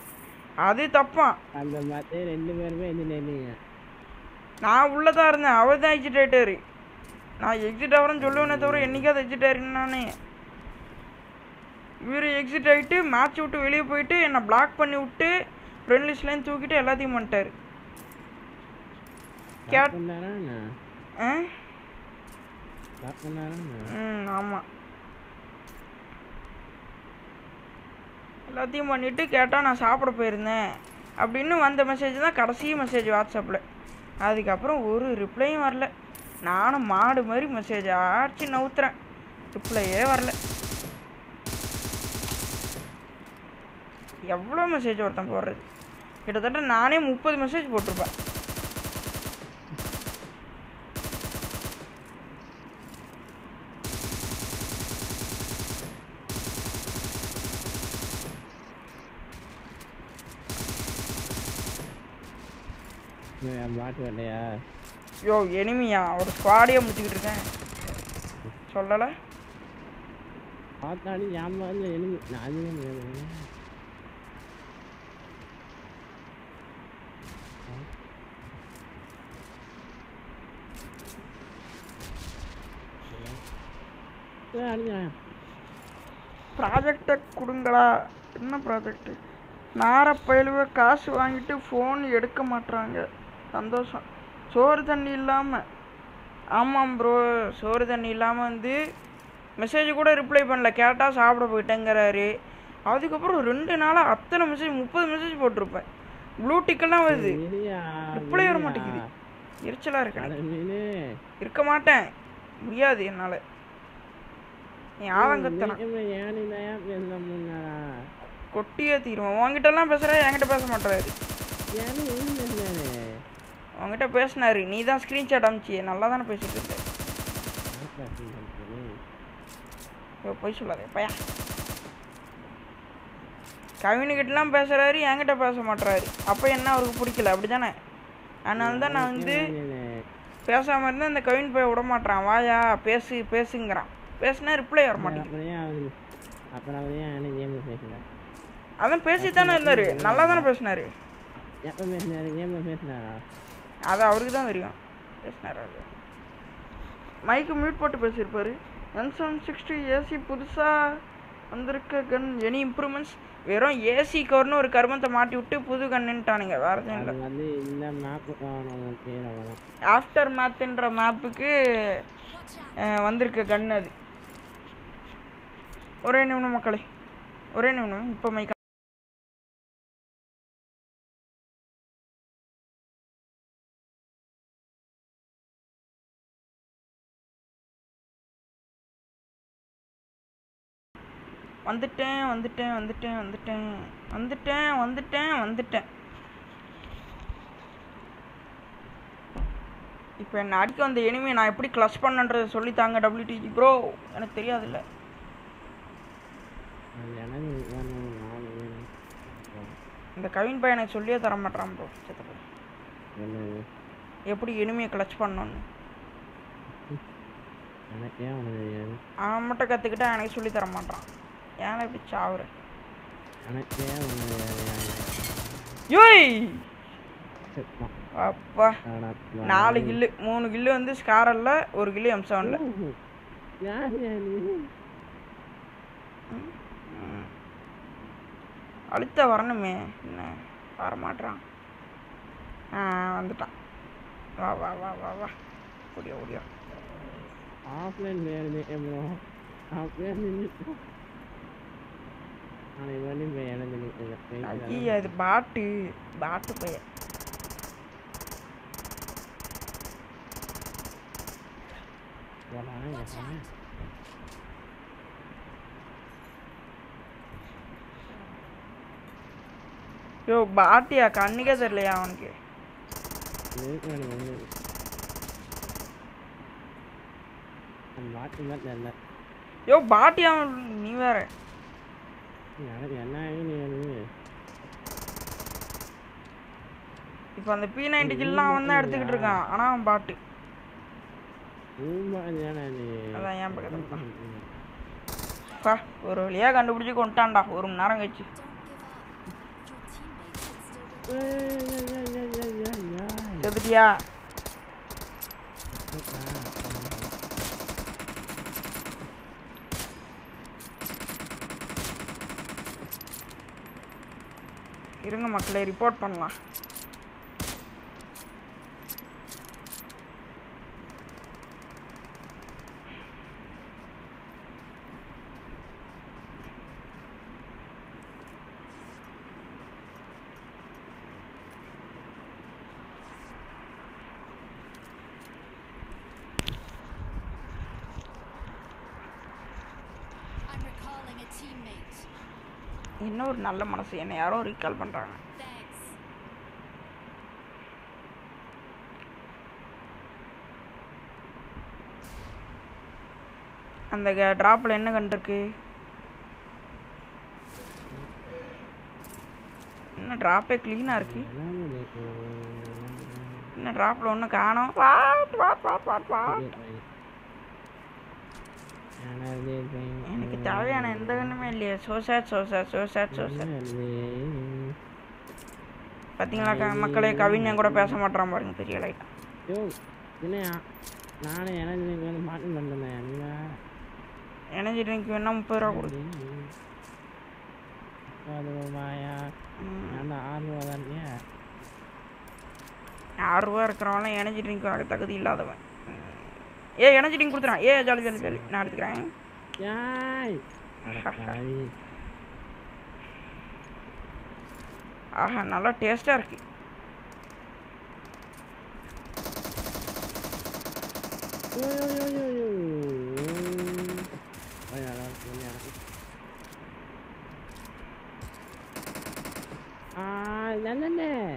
அது தப்பான். அந்த மாதிரி ரெண்டு பேருமே நான் உள்ளே தான் இருந்தேன், அவர் தான் எக்ஸிட் ஆகிட்டாரு. நான் எக்ஸிட் ஆகிறேன்னு சொல்லுவேனே தவிர என்றைக்காவது எக்ஸிட் ஆகிருக்கேன் நானே. இவர் எக்ஸிட் ஆகிட்டு மேட்ச் விட்டு வெளியே போயிட்டு என்னை பிளாக் பண்ணி விட்டு ஃப்ரெண்ட் லிஸ்ட்லேயும் தூக்கிட்டு எல்லாத்தையும் பண்ணிட்டார். கேட் ம் ஆமாம் எல்லாத்தையும் பண்ணிவிட்டு கேட்டால் நான் சாப்பிட போயிருந்தேன் அப்படின்னு வந்த மெசேஜ் தான் கடைசி மெசேஜ் வாட்ஸ்அப்பில். அதுக்கப்புறம் ஒரு ரிப்ளையும் வரல. நானும் மாடு மாதிரி மெசேஜ் ஆச்சு நவுத்துறேன், ரிப்ளையே வரல. எவ்வளோ மெசேஜ் ஒருத்தன் போடுறது, கிட்டத்தட்ட நானே முப்பது மெசேஜ் போட்டிருப்பேன். யோ எனிமையா ஒரு ஸ்குவாடியே முடிச்சுக்கிட்டு இருக்கேன். சொல்லல பாத்தானி யாமல்ல எலும்பு நானே நான் ப்ராஜெக்ட் குடுங்கடா என்ன ப்ராஜெக்ட் நார பையலுவே காசு வாங்கிட்டு ஃபோன் எடுக்க மாட்டாங்க சந்தோஷம் சோறு தண்ணி இல்லாம ஆமாம் ப்ரோ சோறு தண்ணி இல்லாம வந்து மெசேஜ் கூட ரிப்ளை பண்ணல கேட்டா சாப்பிட போயிட்டேங்கறாரு அதுக்கப்புறம் ரெண்டு நாளா அத்தனை மெசேஜ் முப்பது மெசேஜ் போட்டுருப்பேன் ப்ளூ டிக்கெல்லாம் வருது ரிப்ளை வர மாட்டேங்குது எரிச்சலா இருக்கு இருக்க மாட்டேன் முடியாது என்னால கொட்டியே தீருவான் உங்ககிட்ட எல்லாம் பேசுற என்கிட்ட பேச மாட்டாரு உங்ககிட்ட பேசினாரு நீ தான் ஸ்கிரீன்ஷாட் அனுப்பிச்சியே நல்லா தானே பேசிட்டு இருக்க போய் சொல்லாதே பையா கம்யூனிகிட்டலாம் பேசுறாரு என்கிட்ட பேச மாட்டாரு அப்போ என்ன அவருக்கு பிடிக்கல அப்படிதானே அதனால தான் நான் வந்து பேசாம இருந்தா இந்த கவின் போய் விட மாட்டான் வாயா பேசு பேசுங்கிறான் பேசினா ரிப்ளை வர மாட்டேங்குது அதான் பேசித்தானே இருந்தாரு நல்லா தானே பேசினாரு அது அவருக்கு தான் தெரியும் பேசினார் அது மைக்கு மியூட் போட்டு பேசியிருப்பாரு என் செவன் சிக்ஸ்டி ஏசி புதுசாக வந்திருக்க கன் எனி இம்ப்ரூவ்மெண்ட்ஸ் வெறும் ஏசி கவர்னு ஒரு கருமத்தை மாட்டி விட்டு புது கண்ணுன்ட்டானுங்க வேறு எதுவும் ஆஃப்டர் மேத்துன்ற மேப்புக்கு வந்திருக்க கன் அது ஒரே நிமிடம் மக்களே ஒரே நிமிடம் இப்போ மைக்க வந்துட்டேன் வந்துட்டேன் வந்துட்டேன் வந்துட்டேன் வந்துட்டேன் வந்துட்டேன் வந்துட்டேன் இப்போ என்ன அடிக்க வந்த எனிமே நான் எப்படி கிளஸ் பண்ணன்றதை சொல்லித்தாங்க டபிள்யூடிஜி ப்ரோ எனக்கு தெரியாதுல்ல இந்த கவின் பையன் எனக்கு சொல்லியே தர மாட்டான் ப்ரோ எப்படி எனிமையை கிளச் பண்ணோன்னு அவன் மட்டும் கற்றுக்கிட்டா எனக்கு சொல்லி தர மாட்டான் ஏன்னா இப்படி சாவுற அப்பா நாலு கில்லு மூணு கில்லு வந்து ஸ்காரல்ல ஒரு கில்லு எம் செவன்ல அழுத்த வரணுமே என்ன வர மாட்டான் வந்துட்டான் வா வா வா வா வா ஓடியா ஓடியா ஆஃப்லைன் அது பாட்டு பாட்டு பையன் யோ பாட்டியா கண்ணுக்கே தெரியலையா அவனுக்கு யோ பாட்டியா நீ வேற இப்போ அந்த பி நைன்டி கில்லாம் அவன் தான் எடுத்துக்கிட்டு இருக்கான் ஆனா அவன் பாட்டு அதான் ஏன் பக்கத்தில் ஒரு வழியாக கண்டுபிடிச்சி கொண்டான்டா ஒரு மணி நேரம் கழிச்சு செத்துட்டியா இருங்க மக்களை ரிப்போர்ட் பண்ணலாம் இன்னும் ஒரு நல்ல மனசு என்ன யாரோ ரீகால் பண்றாங்க அந்த டிராப்ல என்ன கண்டிருக்கு என்ன டிராப்பே கிளீனா இருக்கு என்ன டிராப்ல ஒன்னும் காணோம் எனக்கு தேவையான எந்த ஒண்ணுமே இல்லையே. சோசாட் சோசாட் சோசாட் சோசாட் பார்த்தீங்களா மக்களே, கவின் என் கூட பேச மாட்டேறான் பாருங்க, பெரிய லைட். யோ என்னையா நானே எனர்ஜி வந்து மாட்டி பண்ணேன். என்ன எனர்ஜி ட்ரிங்க் வேணா முப்பது ரூபா கொடு. அது மாயா நான் ஆறு ரூபா தானே. ஆறு ரூபா இருக்கிறவன எனர்ஜி ட்ரிங்க் வாங்க தகுதி இல்லாதவன். ஏ எனர்ஜி ட்ரிங்க் கொடுத்துறான். ஏ ஜாலி ஜாலி ஜாலி நான் எடுத்துக்கிறேன். யாய் ஆஹா நல்லா டேஸ்டாக இருக்கு.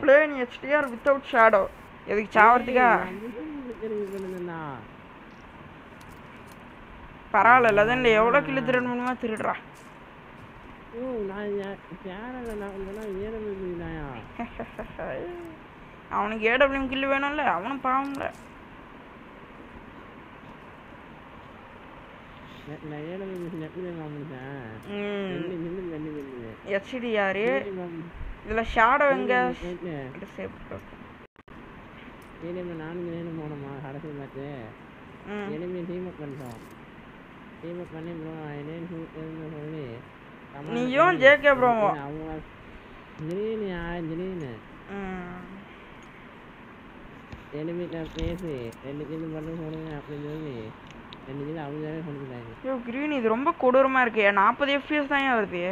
Playing H D R without shadow. எதுக்கு சாவறதுக்கா? பரவாயில்ல அதான் இல்லை, எவ்வளோ கிலோ திருட முடியுமா திருடுறா. அவனுக்கு ஏடபிள்யூ கில்லு வேணும்ல, அவனும் பாவம்ல. H D R இதுல ஷேடோ எங்க சேவ் பண்ணு. நீங்க நானு நேனு போனோமா கடைசி மேட்ச். எனிமி டீம் அப் பண்றோம். டீம் அப் பண்ணி bro ஐநூறு நூறு சொல்லி. நீ ஏன் ஜேகே bro? நீனே நீனே. எனிமி கிட்ட பேசி ரெண்டு கில் பண்ண சொன்னீங்க அப்படி சொல்லி. ரெண்டு கில் அவங்களே பண்ணிட்டாங்க. யோ கிரீன் இது ரொம்ப கொடூரமா இருக்கு. நாற்பது F P S தான் வருது.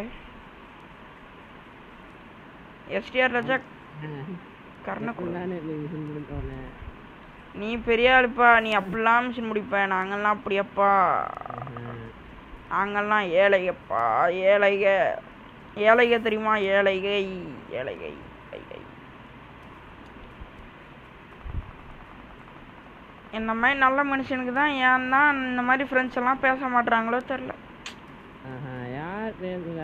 H D R ரஜக் கர்ண குல்லானே மிஷன் முடிப்பானே. நீ பெரிய ஆளுப்பா, நீ அப்படிலாம் மிஷன் முடிப்ப. நாங்கள்லாம் அப்படியப்பா, நாங்கள்லாம் ஏழையப்பா, ஏழைக ஏழைக தெரியுமா? ஏழைகை ஏழைகை இந்த மாதிரி நல்ல மனுஷனுக்கு தான் ஏன் தான் இந்த மாதிரி ஃப்ரெண்ட்ஸ் எல்லாம் பேச மாட்டுறாங்களோ தெரில. யார் பேசுங்க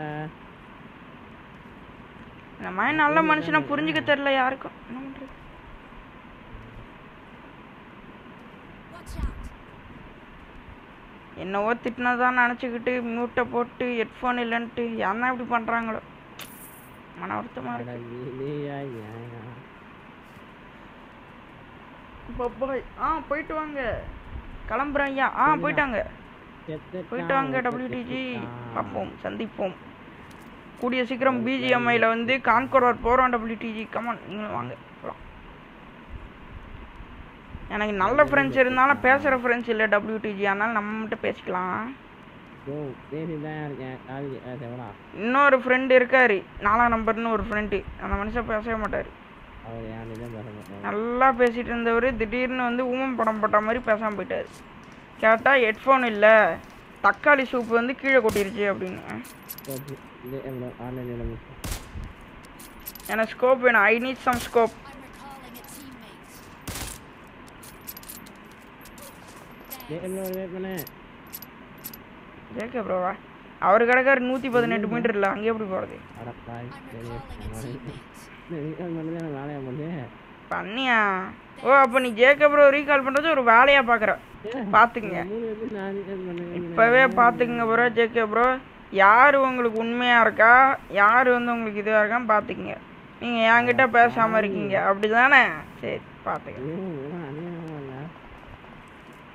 இந்த மாதிரி நல்ல மனுஷனை புரிஞ்சுக்க தெரியல யாருக்கும். என்ன பண்றது? என்னவோ திட்டினதான் நினச்சிக்கிட்டு மியூட்டை போட்டு ஹெட்ஃபோன் இல்லைன்ட்டு யாருன்னா இப்படி பண்ணுறாங்களோ, மன வருத்தமா இருக்கு. ஆ போயிட்டு வாங்க, கிளம்புறேன் ஐயா. ஆ போயிட்டாங்க போயிட்டு வாங்க. டபிள்யூடிஜி பார்ப்போம், சந்திப்போம் கூடிய சீக்கிரம். B G M I-ல வந்து கான்கரர் போறோம். டபிள்யூடிஜி கமான் நீங்களும் வாங்க போலாம். எனக்கு நல்ல ஃப்ரெண்ட்ஸ் இருந்தாலும் பேசுற ஃப்ரெண்ட்ஸ் இல்ல டபிள்யூடிஜி, அதனால நம்ம மட்டும் பேசிக்கலாம். ஓ தேவிதான் இருக்கேன். காவி தேவனா இன்னொரு ஃப்ரெண்ட் இருக்காரு, நாலாம் நம்பர்னு ஒரு ஃப்ரெண்ட். அந்த மனுஷன் பேசவே மாட்டாரு. அவர் யானையில வரமாட்டாரு. நல்லா பேசிட்டு இருந்தவரு திடீர்னு வந்து ஊமம் படம் போட்ட மாதிரி பேசாம போயிட்டாரு. கேட்டா ஹெட்ஃபோன் இல்ல, தக்காளி சூப்பு வந்து கீழே கொட்டிருச்சு அப்படின்னு. எனக்கு ஸ்கோப் வேணும். I need some scope. அவரு கிடக்காரு நூத்தி பதினெட்டு மீட்டர்ல, அங்கே எப்படி போறது? பண்ணியா? ஓ அப்ப நீ ஜேக்கப் ப்ரோ ரீகால் பண்றது ஒரு வேலையா பாக்குற? பாத்துக்கங்க இப்பவே பாத்துக்கங்க ப்ரோ. ஜேக்கப் ப்ரோ யாரு உங்களுக்கு உண்மையா இருக்கா, யாரு வந்து உங்களுக்கு இதுவா இருக்கான்னு பாத்துக்கங்க. நீங்க என்கிட்ட பேசாம இருக்கீங்க அப்படிதானே? சரி பாத்துக்கங்க,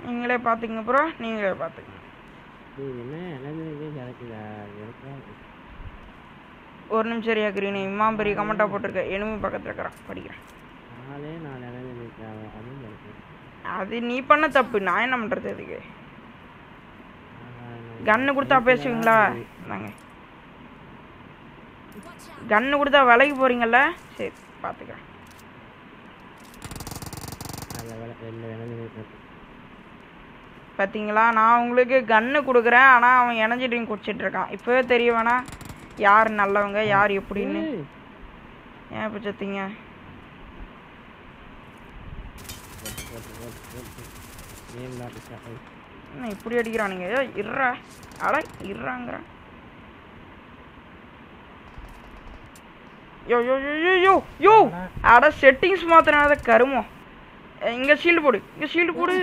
நீங்களே பாத்துக்கங்க ப்ரோ, நீங்களே பாத்துக்கங்க. ஒரு நிமிஷம் சரியா கிரீன் இம்மா பெரிய கமெண்டா போட்டிருக்க. எனிமி பக்கத்துல இருக்கிறான் படிக்கிறேன். அது நீ பண்ண தப்பு, நான் என்ன பண்றது? அதுக்கு கன்னு கொடுத்தா பேசுவீங்களா? கன்னு கொடுத்தா விலைக்கு போறீங்கல்ல? சரி பாத்துக்கிறேன். பாத்தீங்களா நான் உங்களுக்கு கன்னு கொடுக்குறேன், ஆனா அவன் எனர்ஜி ட்ரிங்க் குடிச்சிட்டு இருக்கான். இப்பவே தெரிய வேணா யார் நல்லவங்க யார் எப்படின்னு. ஏன் இப்ப சத்தீங்க? என்ன இப்படி அடிக்கிறானுங்க? இறா அட இறாங்கிற யோ யோ யோ யோ யோ அட செட்டிங்ஸ் மாத்திரனாத கருமோ. இங்க ஷீல்டு போடு, இங்க ஷீல்டு போடு.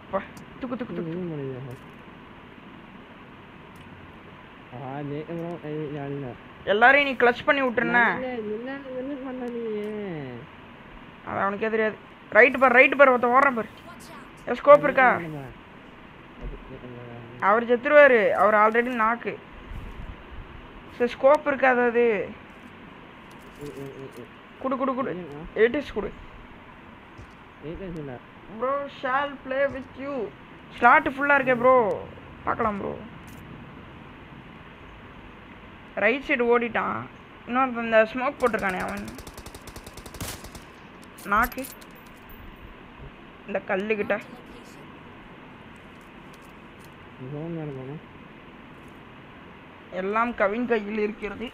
அப்பா துக்கு துக்கு துக்கு எல்லாரையும் நீ கிளட்ச் பண்ணி விட்டுறனே என்ன பண்ண நீ அத அவனுக்கு தெரியாது ரைட் பார் ரைட் பார் வந்து ஓறற பார் ஸ்கோப் இருக்கா அவர் செத்துவாரு அவர் ஆல்ரெடி நாக்கு சே ஸ்கோப் இருக்கா அது குடு குடு குடு எட்டிஸ் குடு ஏகேனா bro shall play with you slot ஃபுல்லா இருக்கே bro பார்க்கலாம் bro ரைட் சைடு ஓடிட்டான் இன்னொரு அந்த ஸ்மோக் போட்டுருக்கானே அவன் நாக்கு இந்த கல்லுகிட்ட எல்லாம் கவின் கையில் இருக்கிறது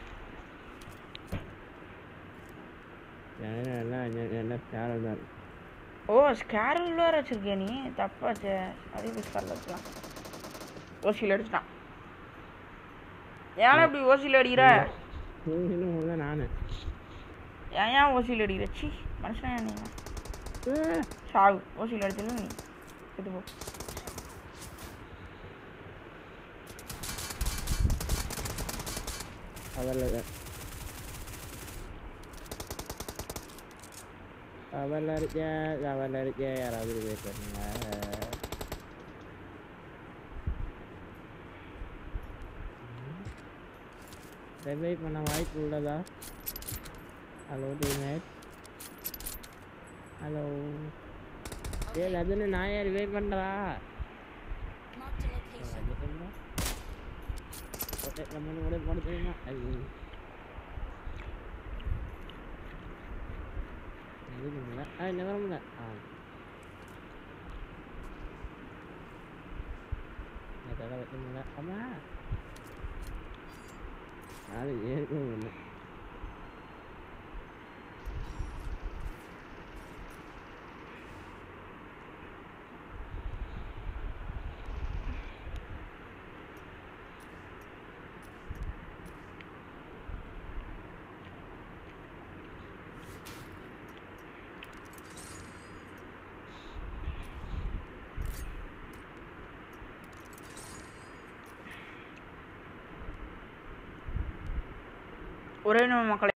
ஓ ஸ்கேரல் வேற வச்சிருக்கே நீ தப்பாச்சே அது ஸ்கேரல் வச்சுக்கலாம் ஓசியில் அடிச்சுட்டான் ஏன் அப்படி ஓசியில் அடிக்கிற நானு ஏன் ஏன் ஓசியில் அடிக்கிற சி மனுஷன் சாவு ஓசியில் அடிச்சல நீ இது போ அவளை அவளை இருக்கே அவளை இருக்கே யாராவது வெயிட் பண்ணுங்க Revive பண்ண வாய்ப்பு உள்ளதா ஹலோ டீமேட் ஹலோ ஏ லதன நான் யார் ரிவைவ் பண்றா ஓகே நம்ம கூட போடுறீங்க ஐயோ ஐ நெவர் முன்ன ஆ அதடா வெட்டணும்ல அம்மா அது ஏறும் இல்ல ஒரே நம்ம மக்கள்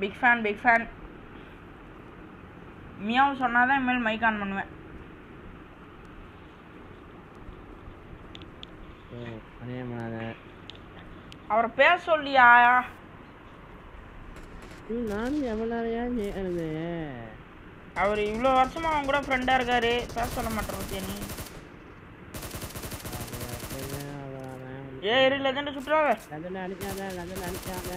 big fan, big fan. Meow சொன்னாதான் இமேல் மைக் ஆன் பண்ணுவேன். ஓ அண்ணே மாரே. அவரை பேர் சொல்லியா? நான் எவளாரையா நேர்னே. அவர் இவ்ளோ வருஷமா அவங்க கூட ஃப்ரெண்டா இருக்காரு. பேர் சொல்ல மாட்டறே நீ. ஏய் இரு லெஜெண்ட் சுற்றுறாங்க. லெஜெண்ட் அடிச்சாங்க, லெஜெண்ட் அடிச்சாங்க.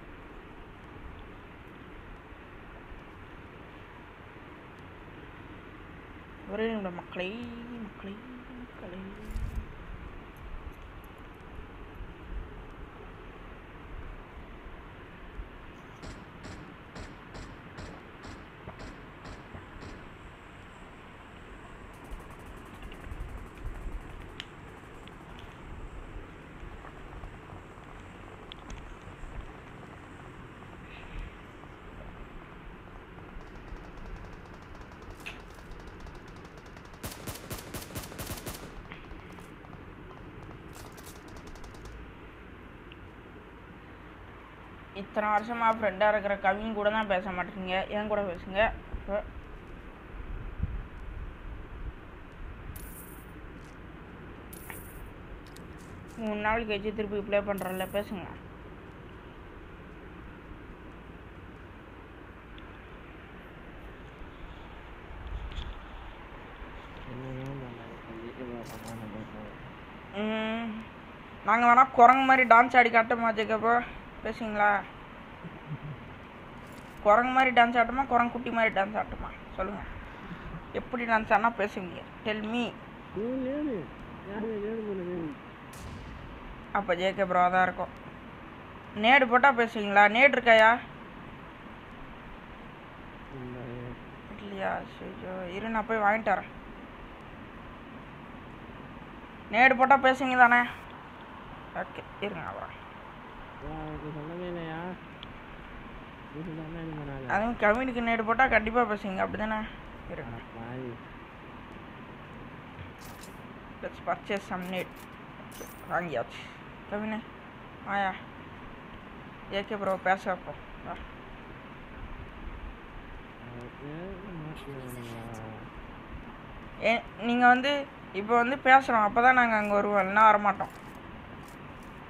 ஒரே மக்களை மக்களை மக்களை இத்தனை வருஷமாக ஃப்ரெண்டாக இருக்கிற கவியும் கூட தான் பேச மாட்டேங்க. என் கூட பேசுங்க. மூணு நாள் கழிச்சு திருப்பி ப்ளே பண்ணுறல பேசுங்க. நாங்கள் வேணால் குரங்கு மாதிரி டான்ஸ் ஆடி காட்ட மாட்டேக்கப்போ பேசுங்களா? குரங்கு மாதிரி டான்ஸ் ஆட்டுமா, குரங்கு குட்டி மாதிரி டான்ஸ் ஆட்டுமா? சொல்லுங்க, எப்படி டான்ஸ் ஆனா பேசுவீங்க? Tell me. அப்போ ஜேகே ப்ரோ தான் இருக்கும். நேடு போட்டால் பேசுவீங்களா? நேடு இருக்காயா இல்லையா? சரி இரு நான் போய் வாங்கிட்டு வரேன். நேடு போட்டால் பேசுவீங்க தானே? ஓகே இருங்க அப்புறம். அதுவும் கவினுக்கு நேடு போட்டால் கண்டிப்பாக பேசுங்க, அப்படி தானே? Let's purchase some net. வாங்கியாச்சு கவினு. ஆயா ஏகே ப்ரோ பேச வைப்போம். ஏ நீங்கள் வந்து இப்போ வந்து பேசுகிறோம், அப்போ தான் நாங்கள் அங்கே வருவோம், இல்லைன்னா வரமாட்டோம்.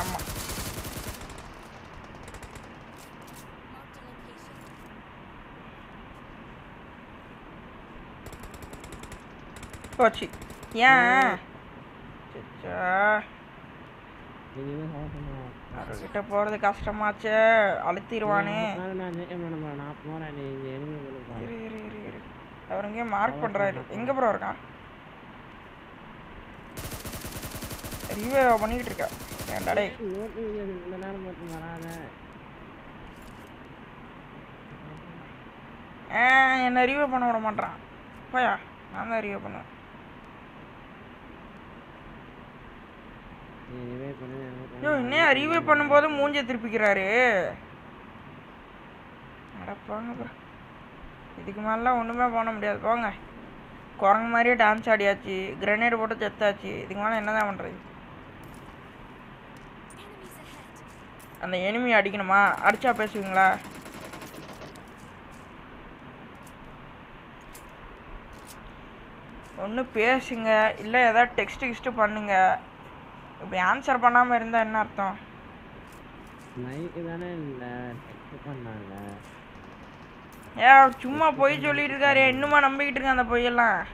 ஆமாம் போச்சு. ஏன் அவர்கிட்ட போகிறது கஷ்டமாச்சு, அழுத்திடுவானே. அவர் எங்கேயும் மார்க் பண்ணுறாரு. எங்கே ப்ரோ இருக்கான்? ரீவைவ் பண்ணிக்கிட்டு இருக்கா. ஏன்டாடே என்னை ரீவைவ் பண்ண விட மாட்டான். போயா நான் தான் ரீவைவ் பண்ணுவேன். ஐயோ இன்னும் ரீவைவ் பண்ணும்போது மூஞ்ச திருப்பிக்கிறாரு. நடப்பாங்க ப்ரோ, இதுக்கு மேலாம் ஒன்றுமே பண்ண முடியாது. போங்க, குரங்கு மாதிரியே டான்ஸ் ஆடியாச்சு, கிரனேட் போட்டு செத்தாச்சு. இதுக்கு மேலே என்ன தான் பண்ணுறது? அந்த எனிமி அடிக்கணுமா? அடிச்சா பேசுவீங்களா? ஒன்று பேசுங்க, இல்லை ஏதாவது டெக்ஸ்ட் கிஸ்ட்டு பண்ணுங்க. இப்படி ஆன்சர் பண்ணாமல் இருந்தால் என்ன அர்த்தம்? மைக்கு தானே இல்லை, டெக்ஸ்ட் பண்ணாங்க. Yeah, Chuma Poi Jolie Gare, no one am beating on the Poyala.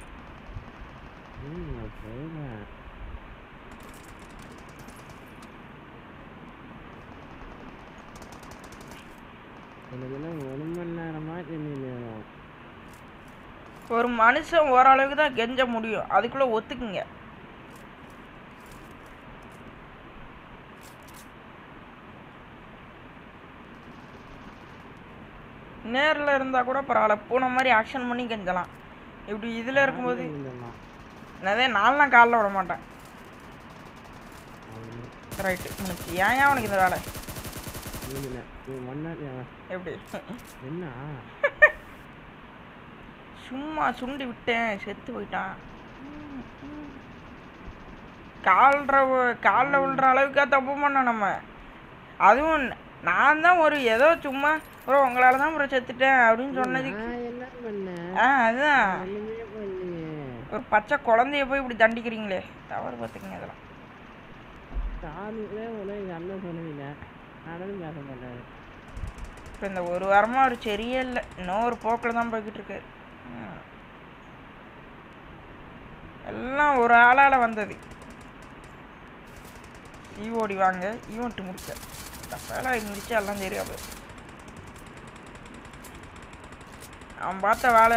For Manisa, what are the Genja Mudio? Are they close thinking? நேர்ல இருந்தா கூட பரவால போன மாதிரி ஆக்சன் பண்ணி கெஞ்சலாம் இப்படி இதுல இருக்கும்போது நானே நாலனா கால்ல வர மாட்டேன் ரைட் எனக்கு ஏன் அவனுக்கு இந்த வேளை இல்ல நீ மண்ணாட்டியா எப்படி என்ன சும்மா சுண்டி விட்டேன் செத்து போயிட்டான் கால்ற கால்ல உள்ற அளவுக்கு தப்பு பண்ண நம்ம அதுவும் நான் தான் ஒரு ஏதோ சும்மா bro ungalaala dhaan bro settiten appdin sonnadikku enna panna ah adha enna panniye or pacha kolandaiye poi ipdi dandikiringale thavar pathukinga adha taanule ole anna sonnilla adhum kaasa mattaru indha oru varama oru seriya illa innoru pokla dhaan poikittirukku ella oru aalaala vandadhu ee odi vaanga event mudicha tapala mudicha ella theriyava I'm about to valley. I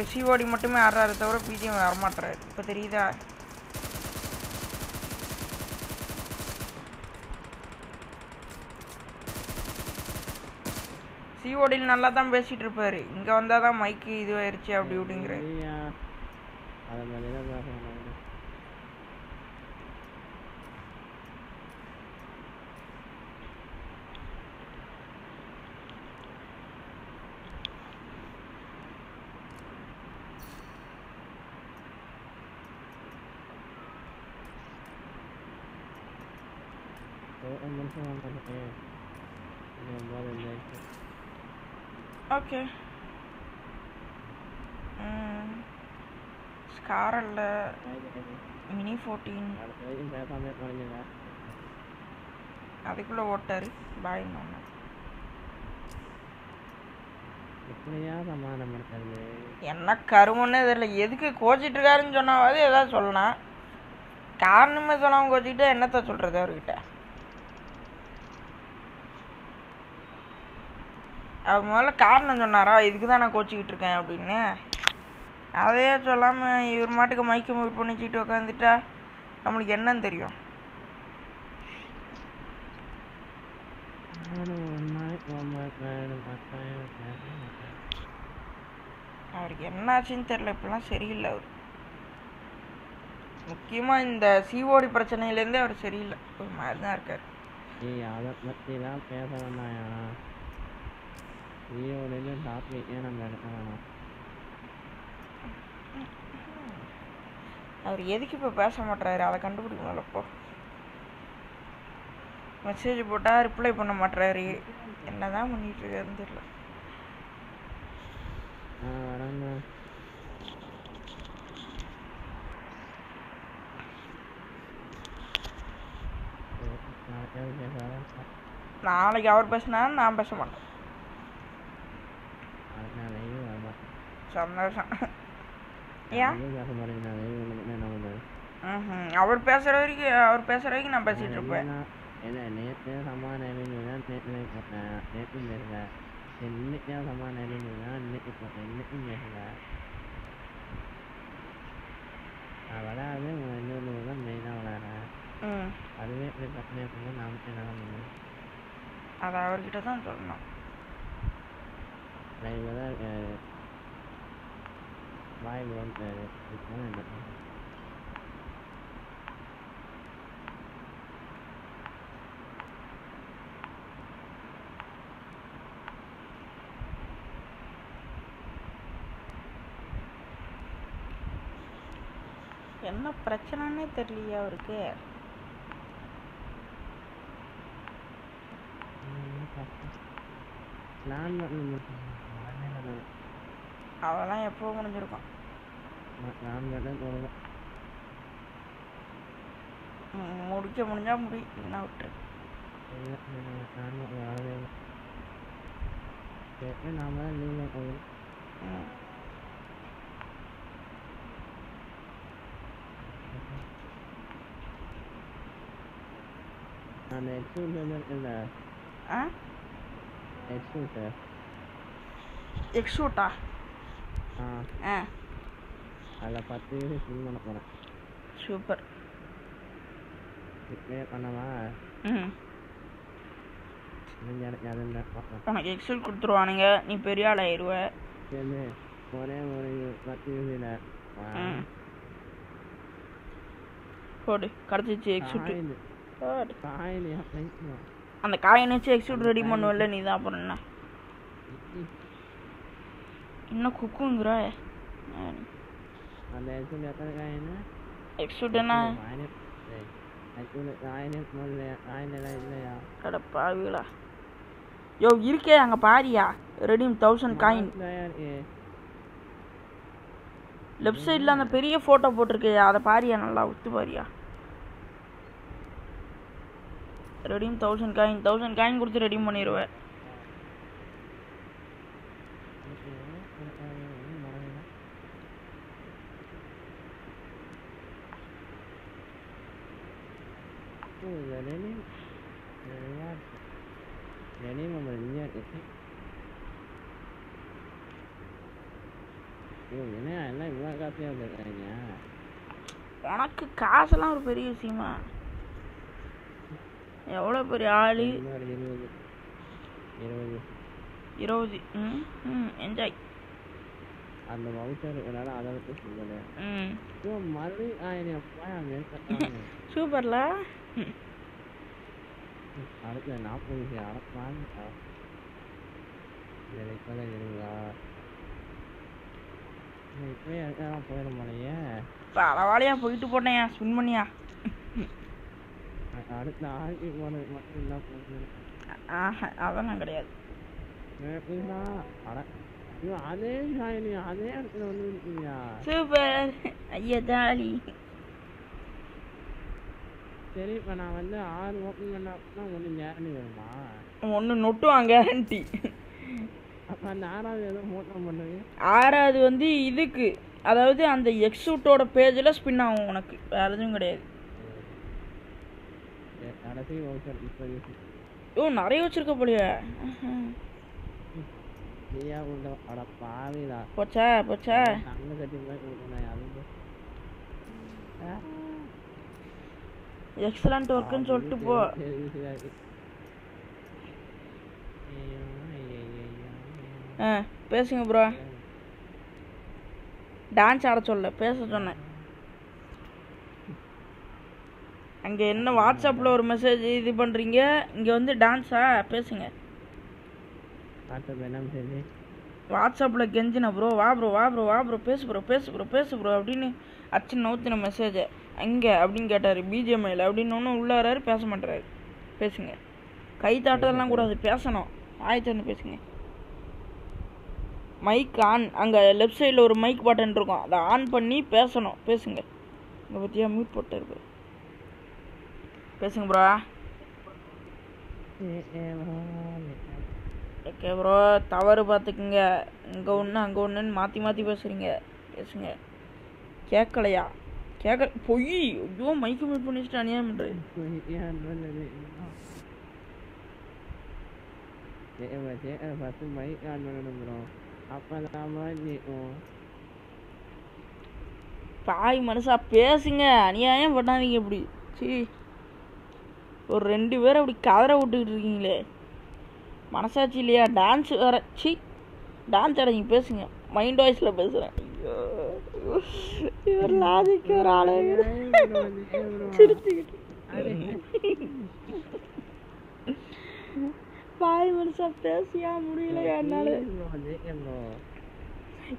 receive what you want to matter at the P G M or Matra. But there is that. See what in Alatam Bessie Tripper. In Gonda, Mikey is where she have duty. Okay. Mm. Scar Mini fourteen. I think water. Bye, Mama. என்ன கருமனே தெரியல எதுக்கு கோச்சிட்டு இருக்காருன்னு சொன்னாவது ஏதாவது சொல்லலாம் காரணமே சொல்லாம கோச்சிட்டு என்னத்த சொல்றது அவர்கிட்ட I was like, I'm not going to go to the car. I'm not going to go to the car. I'm not going to go to the car. I'm not going You didn't have me in a minute. I'll really keep a pass on what I can do. Message about I reply on a matter. And I'm going to get it. I don't know. Now, like our best man, I'm best one. Yeah, our passer, our passer, I can pass it to bed. And I need someone having a net net net net net and make someone having a net net net. I will have him when you lose them. They know that I will make the net one out and out. I will get a son. I will. My one is one. என்ன பிரச்சனைனே தெரியலையா அவருக்கு நான் அவலாம் எப்போ முடிஞ்சிருக்கும் நான் கேட்டேன் போறேன் முடிக்க முடிஞ்சா முடி நான் விட்டு Okay, and I'm gonna leave my oil. I'm at two million in the. Ah? At two sir. Ek shota. Ah. Ah. Ala pati sini mana mana. Super. Ikut mana mana. Hmm. Mana jalan jalan nak apa? Anak ek shot kudu orang yang ni perihal airu eh. Kena. Boleh boleh pati sini lah. Hmm. Boleh. Kerja je ek shot. Good. Kain ni apa ni? Anak kain ni je ek shot ready mana le ni dah pernah. इन्ना कुकुंग रहा है। अरे ऐसे लेता है क्या है ना? एक्सीडेंट है। एक्सीडेंट आयने मले आयने लाइन ले यार। कड़ा पागला। यो ये क्या अंग पारिया? रेडीम थाउजेंड काइन। लब्से इल्ला ना पेरी ये फोटो बोटर के यार पारिया ना लाऊं तू पारिया। Redeem thousand coin thousand coin कुर्ते रेडीम मने रहो है। Lenny, Lenny, mama, Lenny, I think. You know, I like what got the other thing. I'm not a castle or very easy, man. You're all over Ali. You're all enjoy. And the voucher and another person. So, Marley, I am super la. Alat yang nak pun dia alat mana? Jadi kalau jadi lah, ni punya orang punya mana ya? Salah wali yang pergi tu pun ya, sunmania. Alat dah alat mana macam nak pun. Ah, apa nak kerja? Ni punya alat. Ni alat saya ni alat orang punya. Super, ya dali. तेरी बनावले are वो अपने ना अपना मुन्नी न्याय नहीं है माँ मुन्ने नोटो आंगे हंटी अपन आरा जैसा मोटा मुन्ने आरा जो अंधी इधर के अदाव जो आंधे यक्षु टोड़ पेज लस पिन्ना हो उनके आरा जो इंगड़े आरा से वाउचर इस्तारी ओ नारे वाउचर का बढ़िया ये यार उनका आरा पावी ला पचा पचा Excellent work and sort to go. Eh, passing bro. Dance out of the pass on it. Again, no WhatsApp or message is the bundling. You on the dance are passing it. WhatsApp like Genjina bro, Wabro, Wabro, Wabro, Pess, bro, Pess, bro, Pess, bro, Dini, Achin out in a message. अंगे अब दिन क्या type BGMI live दिन नौनो उल्ला रहे पैसा मट रहे पैसिंगे कई ताटल ना गुड़ा से पैसा ना आये चलने पैसिंगे माइक आन अंगे लेफ्ट साइड लोर माइक बटन रोका द आन पन्नी पैसा ना पैसिंगे मैं बतिया म्यूट पट्टर पे पैसिंग ब्रो क्या ब्रो तावर बात किंगे गोन्ना गोन्ने माती माती पैसिंगे पैसिंगे क्या कलया क्या कर पोई जो माइक में पुनीत टानिया मिल रही है ये बच्चे ये बातें माइक आन वाले बनो अपन आवाज़ नहीं हो पाई मनसा पैसिंग है निया ये बना नहीं क्या बड़ी ची और रेंडी वेरा बड़ी कादरा उड़ी रही ले मनसा चिलिया डांस और ची डांस चला नहीं पैसिंग है माइंड वॉइस लग पैसा You're laughing, you're laughing. Five minutes of this, yeah, really.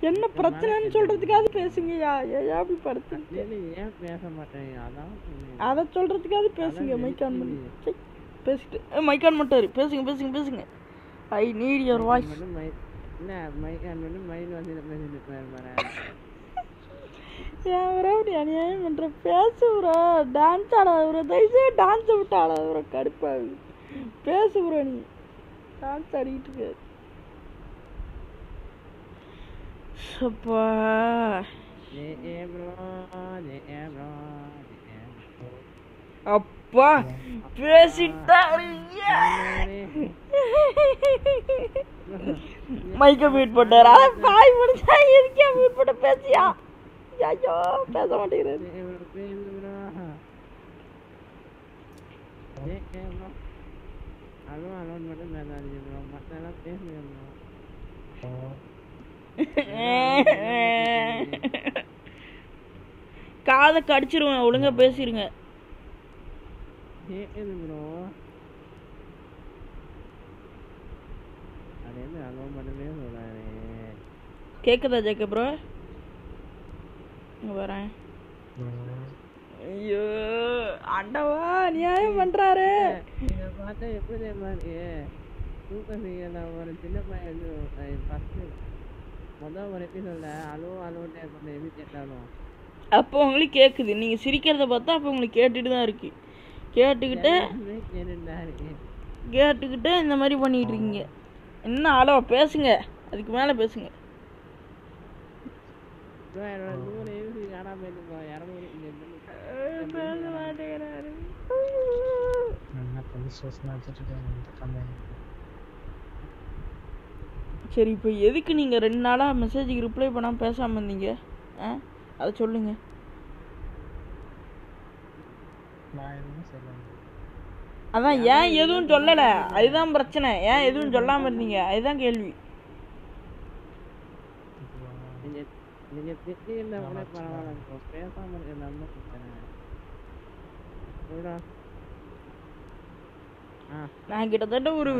You're not pregnant, children together facing you. I'll be pregnant. Other children together facing you, my gun. My gun, motor, facing, facing, facing. I need your voice. Nah, my and my was in a message. Yeah, right, and I am under Pesura, dance out. They say dance out of Kadipa. Pesura, dance out. Sabah. Apa? Presitarinya. मैं क्या meet पड़ रहा है? भाई मर जाएगा क्या meet पड़ पैसे आ? जा जा पैसा मत दे रे। काल कड़चरूं है उल्लंघन पैसे रिंगे। Cake the jacket, bro. Where I you underwater, yeah, I'm under up only cake, the new city care about up only care to the archie. Care to get the marijuana eating. No, I don't passing it. I think I'm passing it. சரி இப்போ எதுக்கு நீங்க ரெண்டு நாளா மெசேஜ்க்கு reply பண்ணாம பேசாம இருந்தீங்க? அத சொல்லுங்க. நான் என்ன சொல்றேன்? அதான் ஏன் எதுவும் சொல்லல? அதுதான் பிரச்சனை. ஏன் எதுவும் சொல்லாம இருந்தீங்க? அதுதான் கேள்வி. நீங்க தெரியல என்ன பண்ணலாம் பேசாம இருக்க நம்ம போடா நான் கிட்டத்தட்ட ஒரு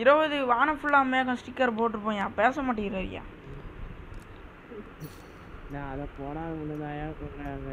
இருபது வான ஃபுல்லா மேகம் ஸ்டிக்கர் போட்டுறப்பயா பேச மாட்டீங்கயா நான் அத போடா உண்டாயா கொண்டாங்க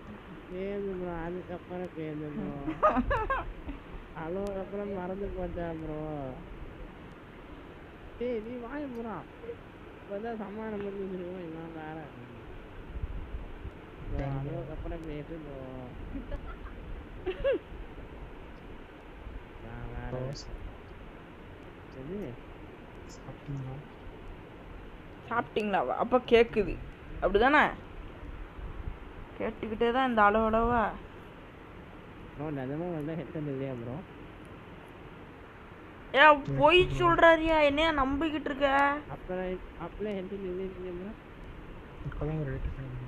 டேய் bro அதுக்கு அப்புறம் கேளு bro ஹலோ அப்புறம் மறந்து போச்சேன் bro டேய் நீ வாய் bro பதா சமான நம்பர் வந்துருவோம் நான் வேற अपने मेट लो ना ना चलिए शॉपिंग ला शॉपिंग लावा அப்ப கேக்குது அப்படிதானே கேட்டிட்டே தான் இந்த அளவுளவா bro நானே வந்து ஹெட் இல்லையா bro ஏ போய் சொல்றறியா என்ன நம்பிக்கிட்டு இருக்க அப்ப அப்பளே ஹெட் இல்லையே இல்லையா bro கொலங்க ரெடி பண்ணு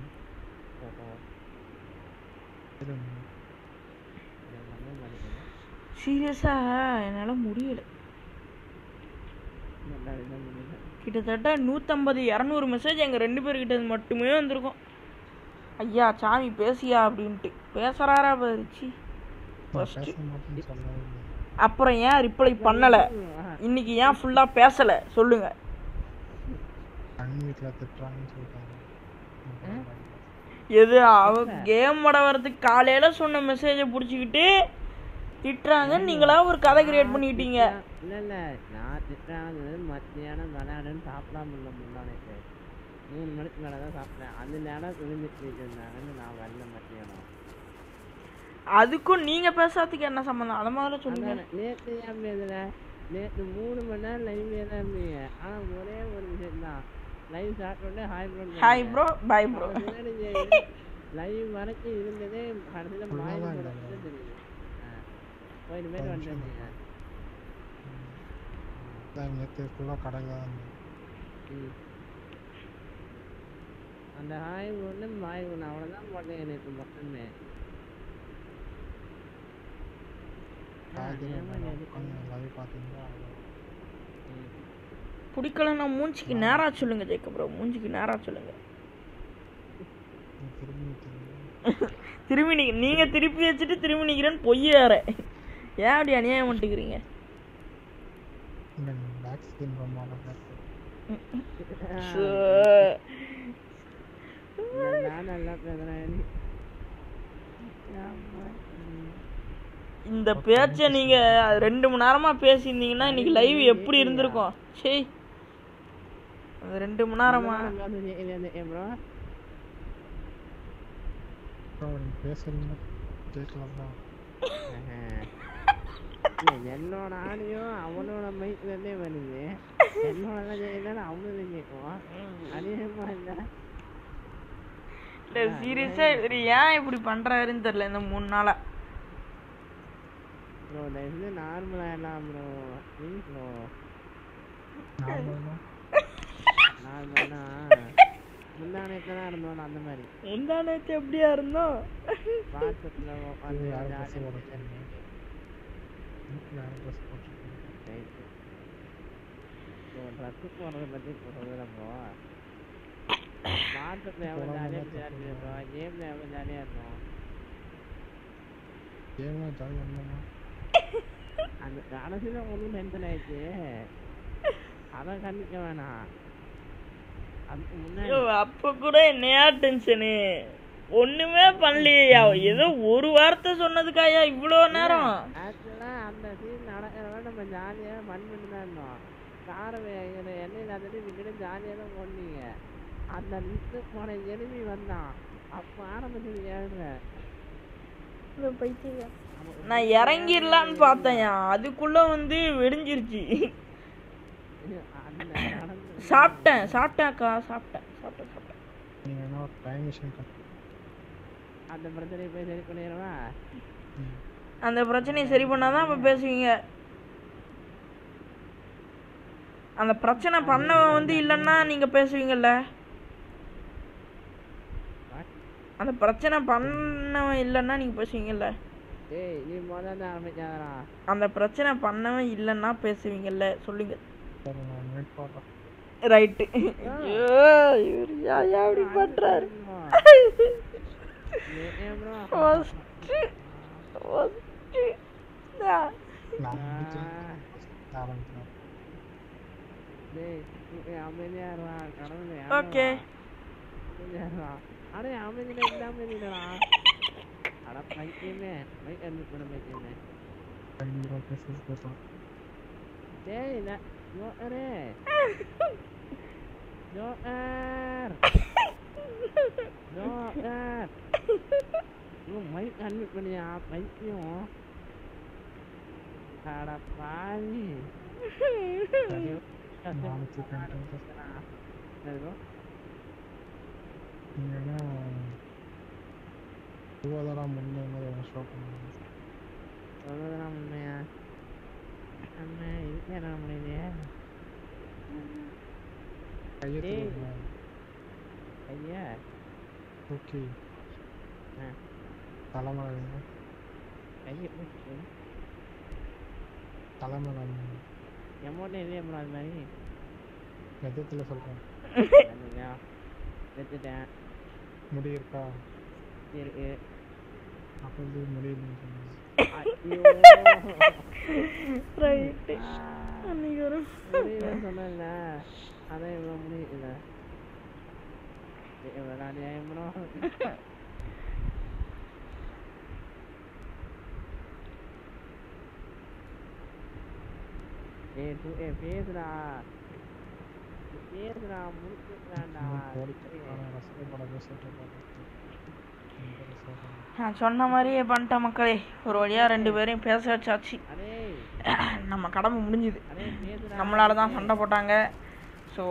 சீரியஸா என்னால முடியல கிட்டத்தட்ட நூற்று ஐம்பது இருநூறு மெசேஜ் எங்க ரெண்டு பேர் கிட்ட மட்டுமே வந்திருக்கும் ஐயா சாமி பேசியா அப்படினு பேசறாரா பாருச்சி ஃபர்ஸ்ட் அப்புறம் ஏன் ரிப்ளை பண்ணல இன்னைக்கு ஏன் ஃபுல்லா பேசல சொல்லுங்க அன்மிட்ல தட்றான்னு சொல்றாங்க எது கேம் ஓட வரதுக்கு காலையில சொன்ன மெசேஜை புடிச்சிக்கிட்டு திட்றாங்க நீங்களா ஒரு கதை கிரியேட் பண்ணிட்டீங்க இல்ல இல்ல நான் திட்றாங்க மத்தியான வனாடன் சாப்பிடாம இல்ல முன்னானே மூணு மணிக்கு மேல தான் சாப்பிட்டேன் அந்த நேரம் குளிஞ்சிட்டு இருந்தாங்க நான் வரல மத்தியான அதுக்கும் நீங்க பேசாததுக்கு என்ன சம்பந்தம் அத மாதிரி சொல்லுங்க நேத்து ஏன் பேசல நேத்து மூணு மணி நேரம் லைவ்ல தான் இருந்தீங்க ஆனா ஒரே ஒரு விஷயம் தான் லைவ் ஸ்டார்ட் பண்ண hi bro hi bro bye bro live வரக்கி இருந்ததே அடுத்து மாயில வந்து போய் மேல வந்துட்டீங்க நான் நேத்து கூட கடங்க அந்த ஹாய் ஒண்ணு மாய் ஒண்ணு அவ்வளவுதான் போட்டேன் நேத்து மொத்தமே லைவ் பாத்தீங்களா புடிக்கலனா மூஞ்சிக்கு நேரா சொல்லுங்க ஜெயக்க bro மூஞ்சிக்கு நேரா சொல்லுங்க திரும்பி நீங்க திருப்பி வச்சிட்டு திரும்பி நிக்கிறேன் பொய் வேற ஏன் அப்படி அநியாயம் பண்ணிக்கிறீங்க நான் பேக் ஸ்கின் ரொமால பேக் நான் இந்த பேச்சை நீங்கள் ரெண்டு மணி நேரமாக பேசியிருந்தீங்கன்னா இன்றைக்கி லைவ் எப்படி இருந்திருக்கும். சே ரெண்டு மணி நேரமா என்னோட ஆணையும் அவனோட மைக்கிலே வருது. என்னோட தான் அவனு கேட்குவான். அதே மாதிரி இல்லை சீரியஸாக சரி ஏன் இப்படி பண்ணுறாருன்னு தெரில. இந்த மூணு நாளாக bro that is normal ana bro please bro normal normal na mundane thala irundhon andha mari mundane the eppadiya irundho whatsapp la vandha yaar message poduthanga yaar message poduthanga bro rakku ponradha pathi solra bro whatsapp la vandha yaar bro game la vandha yaar bro game la vandha அந்த காலத்துல ஒன்றும் tension ஆயிடுச்சு. அதான் கண்டிக்க வேணாம். அதுக்கு முன்னாடி அப்போ கூட என்னையா டென்ஷனு ஒன்றுமே பண்ணலையா? ஏதோ ஒரு வார்த்தை சொன்னதுக்காயா இவ்வளோ நேரம்? ஆக்சுவலாக அந்த சீன் நடக்கிறவ நம்ம ஜாலியாக மண் பண்ணி தான் இருந்தோம். காரை எண்ணெய் இல்லாதது வீட்டுக்கு ஜாலியாக தான் போனீங்க. அந்த லிஸ்ட்டு போன எலும்பி வந்தான். அப்போ ஆரம்பத்துக்கு ஏழுறேன் போயிட்டீங்க. நான் இறங்கிடலான்னு பார்த்தேன், அதுக்குள்ள வந்து வெடிஞ்சிருச்சு. சாப்பிட்டேன் சாப்பிட்டாக்கா சாப்பிட்டேன் சாப்பிட்டேன் சாப்பிட்டேன் அந்த பிரச்சனையை போய் சரி பண்ணிடுவா. அந்த பிரச்சனையை சரி பண்ணாதான் அப்போ பேசுவீங்க. அந்த பிரச்சனை பண்ண வந்து இல்லைன்னா நீங்க பேசுவீங்கல்ல. அந்த பிரச்சனை பண்ண இல்லைன்னா நீங்க பேசுவீங்கல்ல. ஏய் நீ மொதல்ல ஆரம்பிச்சாதடா. அந்த பிரச்சனை பண்ணவே இல்லன்னா பேசுவீங்கல்ல சொல்லுங்க. ரைட். ஐயோ இவரு யாயா இப்படி பண்றாரு? ஃபர்ஸ்ட் ஃபர்ஸ்ட் நான் ஆரம்பிச்சேன். டேய் நீ அமைதியாடா கடவுளே. ஓகே. அட அமைதியா இல்லாம நீடா. अरे भाई के में भाई अनु को में के में भाई रो के से को दे ना नो अरे नो अर नो अर वो भाई अनु को ने आप भाई क्यों सारा पानी नाम से कंट्रोल कर लो ना உவதரா முன்னே மாதிரி ஒரு ஷோ பண்ணுங்க. உவதரா முன்னே அம்மா இங்க என்ன முன்னே ஐயே ஐயே ஓகே ஆ தலமரங்க ஐயே ஓகே தலமரங்க எமோட இல்லையா ப்ரோ? அது மாதிரி கதையில சொல்றேன். என்னையா வெச்சிட்டே முடி இருக்கா? இருக்கு அப்படி முடியுது. ரைட் அன்னைக்கு ஒரு சொன்னல அதே இவ்வளோ முடியல. ஏ டூ ஏ பேசுடா பேசுடா முடிச்சுக்கிறான்டா. நான் சொன்ன மாதிரியே பண்ணிட்டேன் மக்களே. ஒரு வழியாக ரெண்டு பேரையும் பேச வச்சாச்சு. நம்ம கடமை முடிஞ்சுது. நம்மளால தான் சண்டை போட்டாங்க. ஸோ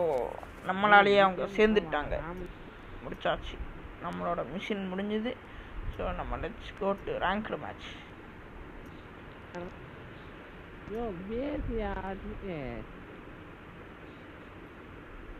நம்மளாலேயே அவங்க சேர்ந்துட்டாங்க. முடிச்சாச்சு, நம்மளோட மிஷின் முடிஞ்சுது. ஸோ நம்ம let's go to ranked match.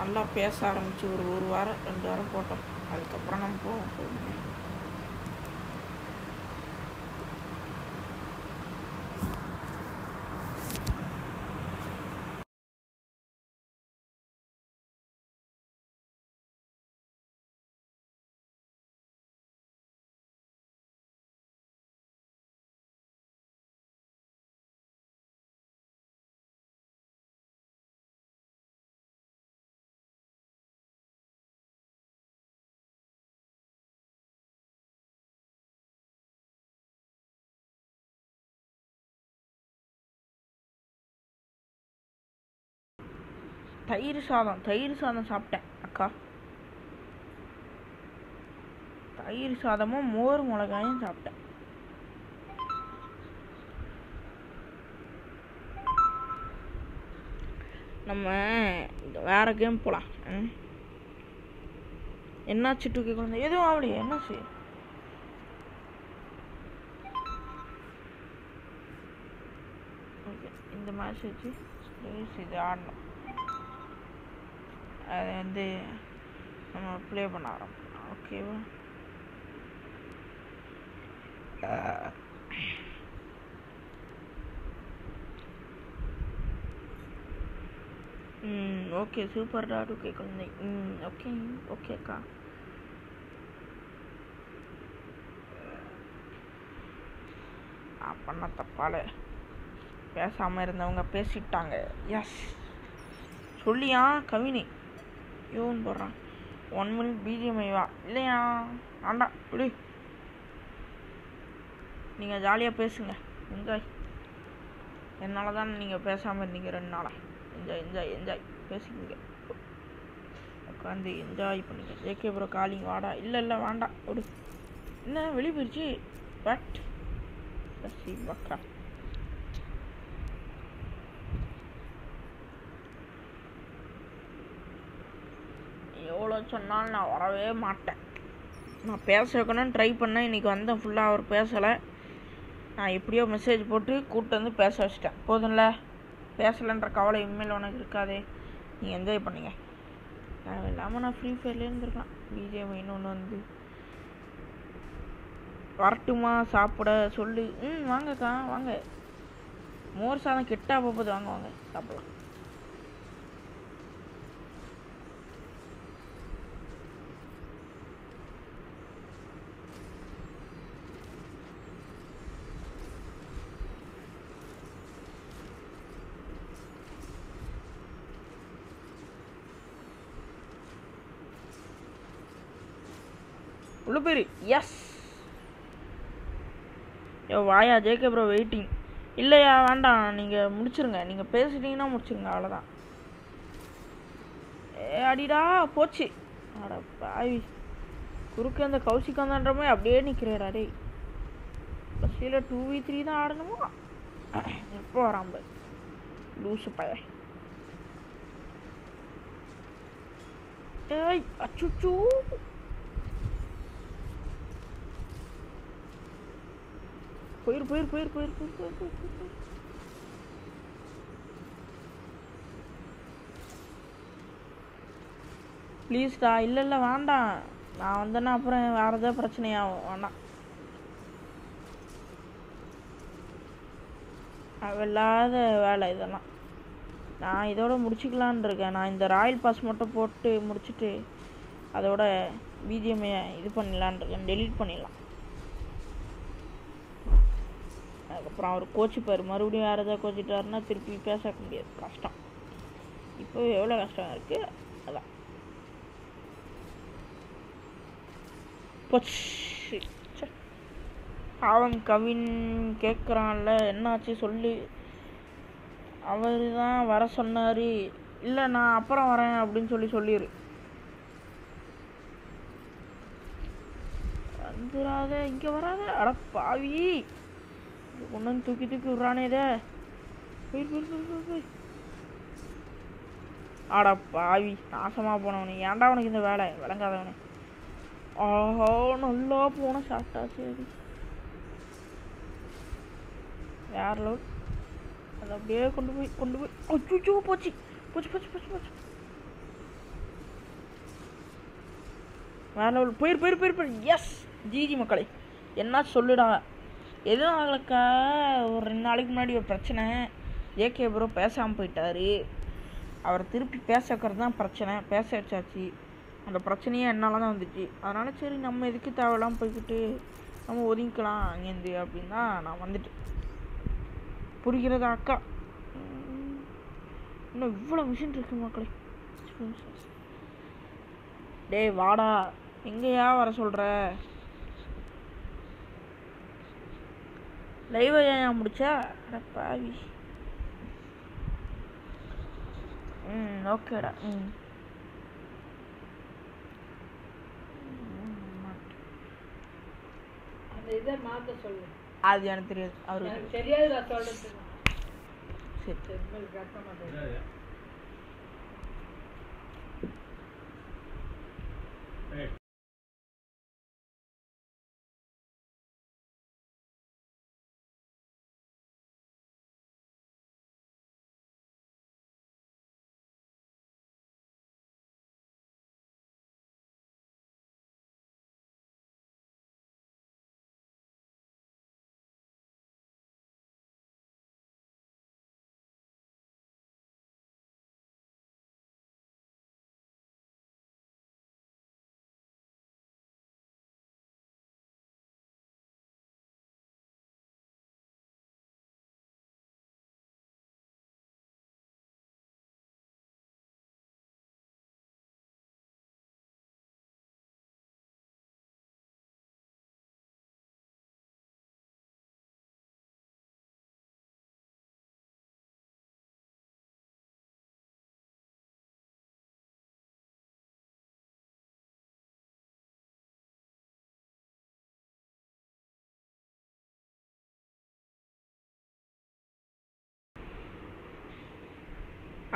நல்லா பேச ஆரம்பித்து ஒரு ஒரு வாரம் ரெண்டு வாரம் போட்டோம். அதுக்கப்புறம் நம்ம போவோம். தயிர் சாதம் தயிர் சாதம் சாப்பிட்டேன் அக்கா. தயிர் சாதமும் மோர் மிளகாயும் சாப்பிட்டேன். நம்ம வேற கேம் போலாம். என்னாச்சு டூ கே குழந்தை? எதுவும் ஆகலையே, என்னாச்சு? ஓகே, இந்த மேட்ச் வச்சு இது ஆடணும். அது வந்து நம்ம ப்ளே பண்ண ஆரம்பிக்கணும். ஓகேவா? ம் ஓகே, சூப்பர்டா டூகே குழந்தை. ம் ஓகே ஓகே அக்கா. பண்ண தப்பால பேசாமல் இருந்தவங்க பேசிட்டாங்க. எஸ் சொல்லியா கவினி யோன்னு போடுறான். ஒன் மினிட் பிஜிஎம்ஐ வா இல்லையா? ஆண்டா இப்படி நீங்கள் ஜாலியாக பேசுங்க. என்ஜாய். என்னால் தான் நீங்கள் பேசாமல் இருந்தீங்க ரெண்டு நாளாக. என்ஜாய் என்ஜாய் என்ஜாய் பேசிக்கிங்க, உட்காந்து என்ஜாய் பண்ணிங்க. ஜேகே ப்ரோ காலிங் வாடா. இல்லை இல்லை வேண்டாம். ஒரு என்ன வெளியே போயிடுச்சு. பட் பசி பக்கா எவ்வளோ சொன்னாலும் நான் வரவே மாட்டேன். நான் பேச வைக்கணும்னு ட்ரை பண்ணேன். இன்றைக்கி வந்தேன் ஃபுல்லாக அவர் பேசலை. நான் எப்படியோ மெசேஜ் போட்டு கூப்பிட்டு வந்து பேச வச்சிட்டேன். போதும்ல, பேசலைன்ற கவலை இனிமேல் உனக்கு இருக்காதே. நீங்கள் என்ஜாய் பண்ணுங்க. தேவையில்லாமல் நான் ஃப்ரீ ஃபயர்லேயே இருந்திருக்கலாம். பிஜிஎம்ஐன்னு ஒன்று வந்து வரட்டுமா சாப்பிட சொல்லு. ம் வாங்கக்கா வாங்க. மோர் சாதம் கெட்டா போகுது. வாங்க வாங்க சாப்பிடலாம். உளுப்பேரி எஸ் யோ வாயா ஜேகே ப்ரோ வெயிட்டிங். இல்லையா வேண்டாம், நீங்கள் முடிச்சுருங்க. நீங்கள் பேசிட்டீங்கன்னா முடிச்சுருங்க, அவ்வளோதான். ஏ அடிடா போச்சு. அட பாவி, குறுக்க அந்த கௌசிக் வந்தான்ற மாதிரி அப்படியே நிற்கிறேடா. டே பசியில் டூ வி த்ரீ தான் ஆடணுமா? எப்போ வராம்பு லூசு பய. ஏய் அச்சுச்சூ போயிரு போயிரு போயிரு போயிரு போயிரு போயிரு போயிரு போயிரு. ப்ளீஸ்டா. இல்லை இல்லை வேண்டாம். நான் வந்தேன்னா அப்புறம் வேறு ஏதாவது பிரச்சனையாகும். வேண்டாம். அவல்லாத வேலை இதெல்லாம். நான் இதோட முடிச்சுக்கலான் இருக்கேன். நான் இந்த ராயல் பாஸ் மட்டும் போட்டு முடிச்சுட்டு அதோட பிஜிஎம்ஐ இது பண்ணிடலான் இருக்கேன். டெலீட் பண்ணிடலாம். அதுக்கப்புறம் அவர் கோச்சிப்பார். மறுபடியும் வேறு எதாவது கோச்சிட்டாருன்னா திருப்பி பேச முடியாது. கஷ்டம். இப்போ எவ்வளோ கஷ்டம் இருக்குது. அதான் போச்சு. அவன் கவின் கேட்குறான்ல என்னாச்சு சொல்லி. அவர் தான் வர சொன்னார். இல்லை நான் அப்புறம் வரேன் அப்படின்னு சொல்லி சொல்லிடு. வந்துடாத, இங்கே வராத. அட பாவி, ஒன்றும் தூக்கி தூக்கி விட்றானே. இதை போயிரு போயிரு போயிரு போய். ஆடா பாவி, நாசமாக போனவனே. ஏன்டா அவனுக்கு இந்த வேலை விளங்காதவனே. ஆஹா நல்லா போன சாப்பிட்டா. சரி வேற லோட். அதை அப்படியே கொண்டு போய் கொண்டு போய் அச்சுச்சோ போச்சு போச்சு போச்சு போச்சு போச்சு. வேற லெவல். போயிரு போயிரு போயிரு போயிரு. எஸ் ஜிஜி மக்களை என்ன சொல்லுடா. எதுவும் ஆகலக்கா. ஒரு ரெண்டு நாளைக்கு முன்னாடி ஒரு பிரச்சனை. ஜேகே ப்ரோ பேசாமல் போயிட்டார். அவர் திருப்பி பேச வைக்கிறது தான் பிரச்சனை. பேச வச்சாச்சு. அந்த பிரச்சனையே என்னால் தான் வந்துச்சு. அதனால் சரி நம்ம எதுக்கு தேவையில்லாமல் போய்கிட்டு நம்ம ஒதுங்கிக்கலாம் அங்கேருந்து அப்படின்னு தான் நான் வந்துட்டு. புரிகிறதா அக்கா? இன்னும் இவ்வளோ மிஷின் இருக்கு மக்களே. டே வாடா. எங்கேயா வர சொல்கிற? லைவை ஏன் முடிச்சா? அட பாவி, Mm, okay da. Mm. That's the answer. That's the answer. That's the answer. That's the answer. That's the answer.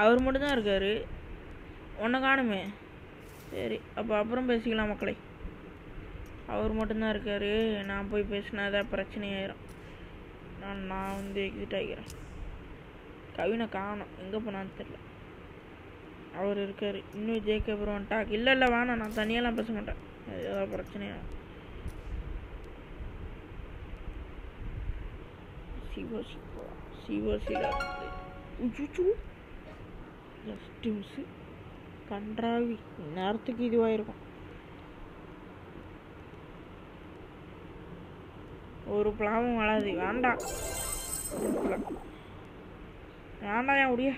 அவர் மட்டும் தான் இருக்காரு ஒண்ண காணுமே சரி அப்ப அப்புறம் பேசிக்கலாம் மக்களே அவர் மட்டும் தான் இருக்காரு நான் போய் பேசினா அத பிரச்சனை ஆயிடும் நான் நான் வந்து எக்ஸிட் ஆகிறேன் கவினை காணோம் எங்க போனான்னு தெரியல அவர் இருக்காரு இன்னும் ஜேகே ப்ரோன் டாக் இல்ல இல்ல வாணா நான் தனியாலாம் பேச மாட்டேன் ஏதோ பிரச்சனை சிவசி சிவசி உச்சுச்சு Just to see Kandravi Narthaki the wire or Plam Maladi Vanda Vanda Udia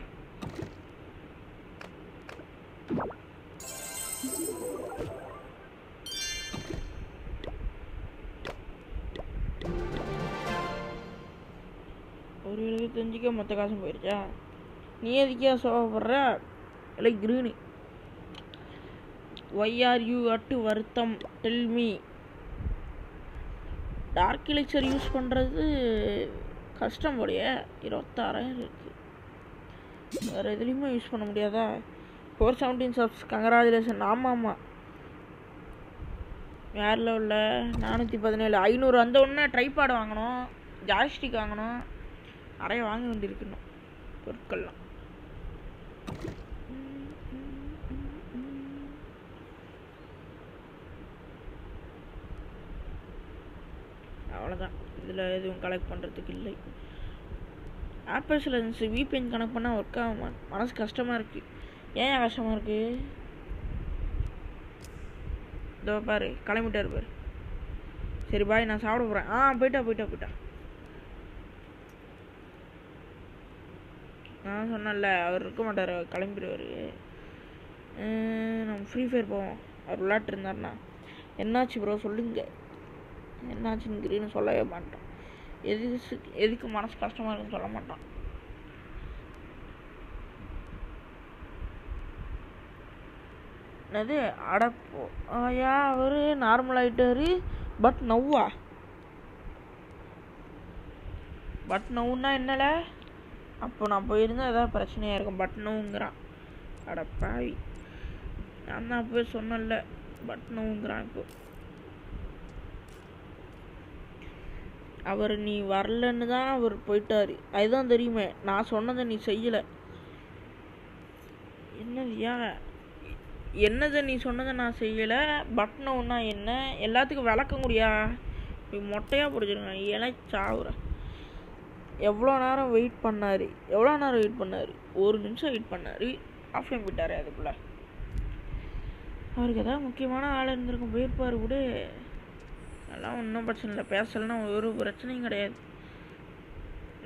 or you can take a Matakasan. Near the over like greeny. Why are you at Vartham? Tell me. Dark elixir use Pandra custom body, eh? Irotara. Redrima use from the other. Four seventeen subs, congratulations, Amama. Yarlola, Nanati Padanella. I know Randona, tripod Angano, Jashti Angano, Aravang Dirkino. Perkala. அவ்வளவுதான் இதுல எதுவும் collect பண்றதுக்கு இல்ல ஆப்ஸ்ல இருந்து V P N connect பண்ணா work ஆகுமா மனசு கஷ்டமா இருக்கு ஏன் கஷ்டமா இருக்கு இதோ பாரு கிளம்பிட்டாரு பாரு சரி பாய் நான் சாப்பிட போறேன் ஆ போய்டா போய்டா போய்டா நான் சொன்னல அவர் இருக்க மாட்டாரு கிளம்பிடுவாரு நம்ம ஃப்ரீ ஃபயர் போவோம் அவர் விளையாட்டு இருந்தாருனா என்னாச்சு ப்ரோ சொல்லுங்க என்னாச்சுன்னு சொல்லவே மாட்டான் எதுக்கு எதுக்கு மனசு கஷ்டமா இருக்குன்னு சொல்ல மாட்டான் அது அடப்போ ஆயா அவரு நார்மல் ஆயிட்டாரு பட் நவ்வா பட் நவ்னா என்னல அப்போ நான் போய் இருந்தா ஏதா பிரச்சனையா இருக்கும் பட் நவ்ங்கறான் அடப்பாவி நான் தான் போய் சொன்னல பட் நவ்ங்கறான் இப்போ அவர் நீ வரலன்னு தான் அவர் போய்ட்டாரு அதுதான் தெரியுமே நான் சொன்னதை நீ செய்யல என்னயா என்னது நீ சொன்னதை நான் செய்யல பட் நவ்னா என்ன எல்லாத்துக்கும் விளக்கம் கூடியா நீ மொட்டையா புடிச்சிருங்க இளைச்சாவுற எவ்ளோ நேரம் வெயிட் பண்ணாரு எவ்ளோ நேரம் வெயிட் பண்ணாரு ஒரு நிமிஷம் வெயிட் பண்ணாரு ஆஃப்லைன் விட்டாரு அதுக்குள்ள அவருக்கு ஏதாவது முக்கியமான ஆள் இருந்திருக்கும் போயிருப்பாரு கூட அதெல்லாம் ஒன்றும் பிரச்சனை இல்லை பேசலன்னா ஒரு பிரச்சனையும் கிடையாது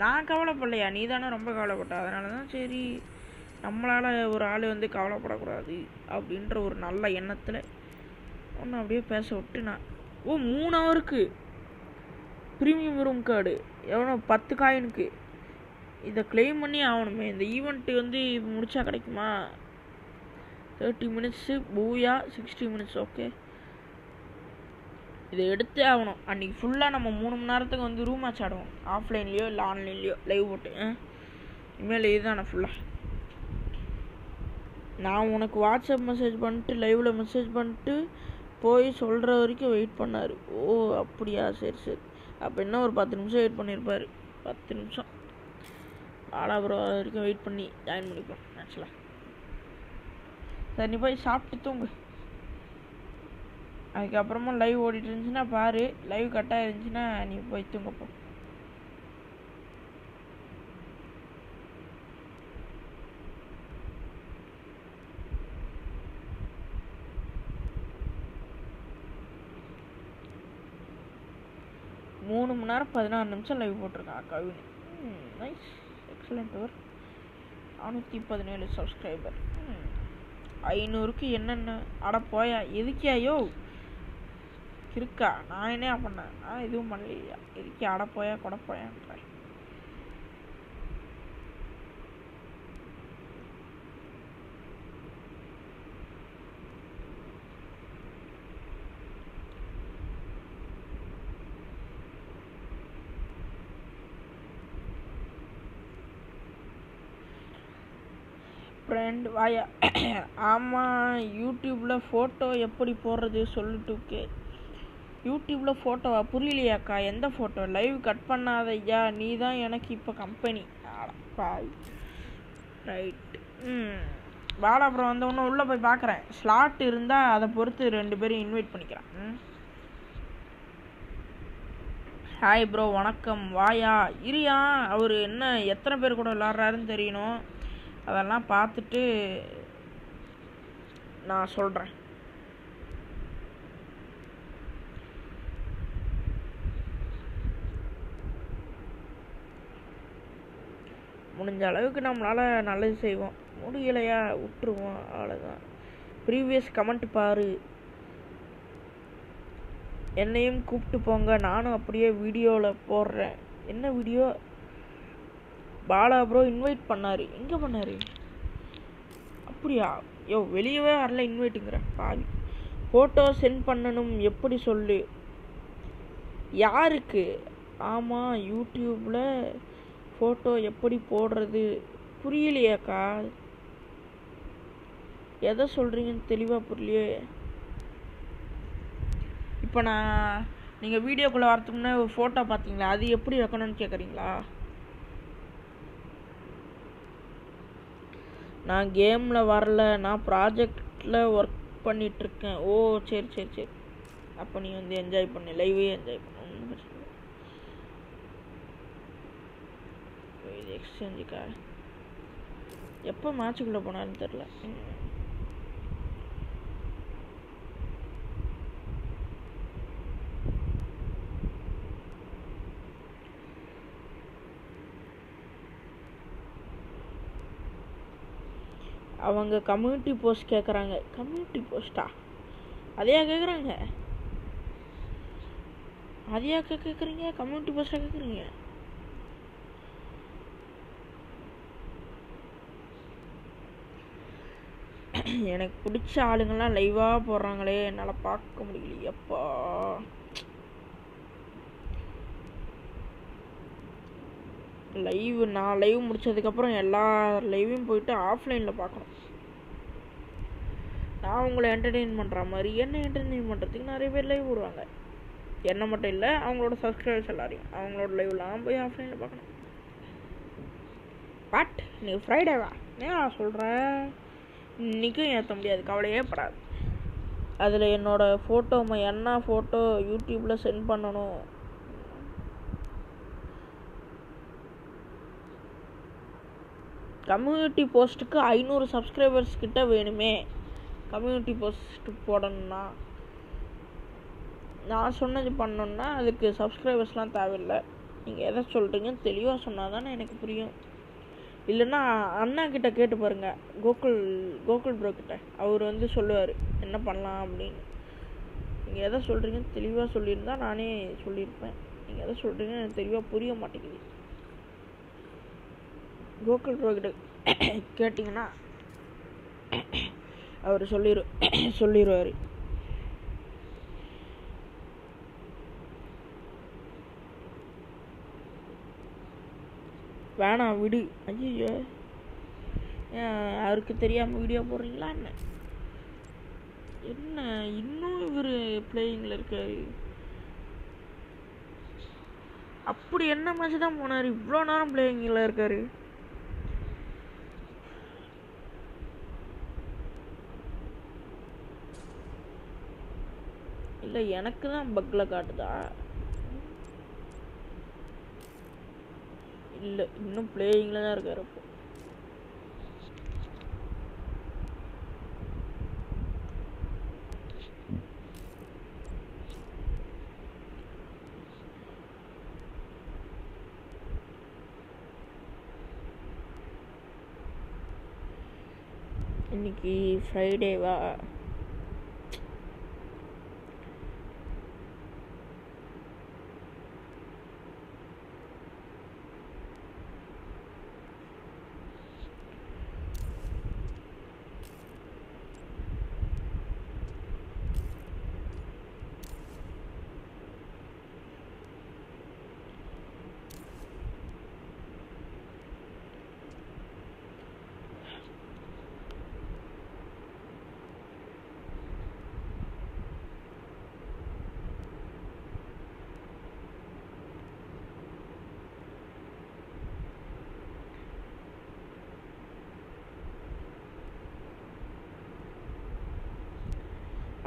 நான் கவலைப்படலையா நீ தானே ரொம்ப கவலைப்பட்ட அதனால தான் சரி நம்மளால் ஒரு ஆள் வந்து கவலைப்படக்கூடாது அப்படின்ற ஒரு நல்ல எண்ணத்தில் ஒன்று அப்படியே பேச விட்டு நான் ஓ மூணு ஹவருக்கு ப்ரீமியம் ரூம் கார்டு எவ்வளோ பத்து காயினுக்கு இத claim பண்ணி ஆவணுமே இந்த ஈவென்ட் வந்து முடிச்சா கிடைக்குமா thirty minutes booya sixty minutes okay இத எடுத்து ஆவணும் அன்னைக்கு ஃபுல்லா நம்ம three மணி நேரத்துக்கு வந்து ரூம் மேட்ச் ஆடுவோம் ஆஃப்லைன்லயோ இல்ல ஆன்லைன்லயோ லைவ் போட்டு இமேல் இதுதானே ஃபுல்லா நான் உங்களுக்கு வாட்ஸ்அப் மெசேஜ் பண்ணிட்டு லைவ்ல மெசேஜ் பண்ணிட்டு போய் சொல்ற வரைக்கும் வெயிட் பண்ணாரு ஓ அப்படியே சரி சரி அப்ப என்ன ஒரு ten நிமிஷம் வெயிட் பண்ணிருப்பாரு ten நிமிஷம் ஆளா bro வரைக்கும் வெயிட் பண்ணி ஜாயின் பண்ணிப்போம் ஆக்சுவலா சரி நீ போய் சாப்பிட்டு தூங்கு அதுக்கு அப்புறமா லைவ் ஓடிட்டு இருந்துச்சுனா பாரு லைவ் கட் ஆயிருந்துச்சுனா நீ போய் தூங்க போ three hours fourteen minutes live போட்டுருக்கான் கவின் நைஸ் எக்ஸலென்ட் வர் one seventeen subscriber five hundred க்கு என்னென்ன அட போயா எதுக்கியாயோ கிறுக்கா நான் என்ன பண்ணேன் நான் எதுவும் பண்ணலையா எதுக்கி அட போயா கொட போயான்றேன் friend வாயா ஆமா YouTubeல போட்டோ எப்படி போடுறது சொல்லுட்டுக்கே YouTubeல போட்டோவா புரியலையாக்கா எந்த போட்டோ லைவ் கட் பண்ணாதயா நீ தான் எனக்கு இப்ப கம்பெனி ரைட் ம் வாடா bro வந்து இன்னும் உள்ள போய் பார்க்கறேன் ஸ்லாட் இருந்தா அத பொறுத்து ரெண்டு பேரும் இன்வைட் பண்ணிக்கறேன் ஹாய் bro வணக்கம் வாயா இரியா அவர் என்ன எத்தனை பேர் கூட விளையாடுறாருன்னு தெரியணும் அதெல்லாம் பார்த்துட்டு நான் சொல்றேன் முடிஞ்ச அளவுக்கு நம்மளால நல்லது செய்வோம் முடியலையா விட்டுருவோம் அவ்வளவுதான் ப்ரீவியஸ் கமெண்ட் பாரு என்னையும் கூப்பிட்டு போங்க நானும் அப்படியே வீடியோல போடுறேன் என்ன வீடியோ பாலா bro இன்வைட் பண்ணாரு எங்க பண்ணாரு அப்படியே யோ வெளியவே வரல இன்வைட்ங்கற பாவி போட்டோ சென்ட் பண்ணனும் எப்படி சொல்லு யாருக்கு ஆமா YouTubeல போட்டோ எப்படி போடுறது புரியலையாக்கா எதை சொல்றீங்கன்னு தெளிவா புரியலையே இப்போ நான் நீங்க வீடியோக்குள்ள வரதுக்குனே ஒரு போட்டோ பாத்தீங்களா அது எப்படி வைக்கணும்னு கேக்குறீங்களா நான் கேம்ல வரல நான் ப்ராஜெக்ட்ல வர்க் பண்ணிட்டு இருக்கேன் ஓ சரி சரி சரி அப்ப நீ வந்து என்ஜாய் பண்ணு லைவே என்ஜாய் பண்ணு இது எக்ஸ்சேஞ்ச் கா எப்ப மேட்ச்க்குள்ள போனாலும் தெரியல அவங்க கம்யூனிட்டி போஸ்ட் கேக்குறாங்க கம்யூனிட்டி போஸ்டா அதையா கேக்குறாங்க அதையா கேக்குறீங்க கம்யூனிட்டி போஸ்டா கேக்குறீங்க எனக்கு பிடிச்ச ஆளுங்கலாம் லைவா போறாங்களே என்னால பார்க்க முடியல அப்பா லைவ் நான் லைவ் முடிச்சதுக்கு அப்புறம் எல்லா லைவையும் போயிட்டு ஆஃப்லைன்ல பார்க்கணும் நான் உங்களை என்டர்டெயின் பண்ற மாதிரி என்ன என்டர்டெயின் பண்றதுக்கு நிறைய பேர் லைவ் போடுவாங்க என்ன மட்டும் இல்ல அவங்களோட சப்ஸ்கிரைபர்ஸ் எல்லாரையும் அவங்களோட லைவ்லாம் போய் ஆஃப்லைன்ல பார்க்கணும் பட் நீ ஃப்ரைடேவா நான் சொல்றேன் இன்னைக்கு ஏத்த முடியாது கவலையே படாது அதுல என்னோட போட்டோ என்ன போட்டோ YouTubeல சென்ட் பண்ணனும் கம்யூனிட்டி போஸ்ட்டுக்கு ஐநூறு சப்ஸ்கிரைபர்ஸ் கிட்ட வேணுமே கம்யூனிட்டி போஸ்ட் போடணும்னா நான் சொன்னது பண்ணணும்னா அதுக்கு சப்ஸ்கிரைபர்ஸ்லாம் தேவையில்லை நீங்கள் எதை சொல்கிறீங்கன்னு தெளிவாக சொன்னால் தானே எனக்கு புரியும் இல்லைன்னா அண்ணா கிட்ட கேட்டு பாருங்கள் கோகுல் கோகுல் ப்ரோ கிட்ட அவர் வந்து சொல்லுவார் என்ன பண்ணலாம் அப்படின்னு நீங்கள் எதை சொல்கிறீங்கன்னு தெளிவாக சொல்லியிருந்தா நானே சொல்லியிருப்பேன் நீங்கள் எதை சொல்கிறீங்கன்னு எனக்கு தெளிவாக புரிய மாட்டேங்குது கோகுல் ப்ரோக்கிட்ட கேட்டிங்கன்னா அவர் சொல்லிரு சொல்லிடுவார். வேணாம் விடு, ஐயோ அவருக்கு தெரியாமல் வீடியோ போடுறீங்களா என்ன, என்ன இன்னும் இவர் பிளேயிங்கில் இருக்காரு. அப்படி என்ன மேட்ச் தான் போனார், இவ்வளோ நேரம் பிளேயிங்கில் இருக்காரு. இல்லை எனக்கு தான் பக்கில் காட்டுதா, இல்லை இன்னும் பிளேயிங்கில் தான் இருக்காரு. அப்போ இன்னைக்கு ஃப்ரைடேவா,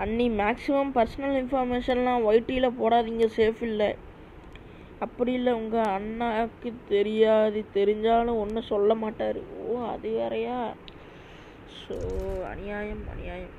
அன்னி மேக்ஸிமம் பர்சனல் இன்ஃபர்மேஷன்லாம் ஒய்டியில் போடாதீங்க, சேஃப் இல்லை. அப்படி இல்லை, உங்கள் அண்ணாவுக்கு தெரியாது, தெரிஞ்சாலும் ஒன்றும் சொல்ல மாட்டார். ஓ அது வேறையா, ஸோ அநியாயம் அநியாயம்.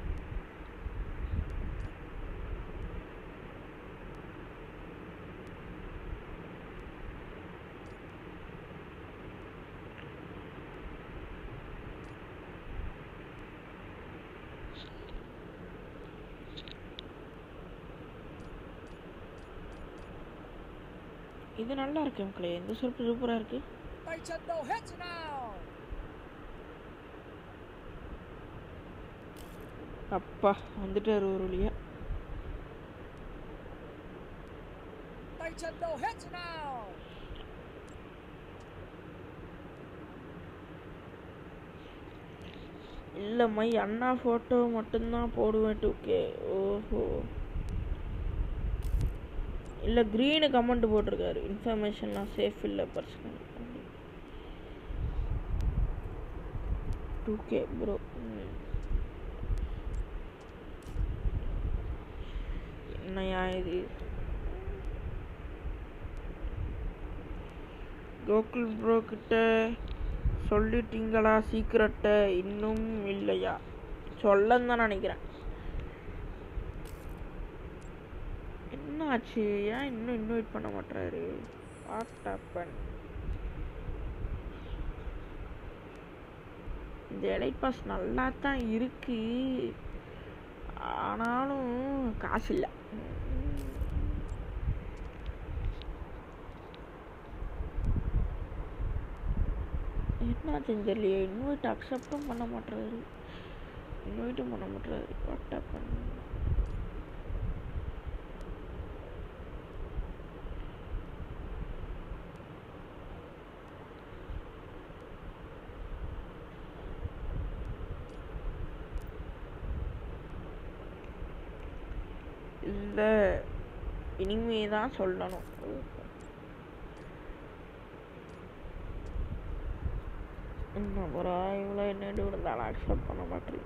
இது நல்லா இருக்கு மக்களே, இந்த செல்ஃப் சூப்பரா இருக்கு. அப்பா வந்துட்டாரு ஒரு வழியா. இல்ல மை அண்ணா போட்டோ மட்டும்தான் போடுவேன். ஓகே ஓஹோ, இல்லை க்ரீனு கமெண்ட் போட்டிருக்காரு, இன்ஃபர்மேஷன்லாம் சேஃப் இல்லை பர்சனல். ஓகே ப்ரோ, என்னையா இது. கோகுல் ப்ரோ கிட்ட சொல்லிட்டீங்களா சீக்கிரட்டை? இன்னும் இல்லையா, சொல்லன்னு தான் நினைக்கிறேன். ஆச்சு, ஏன் இன்னும் இன்வைட் பண்ண மாட்டாரு? What happen? இந்த எலைட் பாஸ் நல்லா தான் இருக்கு, ஆனாலும் காசு இல்லை. என்னாச்சுன்னு தெரியலையே, இன்வைட் அக்செப்டும் பண்ண மாட்டாரு, இன்வைட்டும் பண்ண மாட்டாரு. What happen? இல்லை இனிமே தான் சொல்லணும். என்ன புறா இவ்வளோ என்னட்டு இருந்தாலும் அக்செப்ட் பண்ண மாட்டீங்க.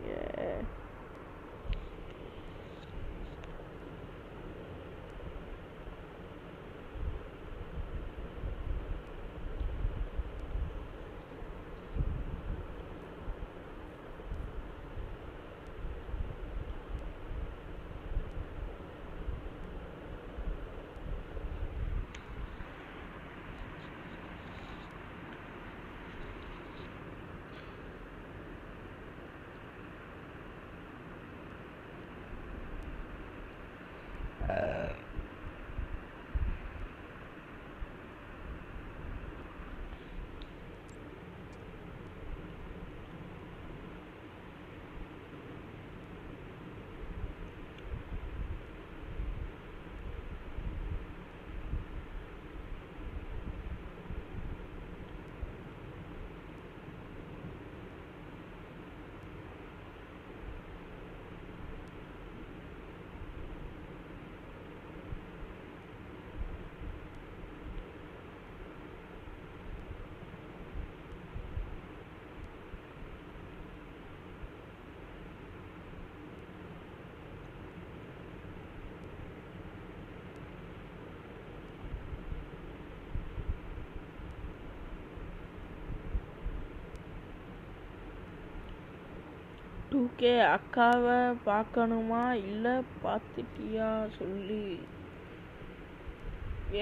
டூ கே அக்காவை பார்க்கணுமா இல்லை பார்த்துட்டியா சொல்லி.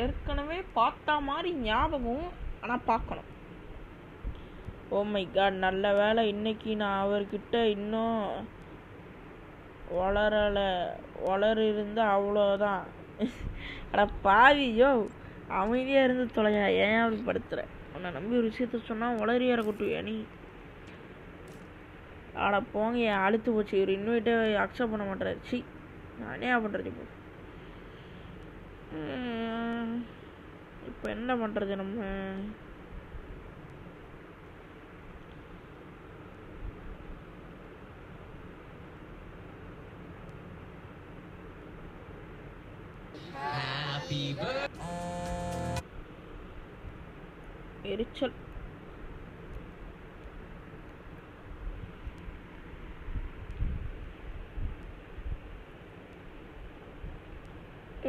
ஏற்கனவே பார்த்தா மாதிரி ஞாபகம், ஆனால் பார்க்கணும். ஓ மை காட், நல்ல வேலை இன்னைக்கு நான் அவர்கிட்ட இன்னும் வளரலை, வளரிருந்த அவ்வளோதான். ஆனால் பாவியோ அமைதியாக இருந்து தொலையா, ஏன் அப்படி படுத்துற, உன்னை நம்பி ஒரு விஷயத்த சொன்னால் வளரியாக இருக்கட்டும். ஏனி ஆட போங்க, என் அழுத்து போச்சு, இவர் இன்னும் அக்செப்ட் பண்ண மாட்டார். சி நானே பண்ணுறது. இப்போ இப்போ என்ன பண்ணுறது நம்ம? எரிச்சல்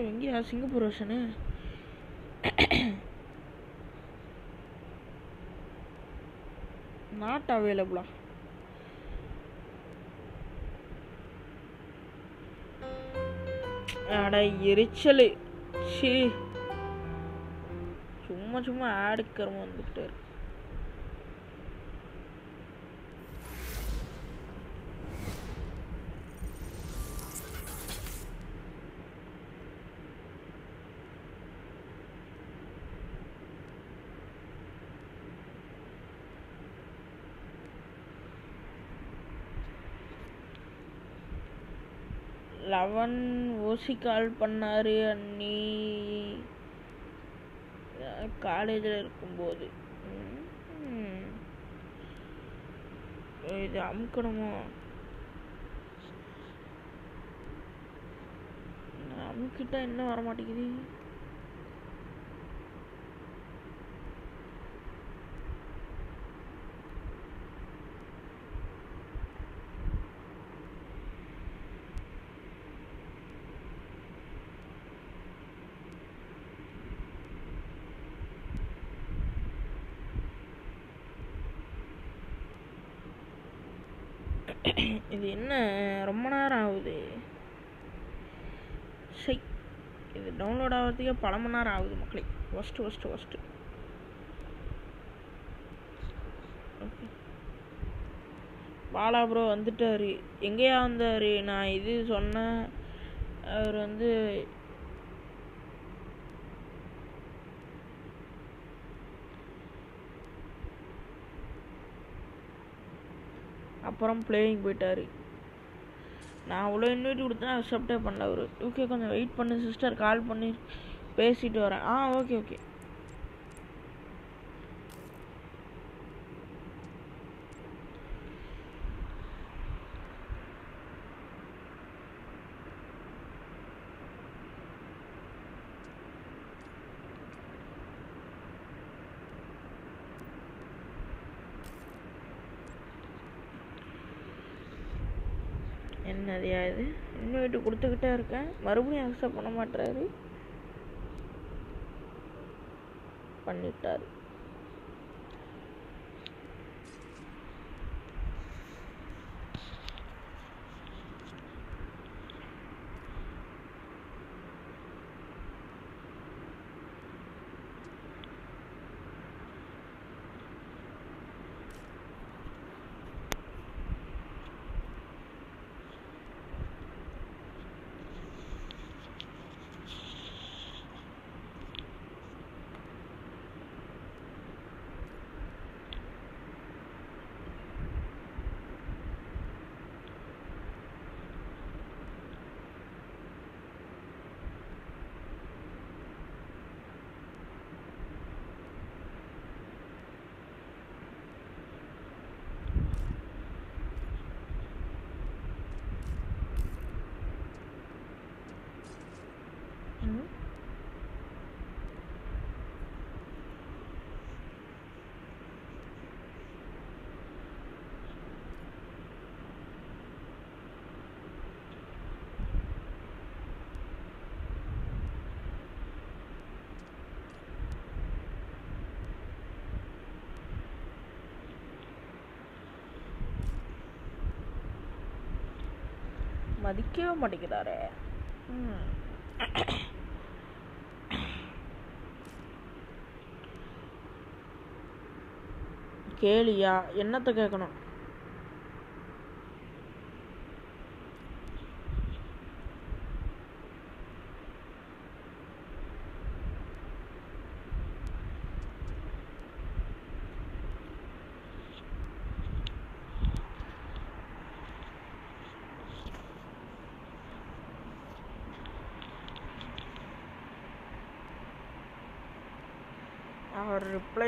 எங்கேயா? சிங்கப்பூர் வருஷனு நாட் அவைலபிளா? அட எரிச்சல், சி சும்மா சும்மா ஆட் கர்மம் வந்துட்டு இருக்கு. லவன் ஓசி கால் பண்ணாரு அண்ணி காலேஜில் இருக்கும்போது. இது அமுக்கணுமோ? அமுக்கிட்டா இன்னும் வரமாட்டேங்குது. இது என்ன ரொம்ப நேரம் ஆகுது? சரி, இது டவுன்லோட் ஆகிறதுக்கே பல மணி நேரம் ஆகுது மக்களே. First first first okay. Bala bro வந்துட்டார். எங்கேயா வந்தார்? நான் இது சொன்னேன், அவர் வந்து அப்புறம் பிளேயிங் போயிட்டார். நான் அவ்வளோ இன்வைட் கொடுத்தேன், அக்செப்டே பண்ணல அவர். ஓகே, கொஞ்சம் வெயிட் பண்ணு சிஸ்டர், கால் பண்ணி பேசிட்டு வரேன். ஆ ஓகே ஓகே. என்னதையா இது, இன்வைட் கொடுத்துக்கிட்டே இருக்கேன், மறுபடியும் அக்செப்ட் பண்ண மாட்டாரு. பண்ணிட்டாரு. மதிக்கவே மாட்டேங்கிறாரே. கேளியா என்னத்தை கேட்கணும்? அவர் ரிப்ளை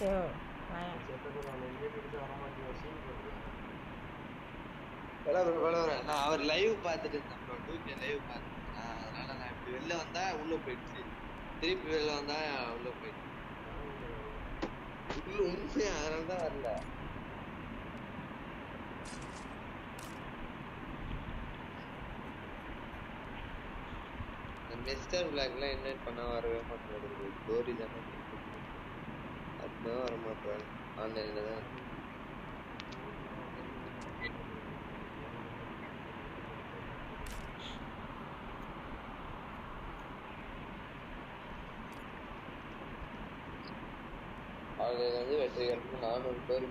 Sure. Why? அவர் லைவ் பார்த்துட்டு லைவ் பார்த்துட்டு அதனால நான் இப்படி வெளில வந்தா உள்ள போயிடுச்சு, திருப்பி வெளில வந்தா உள்ள போயிடுச்சு, உண்மையா அதனாலதான் வரல. மிஸ்டர் பிளாக் எல்லாம் இன்வைட் பண்ண வரவே மாட்டேங்குது, கோரி தானே வர மாட்டேன். ஆன்லைன்ல தான் ஆன்லைன்ல வந்து வெற்றிகரமாக நானூறு பேர்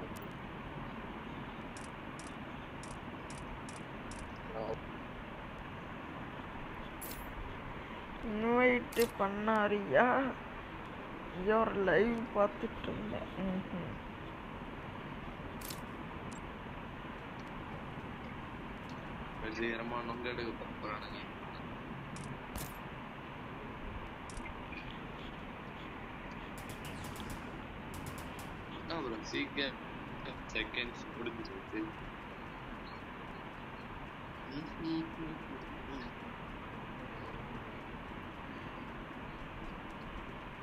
இன்வைட் பண்ணாரியா? your live பார்த்துட்டு இருந்தேன். வெற்றிகரமா நம்மளுக்கு போறானுங்க. அப்புறம் சீக்கிரம் செகண்ட்ஸ் முடிஞ்சிருச்சு.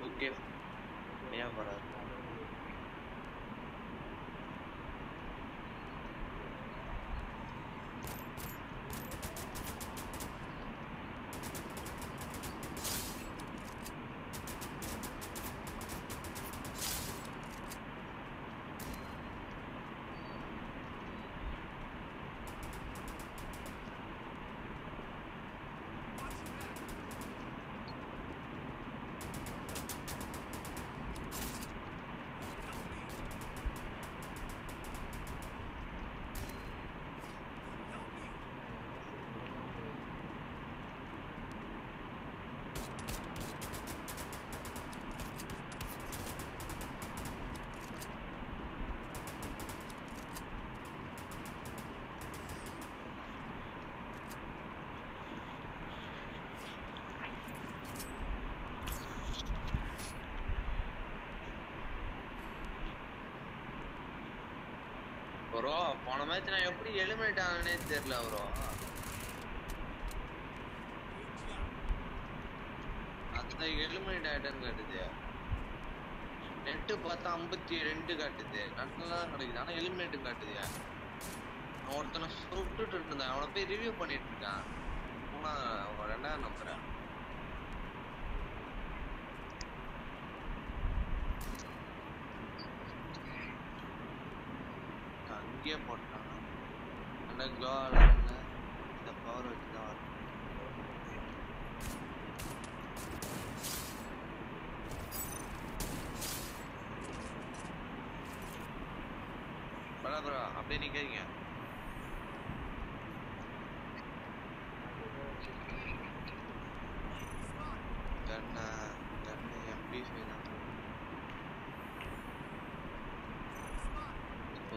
ஓகே ya para bro போன மேட்ச் நான் எப்படி எலிமினேட் ஆனேனே தெரியல bro. அந்த எலிமினேட் ஐட்டன் காட்டுது நெட் பார்த்தா ஐம்பத்தி இரண்டு காட்டுது, நல்லா நடக்குது. ஆனா எலிமினேட் காட்டுது. நான் ஒருத்தனை சுட்டுட்டு இருந்தேன், அவனை போய் ரிவ்யூ பண்ணிட்டு இருக்கான். போனா அவன் ரெண்டாயிரம் நம்புறேன். கே போட்டான் அந்த கோல் அந்த பவர் வச்சு தான் வரணும். பரா பரா அப்படியே நிக்கிறீங்க. கண்ணா கண்ணா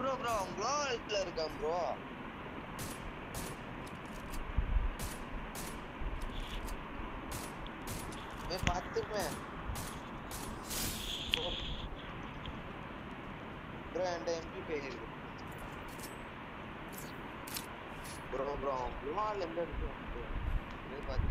ப்ரோ ப்ரோ க்ளோவல்ல இருக்கான் ப்ரோ. ஏ பாத்துமே ப்ரோ அந்த எம்டி பேர் இருக்கு ப்ரோ ப்ரோ க்ளோவல்ல இருக்கு ப்ரோ. ஏ பாத்து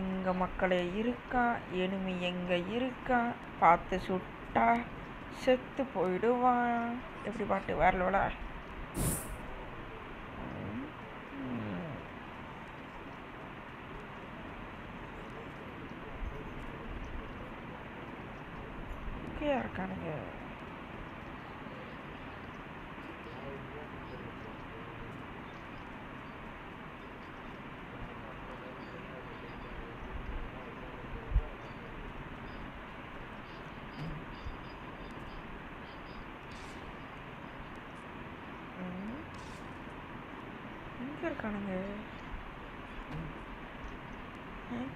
எங்க மக்களே இருக்கா எனிமி, எங்க இருக்கா பார்த்து சுட்டா செத்து போயிடுவான். எப்படி பாட்டு வரலோட ஓகேயா இருக்கானுங்க.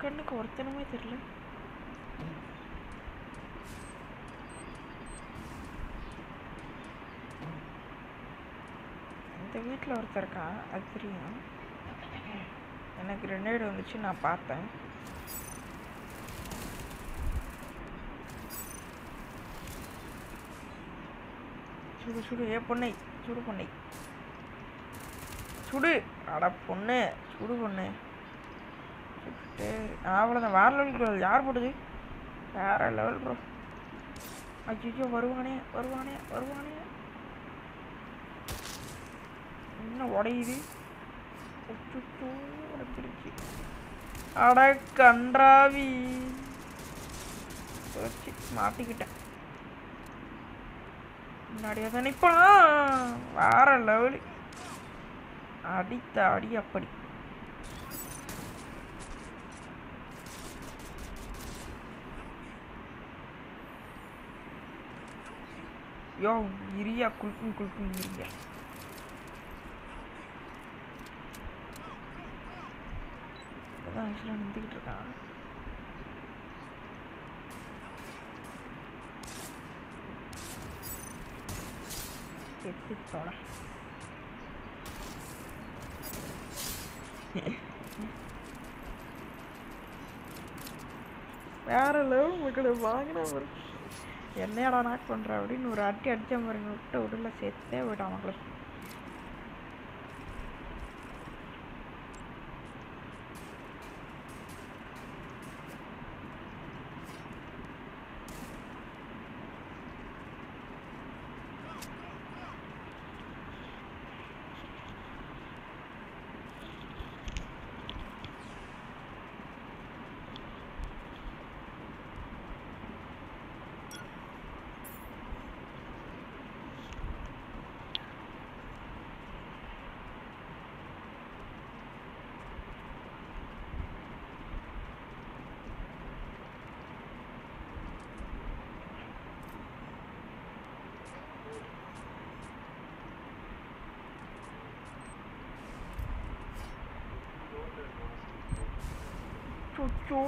கண்ணுக்கு ஒருத்தனமே தெரியல. இந்த வீட்டில் ஒருத்தர் இருக்கான், அது தெரியும் எனக்கு. ரெண்டேடு வந்துச்சு நான் பார்த்தேன். சுடு சுடு ஏ பொண்ணை சுடு பொண்ணை சுடு அட பொண்ணு சுடு பொண்ணு அவ்வளோதான். வேற லெவலுக்கு வருது. யார் போட்டது? வேற லெவல் ப்ரோ. அச்சோ வருவானே வருவானே வருவானே. இன்னும் உடையுது. உடைச்சிருச்சு. அட கன்றாவி மாட்டிக்கிட்டேன். முன்னாடியே தான் நிற்பான். வேற லெவலு அடித்த அடி அப்படி. யோ இரியா குல்கும் குல்கும் இரியா தான் ஆக்சுவலாக நிறுத்திக்கிட்டு இருக்கான். எத்தித்தோட வேற லெவல் உங்களுக்கு வாங்கின ஒரு என்னையாடா நாக் பண்ணுற அப்படின்னு ஒரு அட்டி அடித்த மாதிரிங்க விட்டு உடல சேர்த்தே போயிட்டான் அவங்களுக்கு. Choo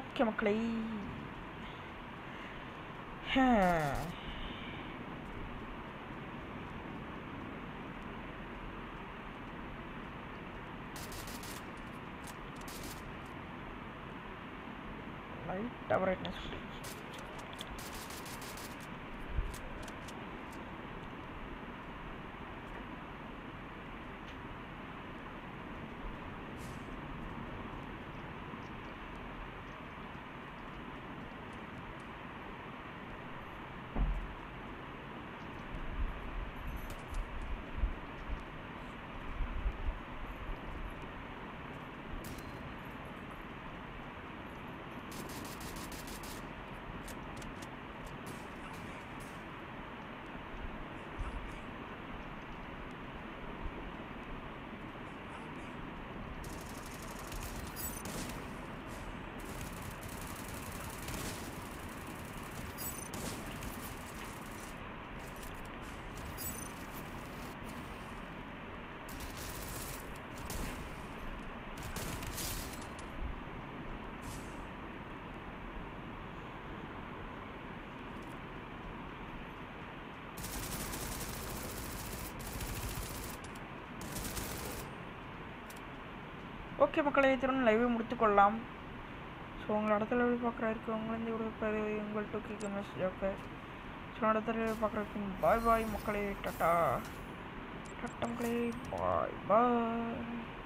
ஓகே மக்களே, லைட் டவர் என்ன சொல்லி Okay, I will live in the live. So, I will see you in the